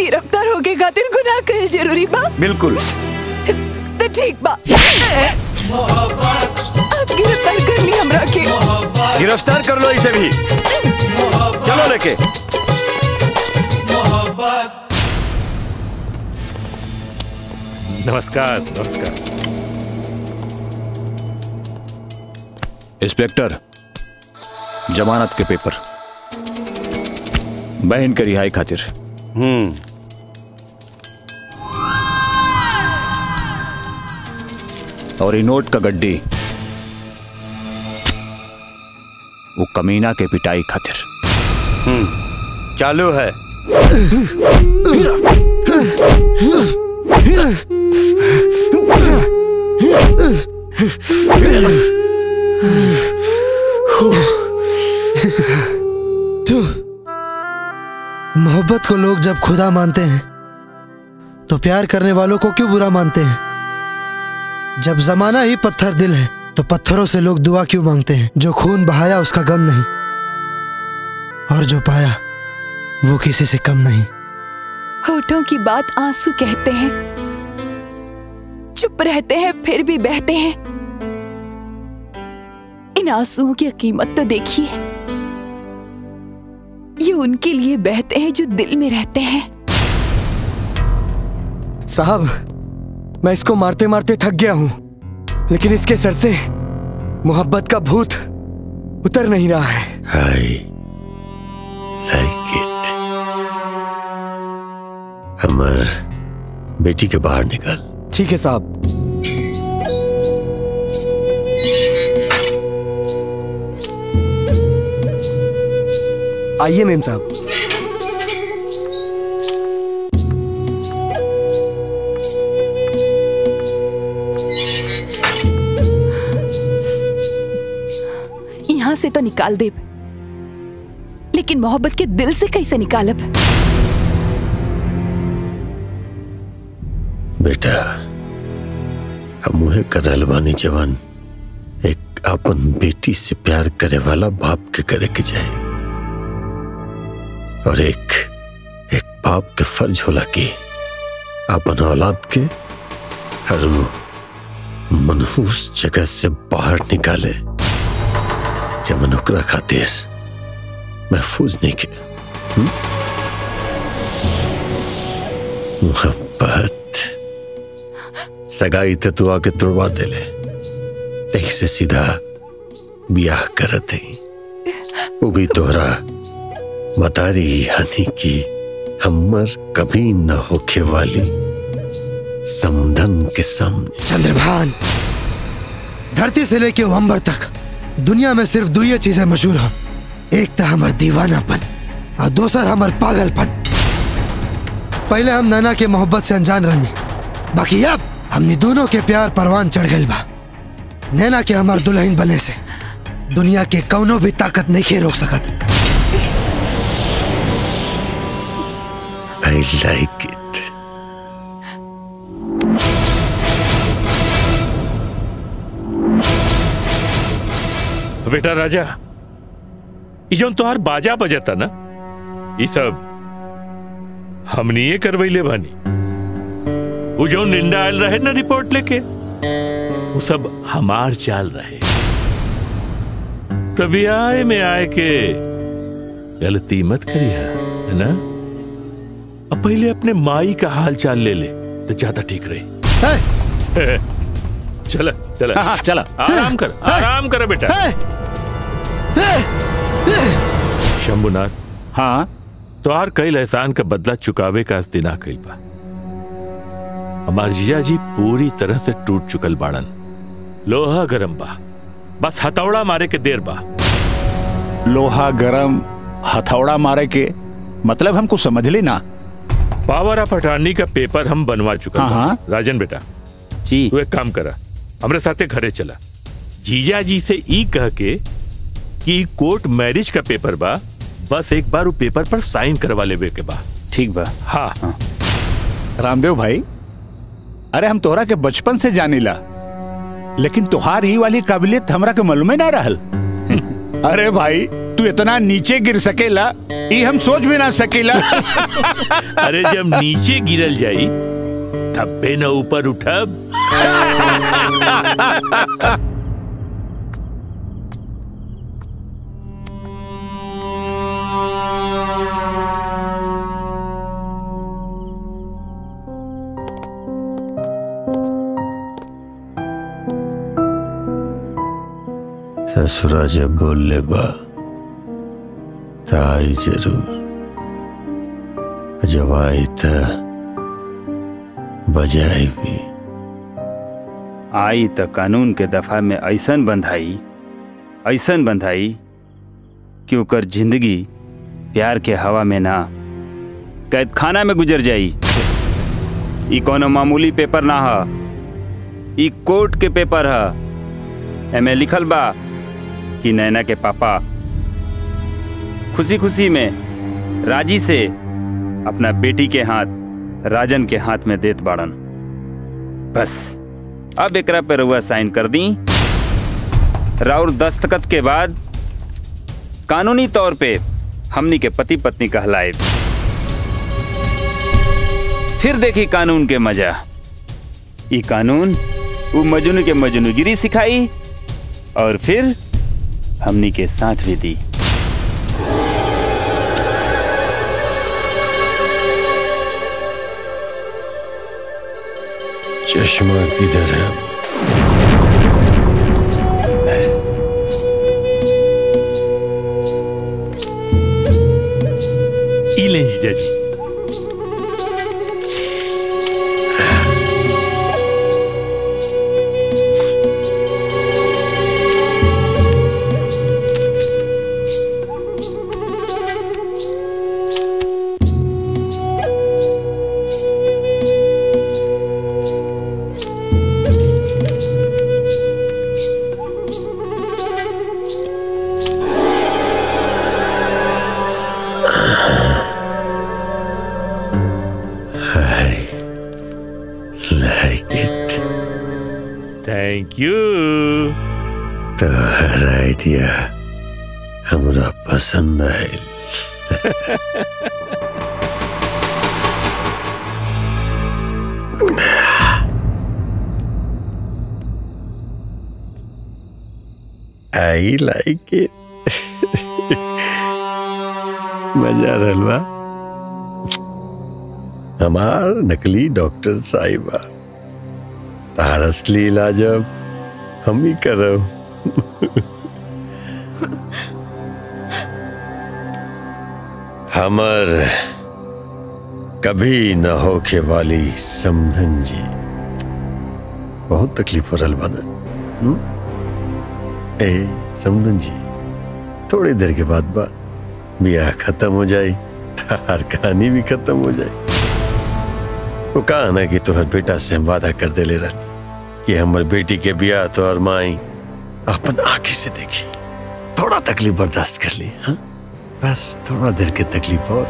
गिरफ्तार हो के खातिर गुनाह कर जरूरी बा? बिल्कुल। तो ठीक बा, आप गिरफ्तार कर ली हमरा के। गिरफ्तार कर लो इसे भी, चलो लेके। नमस्कार, नमस्कार। इंस्पेक्टर, जमानत के पेपर बहन के रिहाई खातिर। और ये नोट का गड्डी वो कमीना के पिटाई खातिर। चालू है। मोहब्बत को लोग जब खुदा मानते हैं तो प्यार करने वालों को क्यों बुरा मानते हैं? जब जमाना ही पत्थर दिल है तो पत्थरों से लोग दुआ क्यों मांगते हैं? जो खून बहाया उसका गम नहीं, और जो पाया वो किसी से कम नहीं। होठों की बात आंसू कहते हैं, चुप रहते हैं फिर भी बहते हैं। इन आंसुओं की कीमत तो देखिए, ये उनके लिए बहते हैं जो दिल में रहते हैं। साहब, मैं इसको मारते मारते थक गया हूँ, लेकिन इसके सर से मोहब्बत का भूत उतर नहीं रहा है। हाय, अमर, बेटी के बाहर निकल। ठीक है साहब। आइए मेम साहब। यहाँ से तो निकाल दे, लेकिन मोहब्बत के दिल से कैसे निकाल? अब बेटा, अब मुहे कदलवानी जवान एक अपन बेटी से प्यार करे वाला बाप के करे के जाए, और एक बाप के फर्ज होला कि अपन औलाद के हर मनहूस जगह से बाहर निकाले जब ओकरा खातिर महफूज नहीं के। मोहब्बत सगाई थे तो आके तुड़वा दे ले, तही से सीधा ब्याह करते। वो भी तोहरा बतारी यानी कि हमर कभी न होके वाली समधन के सामने। चंद्रभान, धरती से लेके हमर तक दुनिया में सिर्फ दो ही चीजें मशहूर हैं, एक था हमर दीवानापन और दूसरा हमर पागलपन। पहले हम नैना के मोहब्बत से अनजान रहनी, बाकी अब हमने दोनों के प्यार परवान चढ़ गई बा। नैना के हमार दुल्हन बने से दुनिया के कौनो भी ताकत नहीं के रोक सकत। I like it. बेटा राजा, ये जो तोहार बाजा बजाता ना, ये सब हमने ये करवैले बानी। वो जो निंदा आयल रहे ना रिपोर्ट लेके, वो सब हमार चाल रहे। तभी आए में आए के गलती मत करिया, है ना? अब पहले अपने माई का हाल चाल ले ले तो ज्यादा ठीक रहे। चला चला चला, आराम कर बेटा। शंभुनाथ, हाँ तोहार कई एहसान का बदला चुकावे का अस्तिना कई बा। हमार जीजा जी पूरी तरह से टूट चुकल बाड़न, लोहा गरम बा, बस हथौड़ा मारे के देर बा। लोहा गरम, हथौड़ा मारे के मतलब हमको समझ ली ना। पावर ऑफ अटॉर्नी का पेपर हम बनवा चुका। हाँ। राजन बेटा जी, तू एक काम करा, हमरे साथे घरे चला। जीजा जी से ई कह के कि कोर्ट मैरिज का पेपर बा, बस एक बार वो पेपर पर साइन करवा लेवे के बा। ठीक बा। हाँ। रामदेव भाई, अरे हम तोहरा के बचपन से जानिला, लेकिन तोहार ही वाली काबिलियत हमरा के मालूम ना रहल। अरे भाई, तू इतना नीचे गिर सकेला ये हम सोच भी ना सकेला। अरे जब नीचे गिरल जाई तब बे न ऊपर उठब। ससुरा जब बोल ले बा ता आई जरूर, जब आई ता बजाई भी। आई तो कानून के दफा में ऐसन बंधाई कि ओकर जिंदगी प्यार के हवा में ना कैद खाना में गुजर जाई। ई कोनो मामूली पेपर ना है, ई कोर्ट के पेपर है। एमे लिखल बा कि नैना के पापा खुशी खुशी में राजी से अपना बेटी के हाथ राजन के हाथ में देत बाड़न। बस अब एकरा पे रुआ साइन कर दी, राउर दस्तखत के बाद कानूनी तौर पे हमनी के पति पत्नी कहलाए। फिर देखी कानून के मजा। ये कानून वो मजनू के मजनूगिरी सिखाई और फिर हमनी के साथ भी दी। चश्मा किधर है? ई लें जीजा जी। हमरा पसंद आयल। I like it. मजा रलवा हमार नकली डॉक्टर साहिबा तार असली इलाजब हम ही करब। हमर कभी न होके वाली समधन जी बहुत तकलीफ हो रहा बने। ए समधन जी थोड़ी देर के बाद ब्याह खत्म हो जाए, तार कहानी भी खत्म हो जाए। वो कहा ना कि तोहर बेटा से हम वादा कर दे ले रही कि हमर बेटी के ब्याह तोहर माई अपन आंखें से देखी। थोड़ा तकलीफ बर्दाश्त कर ली, हाँ बस थोड़ा देर के तकलीफ और।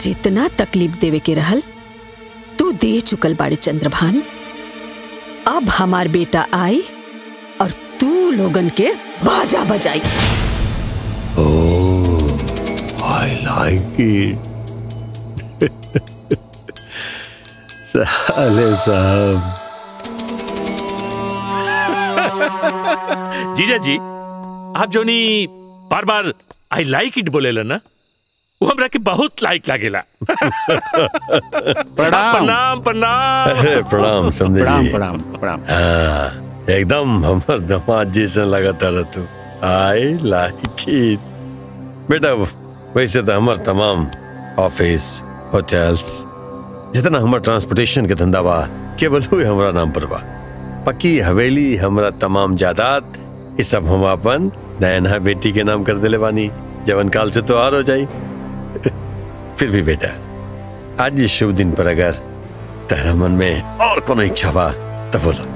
जितना तकलीफ देवे के रहल तू दे चुकल बाड़ी चंद्रभान। अब हमार बेटा आई और तू लोगन के बाजा बजाई। Oh I like it. साले साहब। जीजा जी आप जोनी बार बार आई लाइक इट बोले ना, वो हमरा के बहुत लाइक लागेला। प्रणाम प्रणाम प्रणाम प्रणाम प्रणाम प्रणाम। एकदम हमर दामाद जी से लगाता रहतू आई लाइक इट। बेटा वैसे तो हमार तमाम ऑफिस होटल्स जितना हमार ट्रांसपोर्टेशन के धंधा बा केवल हुई हमारा नाम पर बा। पक्की हवेली हमारा तमाम जायदाद ये सब हम अपन नैना बेटी के नाम कर दिले बानी, जवन काल से तो हार हो जाई। फिर भी बेटा आज इस शुभ दिन पर अगर तेरा मन में और कोनो इच्छा बा तो बोलो,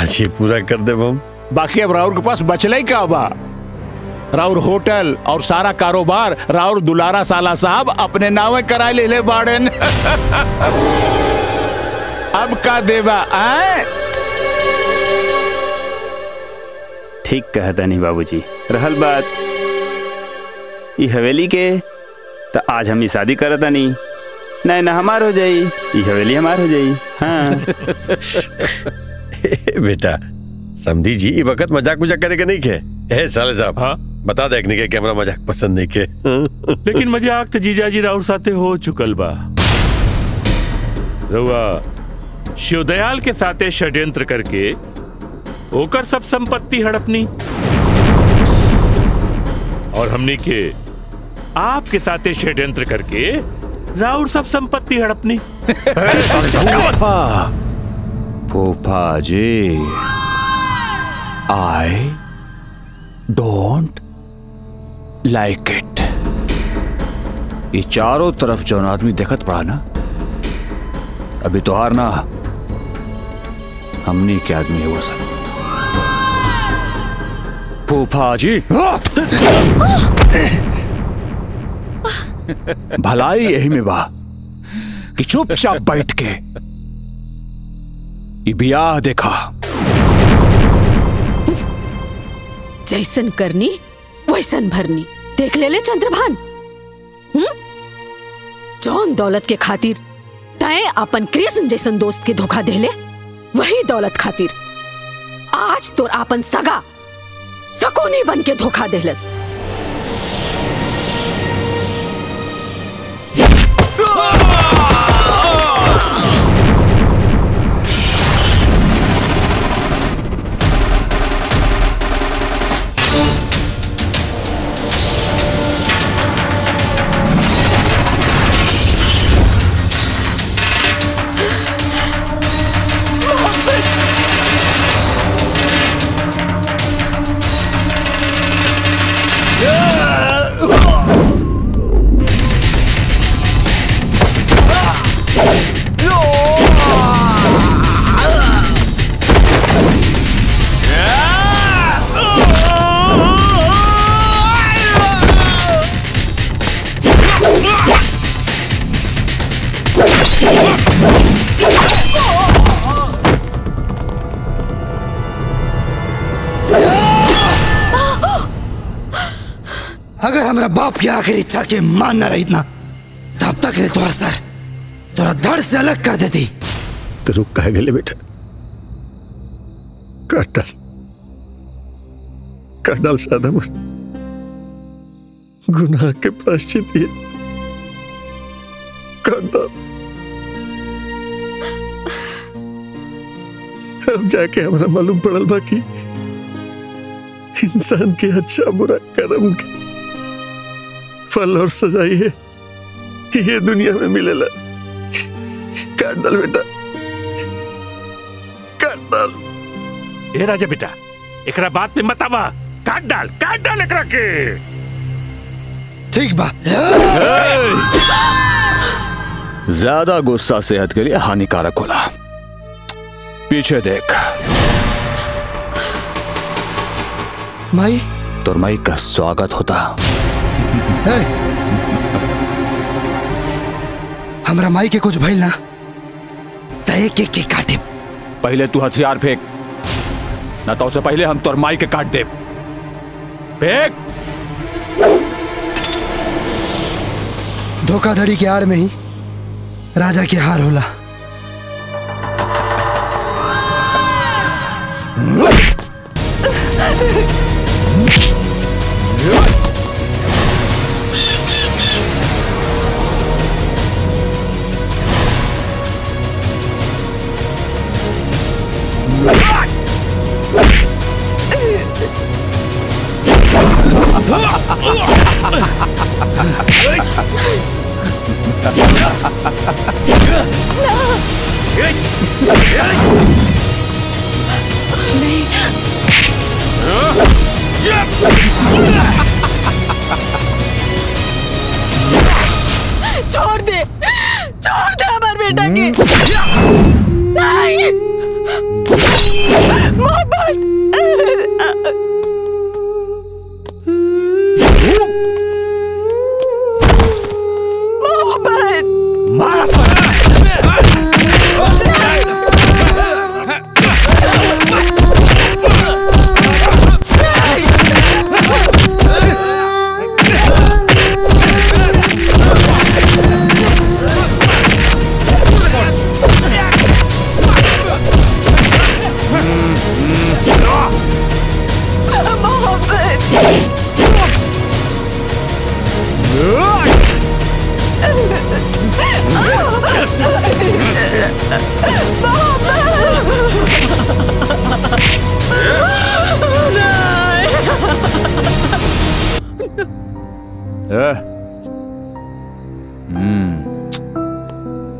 आज ये पूरा कर दे हम। बाकी अब राउर के पास बचले का बा? राउर होटल और सारा कारोबार राउर दुलारा साला साहब अपने नावे कराए ले बाड़न। अब का देवा आए? ठीक कहता नहीं बाबूजी। रहल बात ये हवेली के, तो आज हम शादी करता नहीं, नहीं ना हमार हो जाई, ये हवेली हमार हो जाई। हाँ। बेटा समधी जी ये वक्त मजाक मजाक करे के नहीं के साले साहब। हाँ? बता दे के कैमरा मजाक पसंद नहीं के। लेकिन मजाक तो जीजा जी राउर साथे हो चुकल बा। रउआ शिवदयाल के साथे षड्यंत्र करके ओकर सब संपत्ति हड़पनी और हमने के आपके साथे षड्यंत्र करके राउर सब संपत्ति हड़पनी। फूफा जी आई डोंट लाइक इट। ये चारों तरफ जौन आदमी देखत पड़ा ना, अभी तो हार ना हमने के आदमी है वो सब। फूफा जी भलाई यही में बा कि चुपचाप बैठ के ये ब्याह देखा। जैसन करनी वैसन भरनी। देख ले चंद्रभान, जौन दौलत के खातिर बताएं अपन कृष्ण जैसन दोस्त के धोखा देले, वही दौलत खातिर आज तोर आपन सगा सकोनी बन के धोखा देलस। अगर हमारा बाप की आखिरी इच्छा के मान न रही इतना, तब तक तोरा सर तोरा धड़ से अलग कर देती। तो रुक कह गए बेटा, कटल कटल सादा मुझ गुनाह के प्राश्चित है। कटल अब जाके हमारा मालूम पड़ल बाकी इंसान के अच्छा बुरा कर्म के फल और सजाई है कि ये दुनिया में मिलेला। काट डाल बेटा, काट डाल। ए राजा बेटा, एकरा बात में मत आवा, काट डाल एकरा के। ठीक बा। ज्यादा गुस्सा सेहत के लिए हानिकारक होला। पीछे देख माई, तोर माई का स्वागत होता। हमरा माई के कुछ भइल ना तय के काटे। पहले तू हथियार फेंक ना, तो उससे पहले हम तोर माई के काट दे। फेंक। धोखाधड़ी के आड़ में ही राजा के हार होला। छोड़ दे हमारे बेटा की। नहीं मोहब्बत।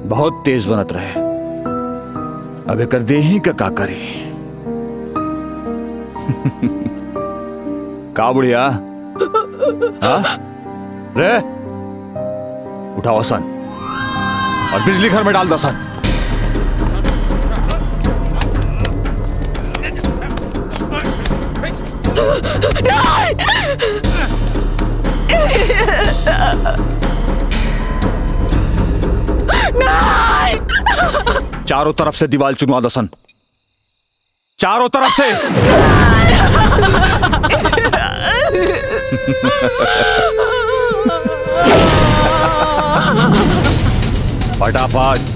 बहुत तेज बनत रहे। अब एकर देही का करी। का बुढ़िया रे, उठाओ सन और बिजली घर में डाल दो सन। चारों तरफ से दीवाल चुनवा दो सन, चारों तरफ से। फटाफट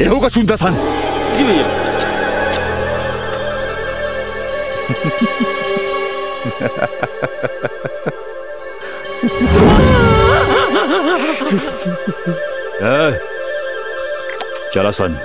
ए होगा चुनता था जी भैया। चला सन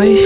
माई।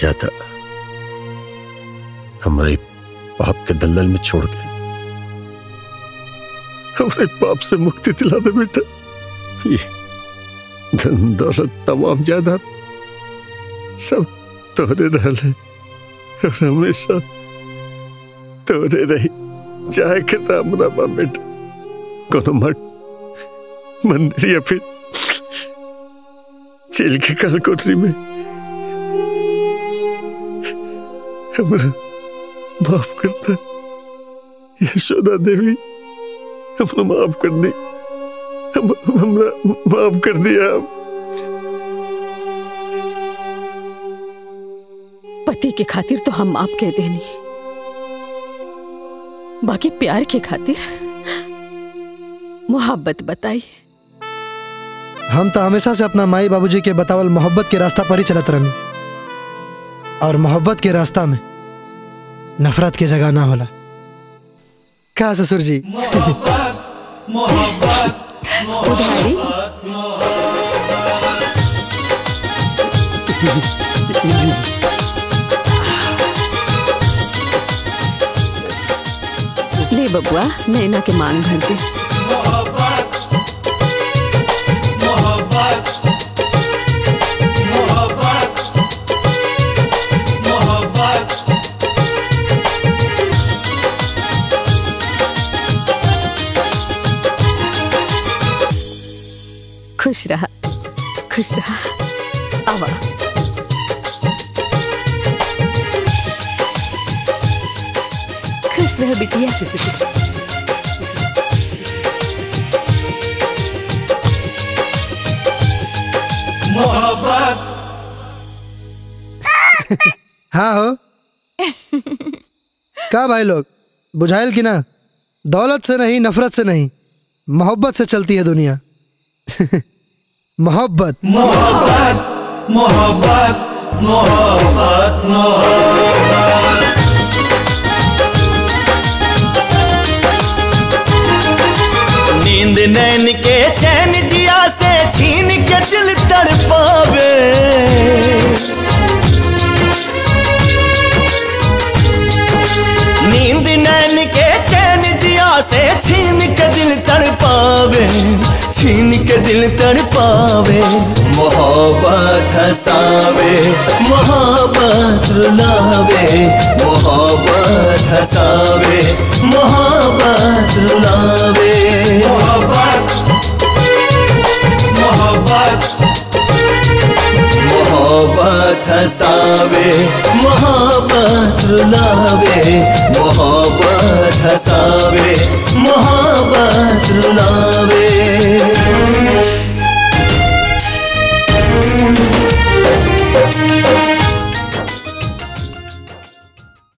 जाता हमारे पाप के दलदल में छोड़ के हमारे पाप से मुक्ति दिला दे बेटा। ये धन दौलत तमाम जायदाद सब तोरे रहले और हमेशा तोरे रही जाए के हमरा बा बेटा। कोनो मठ मंदिर या फिर जेल की काल कोठरी में हमरा माफ करता यशोदा देवी। हमरा माफ कर दी, हमरा माफ कर दिया। पति के खातिर तो हम माफ कह देनी, बाकी प्यार के खातिर मोहब्बत बताई। हम तो हमेशा से अपना माई बाबूजी के बतावल मोहब्बत के रास्ता पर ही चलत रहनी और मोहब्बत के रास्ता में नफरत के जगह ना होला। क्या ससुर जी? मोहब्बत मोहब्बत मोहब्बत। ले बबुआ नैना के मांग भर दे। खुश रहा, खुश रहा। आवा खुश रह बिटिया। मोहब्बत। हाँ हो का भाई लोग बुझायल कि ना? दौलत से नहीं, नफरत से नहीं, मोहब्बत से चलती है दुनिया। मोहब्बत मोहब्बत मोहब्बत मोहब्बत मोहब्बत। नींद नैन के चैन जिया से छीन के दिल तड़पावे, नींद नैन के चैन जिया से छीन के दिल तड़पावे, छीन के दिल तड़पावे, मोहब्बत हंसावे मोहब्बत रुलावे, मोहब्बत हंसावे मोहब्बत रुलावे, मोहब्बत मोहब्बत मोहब्बत हंसावे मोहब्बत रुलावे, मोहब्बत हंसावे मोहब्बत।